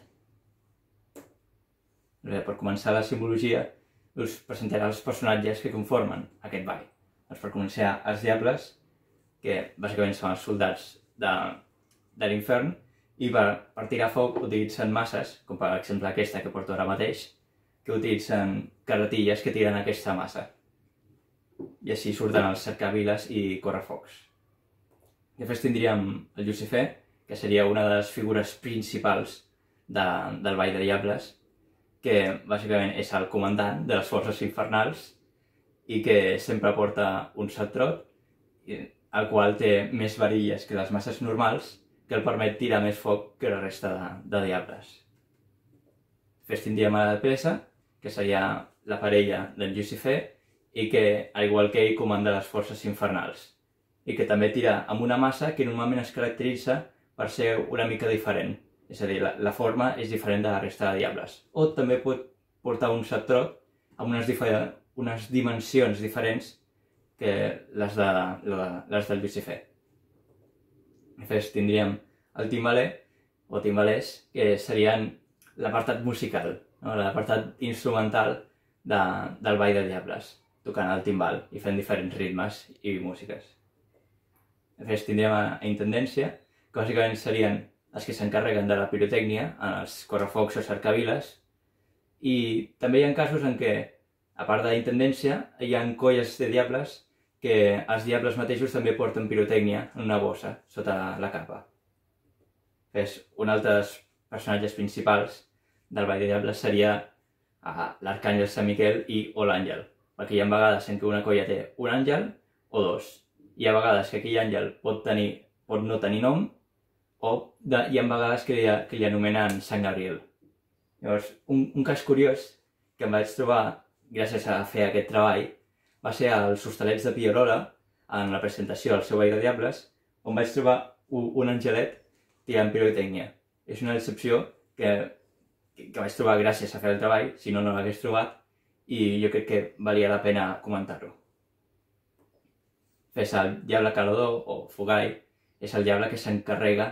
Per començar la simbologia, us presentaré els personatges que conformen aquest ball. Per començar, els diables, que bàsicament són els soldats de l'infern, i per tirar foc utilitzen masses, com per exemple aquesta que porto ara mateix, que utilitzen carretilles que tiren aquesta massa. I així surten els cercaviles i correfocs. Després tindríem el Llucifer, que seria una de les figures principals del ball de diables, que bàsicament és el comandant de les forces infernals i que sempre porta un satrot, el qual té més varilles que les masses normals, que el permet tirar més foc que la resta de diables. Després tindríem a la Pesa, que seria la parella d'en Llucifer, i que, al igual que ell, comanda les forces infernals, i que també tira amb una massa que normalment es caracteritza per ser una mica diferent. És a dir, la forma és diferent de la resta de diables. O també pot portar un satrot amb unes dimensions diferents que les del Llucifer. Després tindríem el timbaler, o timbalers, que serien l'apartat musical, l'apartat instrumental del ball de diables, tocant el timbal i fent diferents ritmes i músiques. Després tindríem a intendència, que bàsicament serien els que s'encarreguen de la pirotècnia, en els correfocs o cercaviles, i també hi ha casos en què, a part de la intendència, hi ha colles de diables que els diables mateixos també porten pirotècnia en una bossa, sota la capa. Un altre dels personatges principals del ball de diables seria l'arcàngel Sant Miquel i o l'àngel, perquè hi ha vegades en què una colla té un àngel o dos. Hi ha vegades que aquell àngel pot no tenir nom, o hi ha vegades que li anomenen Sant Gabriel. Llavors, un cas curiós que em vaig trobar gràcies a fer aquest treball va ser als Hostalets de Pierola, en la presentació del seu ball de diables, on vaig trobar un angelet tirant pirotècnia. És una excepció que vaig trobar gràcies a fer el treball, si no, no l'hagués trobat, i jo crec que valia la pena comentar-ho. És el diable calador, o fogai, és el diable que s'encarrega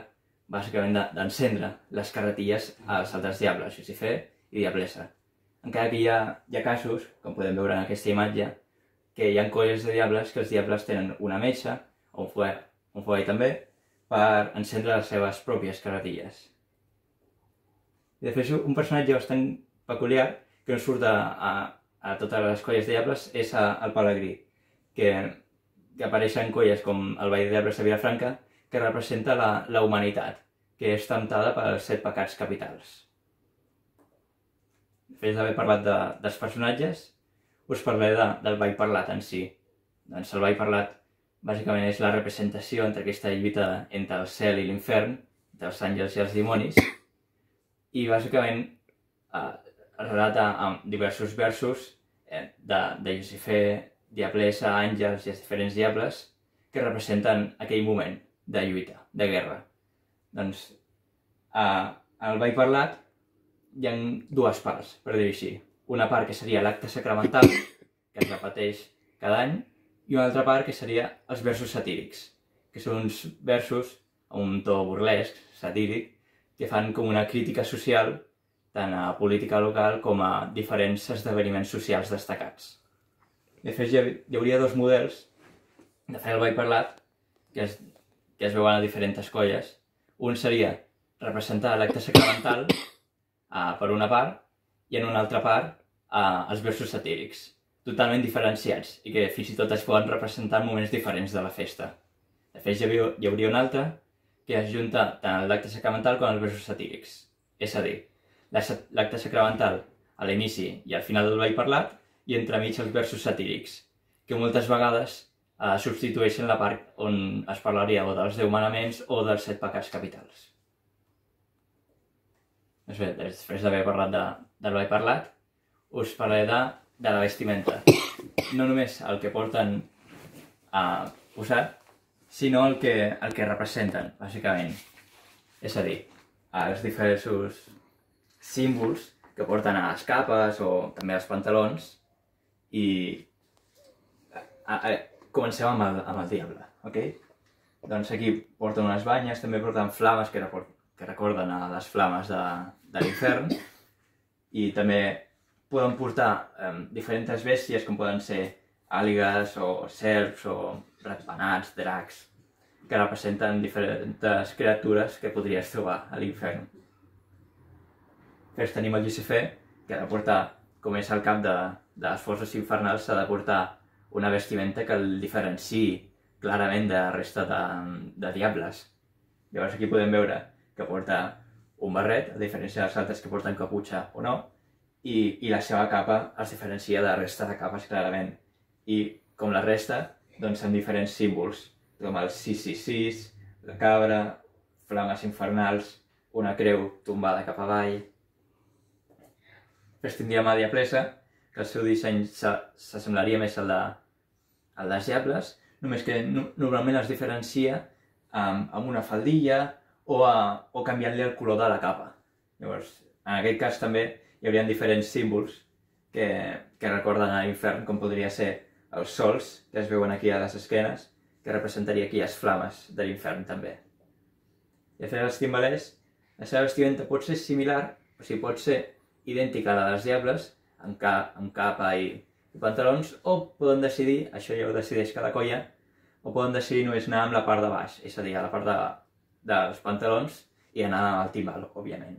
bàsicament d'encendre les carretilles als altres diables, Lucifer i Diablesa. Encara que hi ha casos, com podem veure en aquesta imatge, que hi ha colles de diables que els diables tenen una metxa, o un fogai també, per encendre les seves pròpies carretilles. I després un personatge bastant peculiar que no surt a totes les colles de diables és el pelegrí, que apareix en colles com el Ball de Diables de Vilafranca, que representa la humanitat, que és temptada pels set pecats capitals. Després d'haver parlat dels personatges, us parlaré del ball parlat en si. Doncs el ball parlat bàsicament és la representació entre aquesta lluita entre el cel i l'infern, dels àngels i els dimonis, i bàsicament relata amb diversos versos de Lucifer, Diablesa, àngels i els diferents diables que representen aquell moment de lluita, de guerra. Doncs en el ball parlat hi ha dues parts, per dir-ho així. Una part que seria l'acte sacramental, que es repeteix cada any, i una altra part que seria els versos satírics, que són uns versos amb un to burlesc, satíric, que fan com una crítica social tant a política local com a diferents esdeveniments socials destacats. De fet, hi hauria dos models de fer el ball parlat que es veuen a diferents colles. Un seria representar l'acte sacramental per una part i en una altra part els versos satírics, totalment diferenciats i que fins i tot es poden representar en moments diferents de la festa. De fet, hi hauria un altre que es junta tant l'acte sacramental com els versos satírics. És a dir, l'acte sacramental a l'inici i al final del ball parlat i entremig els versos satírics, que moltes vegades substitueixen la part on es parlaria o dels deu manaments o dels set pecats capitals. Després d'haver parlat del ball parlat, us parlaré de la vestimenta. No només el que porten posat, sinó el que representen, bàsicament. És a dir, els diferents símbols que porten a les capes o també als pantalons. I comencem amb el diable, ok? Doncs aquí porten unes banyes, també porten flames que recorden a les flames de l'infern. I també poden portar diferents bèsties, com poden ser àligues o serps o ratpenats, dracs, que representen diferents criatures que podries trobar a l'infern. Després tenim el Llucifer, que ha de portar, com és el cap de les forces infernals, ha de portar una vestimenta que el diferenciï clarament de la resta de diables. Llavors aquí podem veure que porta un barret, a diferència dels altres que porten caputxa o no, i la seva capa es diferencia de la resta de capes clarament. I com la resta, doncs amb diferents símbols, com el sis sis sis, la cabra, flames infernals, una creu tombada cap avall. Després tindríem a Diablesa, que el seu disseny s'assemblaria més al dels diables, només que normalment es diferencia amb una faldilla o canviant-li el color de la capa. Llavors, en aquest cas també hi haurien diferents símbols que recorden a l'infern, com podria ser els sols, que es veuen aquí a les esquenes, que representaria aquí les flames de l'infern, també. I després els timbalers, la seva vestimenta pot ser similar, o sigui, pot ser idèntica a la dels diables, amb capa i pantalons, o poden decidir, això ja ho decideix cada colla, o poden decidir només anar amb la part de baix, és a dir, a la part dels pantalons, i anar amb el timbal, òbviament.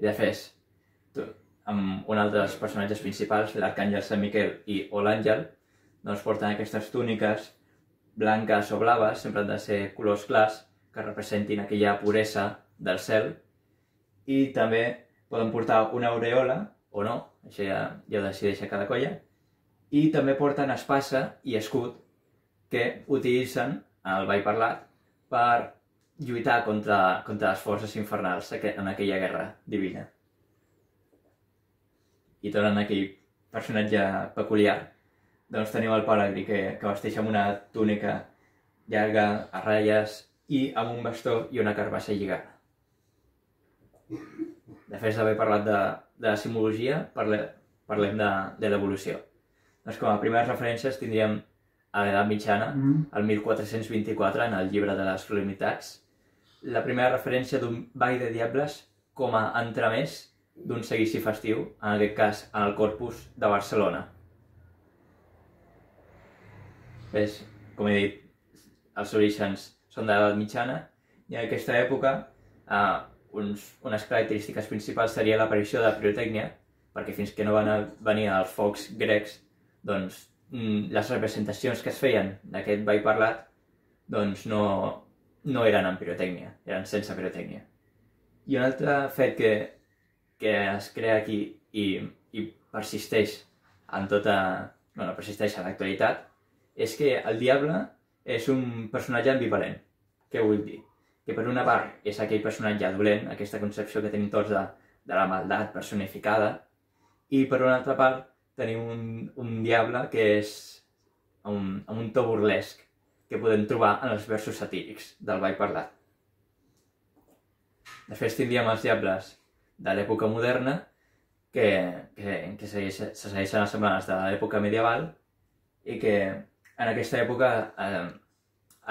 I després, amb un altre dels personatges principals, l'arcàngel Sant Miquel i o l'àngel, doncs porten aquestes túniques blanques o blaves, sempre han de ser colors clars, que representin aquella puresa del cel, i també poden portar una aureola, o no, això ja ho decideix a cada colla, i també porten espasa i escut que utilitzen al ball parlat per lluitar contra les forces infernals en aquella guerra divina. I tornant a aquell personatge peculiar, doncs tenim el pelegrí, que vesteix amb una túnica llarga, a ratlles, i amb un bastó i una carbassa lligada. Després d'haver parlat de la simbologia, parlem de, de l'evolució. Doncs com a primeres referències tindríem a l'edat mitjana, el mil quatre-cents vint-i-quatre, en el llibre de les solemnitats, la primera referència d'un ball de diables com a entremés d'un seguici festiu, en aquest cas en el Corpus de Barcelona. Ves, com he dit, els orígens són de l'edat mitjana i en aquesta època eh, uns, unes característiques principals seria l'aparició de la pirotècnia, perquè fins que no van venir els focs grecs, doncs les representacions que es feien d'aquest ball parlat doncs no, no eren amb pirotècnia, eren sense pirotècnia. I un altre fet que, que es crea aquí i, i persisteix en tota... bueno, persisteix a l'actualitat, és que el diable és un personatge ambivalent. Què vull dir? Que per una part és aquell personatge dolent, aquesta concepció que tenim tots de, de la maldat personificada, i per una altra part tenim un, un diable que és un, amb un to burlesc que podem trobar en els versos satírics del ball parlat. Després tindríem els diables de l'època moderna, que, que, que segueix, se segueixen assemblant els de l'època medieval, i que en aquesta època eh,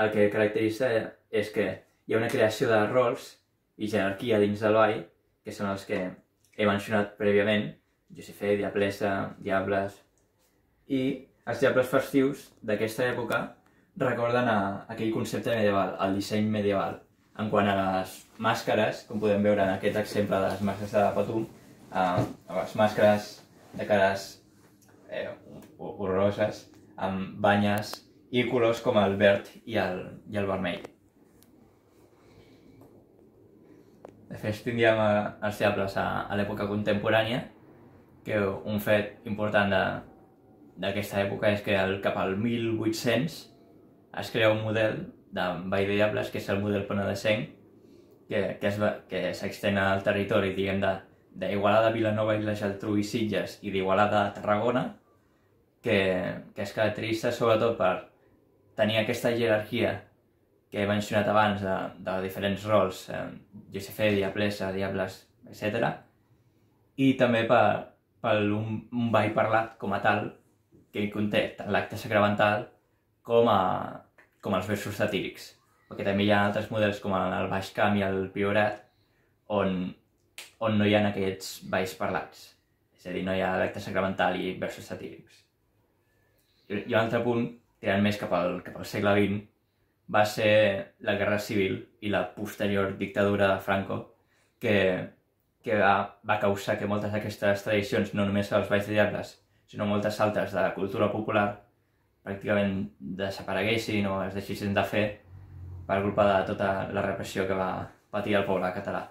el que caracteritza és que hi ha una creació de rols i jerarquia dins del ball, que són els que he mencionat prèviament, Josefé, Diablesa, Diables... I els diables festius d'aquesta època recorden a aquell concepte medieval, el disseny medieval, en quant a les màscares, com podem veure en aquest exemple de les màscares de Patum, eh, les màscares de cares eh, horroroses, amb banyes i colors com el verd i el, i el vermell. Després tindríem els diables a, a l'època contemporània, que un fet important d'aquesta època és que el, cap al mil vuit-cents es crea un model de ball de diables, que és el model penedesenc, que, que s'extén al territori, diguem, d'Igualada, Vilanova i la Geltrú i Sitges, i d'Igualada a Tarragona, que, que es caracteritza sobretot per tenir aquesta jerarquia que he mencionat abans de, de diferents rols, eh, Josefé, Diablesa, Diables, etcètera. I també per per un, un ball parlat com a tal, que conté tant l'acte sacramental com, a, com els versos satírics. Perquè també hi ha altres models com el Baix Camp i el Priorat, on, on no hi ha aquests balls parlats. És a dir, no hi ha l'acte sacramental i versos satírics. I, i un altre punt, tirant més cap al, cap al segle vint, va ser la Guerra Civil i la posterior dictadura de Franco, que... que va, va causar que moltes d'aquestes tradicions, no només els balls de diables, sinó moltes altres de la cultura popular, pràcticament desapareguessin o es deixessin de fer per culpa de tota la repressió que va patir el poble català.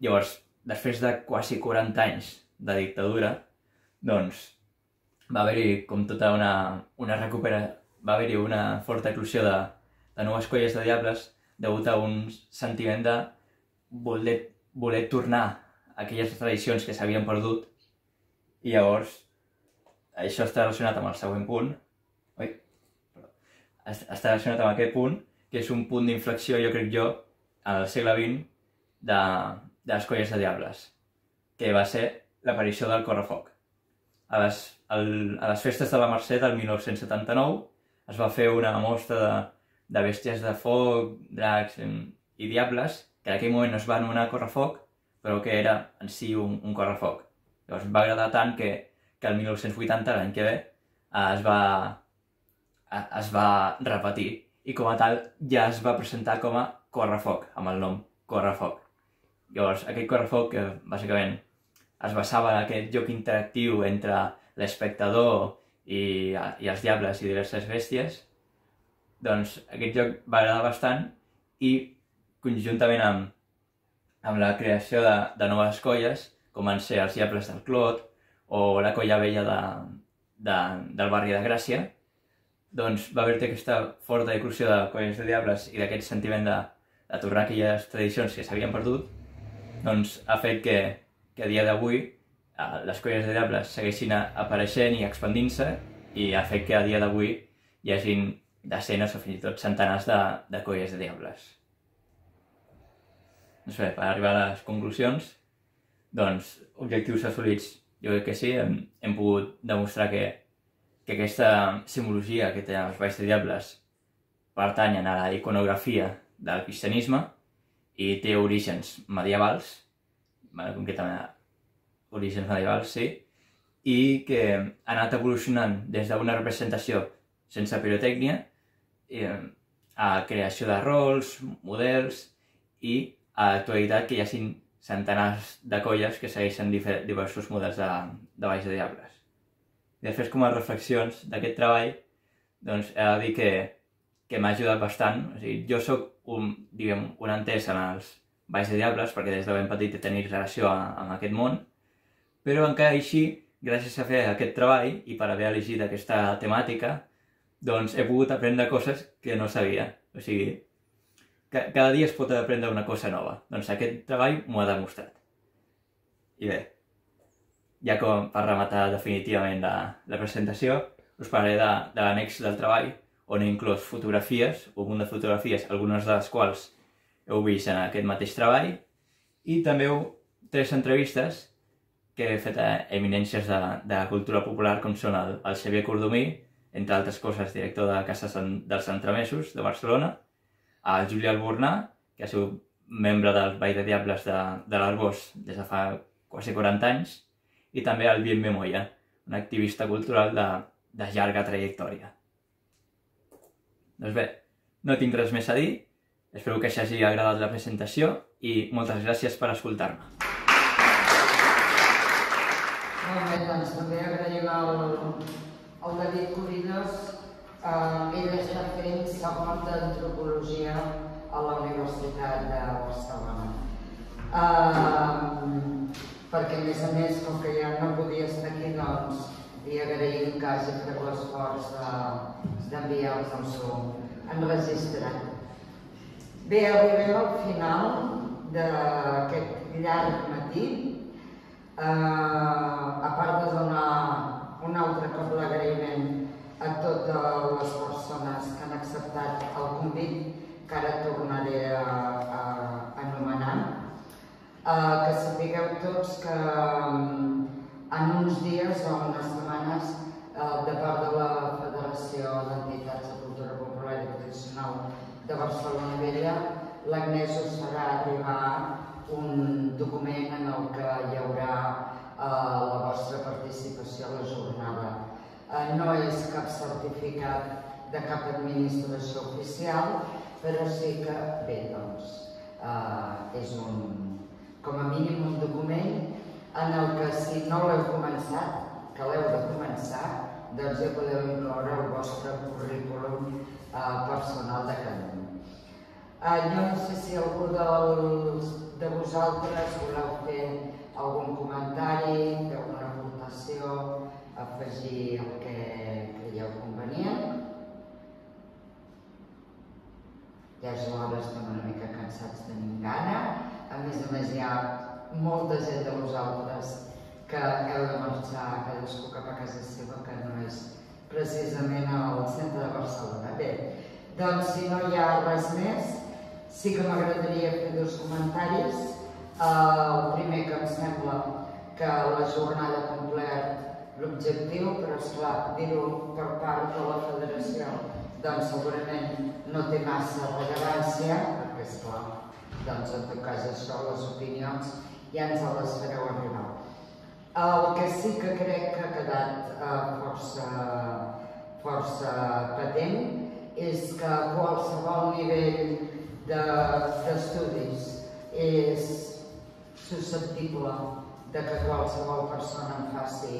Llavors, després de quasi quaranta anys de dictadura, doncs va haver-hi com tota una, una recupera... va haver-hi una forta eclosió de, de noves colles de diables degut a un sentiment de voler voler tornar a aquelles tradicions que s'havien perdut, i llavors això està relacionat amb el següent punt, oi? Està relacionat amb aquest punt, que és un punt d'inflexió, jo crec jo, al segle vint de, de les colles de diables, que va ser l'aparició del correfoc. A les, el, a les festes de la Mercè del mil nou-cents setanta-nou es va fer una mostra de, de bèsties de foc, dracs i diables, que en aquell moment no es va anomenar correfoc, però que era en si un, un correfoc. Llavors em va agradar tant que, que el mil nou-cents vuitanta, l'any que ve, es va, es va repetir, i com a tal ja es va presentar com a correfoc, amb el nom correfoc. Llavors aquest correfoc, que bàsicament es basava en aquest joc interactiu entre l'espectador i, i els diables i diverses bèsties, doncs aquest joc va agradar bastant, i conjuntament amb, amb la creació de, de noves colles, com van ser els Diables del Clot o la Colla Vella de, de, del barri de Gràcia, doncs va haver-hi aquesta forta incursió de colles de diables i d'aquest sentiment de, de tornar aquelles tradicions que s'havien perdut, doncs ha fet que, que a dia d'avui les colles de diables segueixin apareixent i expandint-se, i ha fet que a dia d'avui hi hagin desenes o fins i tot centenars de, de colles de diables. Doncs bé, per arribar a les conclusions, doncs, objectius assolits jo crec que sí, hem, hem pogut demostrar que, que aquesta simbologia que tenen els balls de diables pertanyen a la iconografia del cristianisme i té orígens medievals, concretament orígens medievals, sí, i que ha anat evolucionant des d'una representació sense pirotècnia a creació de rols, models i a l'actualitat que hi ha centenars de colles que segueixen diversos models de, de balls de diables. I després, com a reflexions d'aquest treball, doncs he de dir que, que m'ha ajudat bastant. O sigui, jo soc un, diguem, un entès en els balls de diables perquè des de ben petit he tenit relació amb aquest món, però encara així, gràcies a fer aquest treball i per haver elegit aquesta temàtica, doncs he pogut aprendre coses que no sabia. O sigui, cada dia es pot aprendre una cosa nova. Doncs aquest treball m'ho ha demostrat. I bé, ja com per rematar definitivament la, la presentació, us parlaré de, de l'annex del treball, on he inclòs fotografies, un munt de fotografies, algunes de les quals heu vist en aquest mateix treball, i també tres entrevistes que he fet a eminències de, de la cultura popular, com són el, el Xavier Cordomí, entre altres coses director de la Casa dels Entremesos de Barcelona, el Julià Albornà, que ha sigut membre del Ball de Diables de, de l'Arbós des de fa quasi quaranta anys, i també el Bienve Moya, un activista cultural de, de llarga trajectòria. Doncs bé, no tinc res més a dir, espero que us hagi agradat la presentació i moltes gràcies per escoltar-me. Molt bé, doncs també agraïm al David Cubillos. Ell està fent segon d'antropologia a la Universitat de Barcelona. Perquè, a més a més, com que ja no podia estar aquí, doncs li agraïm que hagi fet l'esforç d'enviar-los al seu enregistrat. Bé, arribem al final d'aquest llarg matí. A part de donar un altre cop l'agraïment a totes les persones que han acceptat el convit, que ara tornaré a anomenar, que sapigueu tots que en uns dies o unes setmanes, de part de la Federació d'Entitats de Cultura Popular i Tradicional de Barcelona Vella, l'Agnès us farà arribar un document en el que hi haurà la vostra participació a la jornada. No és cap certificat de cap administració oficial, però sí que, bé, doncs, és com a mínim un document en el que, si no l'heu començat, que l'heu de començar, doncs ja podeu incloure el vostre currículum personal de cada un. Jo no sé si algú dels de vosaltres voleu fer algun comentari, fer alguna aportació, afegir el que creieu convenient. Ja és l'hora, estem una mica cansats, tenim gana. A més a més, hi ha molta gent de vosaltres que heu de marxar cadascú cap a casa seva, que no és precisament al centre de Barcelona. Bé, doncs si no hi ha res més, sí que m'agradaria fer dos comentaris. El primer, que em sembla que la jornada ha complert l'objectiu, però esclar, dir-ho per part de la Federació doncs segurament no té massa rellevància, perquè esclar, doncs en tot cas això, les opinions ja ens les fareu arribar. El que sí que crec que ha quedat força patent és que a qualsevol nivell d'estudis és susceptible que qualsevol persona en faci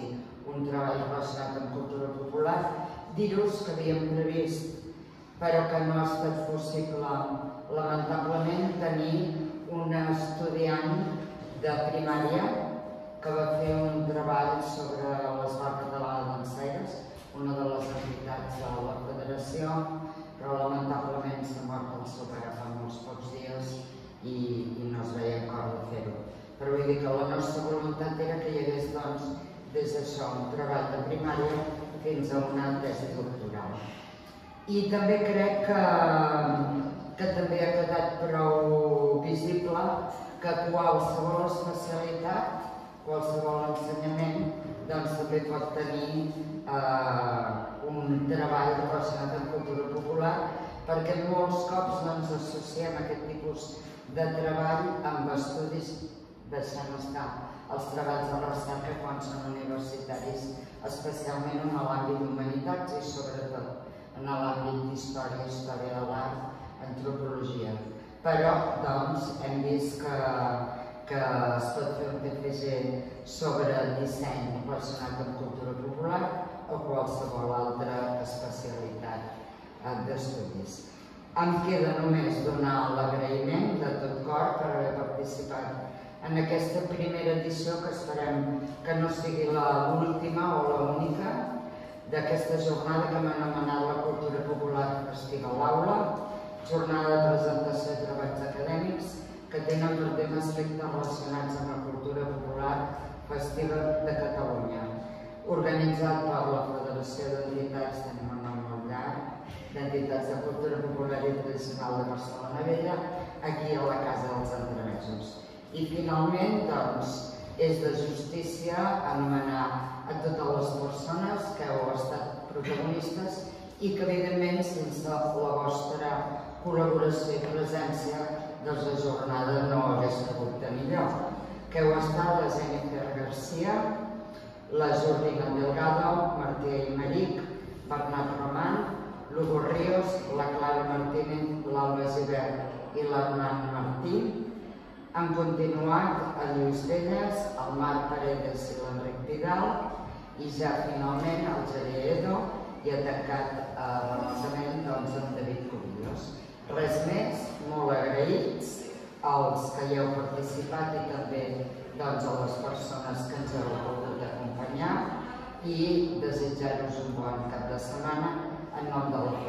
un treball relacionat amb cultura popular. Dir-vos que havíem previst, però que no ha estat possible, lamentablement, tenir un estudiant de primària que va fer un treball sobre l'Escola Catalana d'Enseres, una de les entitats de la Federació, però lamentablement s'ha mort el seu pare fa molts pocs dies i no es veia cor de fer-ho. Però vull dir que la nostra voluntat era que hi hagués, doncs, des d'això, un treball de primària fins a una tesi doctoral. I també crec que també ha quedat prou visible que qualsevol especialitat, qualsevol ensenyament, també pot tenir un treball relacionat amb cultura popular, perquè molts cops no ens associem a aquest tipus de treball amb estudis deixant estar els treballs de recerca quan són universitaris, especialment en l'àmbit d'humanitats i sobretot en l'àmbit d'història, història de l'art, antropologia. Però, doncs, hem vist que es pot fer un P F G sobre disseny relacionat amb cultura popular o qualsevol altra especialitat d'estudis. Em queda només donar l'agraïment de tot cor per haver participat en aquesta primera edició, que esperem que no sigui l'última o l'única, d'aquesta jornada que hem anomenat la Cultura Popular que estic a l'aula, jornada de presentació de treballs acadèmics que tenen per tema aspectes relacionats amb la cultura popular festiva de Catalunya. Organitzat per la Federació d'Entitats, tenim un nom molt llarg, d'Entitats de Cultura Popular i Tradicional de Barcelona Vella, aquí a la Casa dels Entremesos. I finalment, doncs, és de justícia anomenar a totes les persones que heu estat protagonistes i que, evidentment, sense la vostra col·laboració i presència, doncs la jornada no hagués pogut tenir lloc. Que heu estat la Jennifer Garcia, la Jordina Delgado, Martí Aymerich, Bernat Román, l'Hugo Rios, la Clara Martínez, l'Alba Gibert i l'Armand Martí. Han continuat el Lluís Bellas, el Marc Paredes i l'Enric Vidal, i ja finalment el Xavier Edo, i ha tancat l'anunçament amb David Cubillos. Res més, molt agraïts als que hi heu participat i també a les persones que ens heu pogut acompanyar, i desitjar-vos un bon cap de setmana en nom de la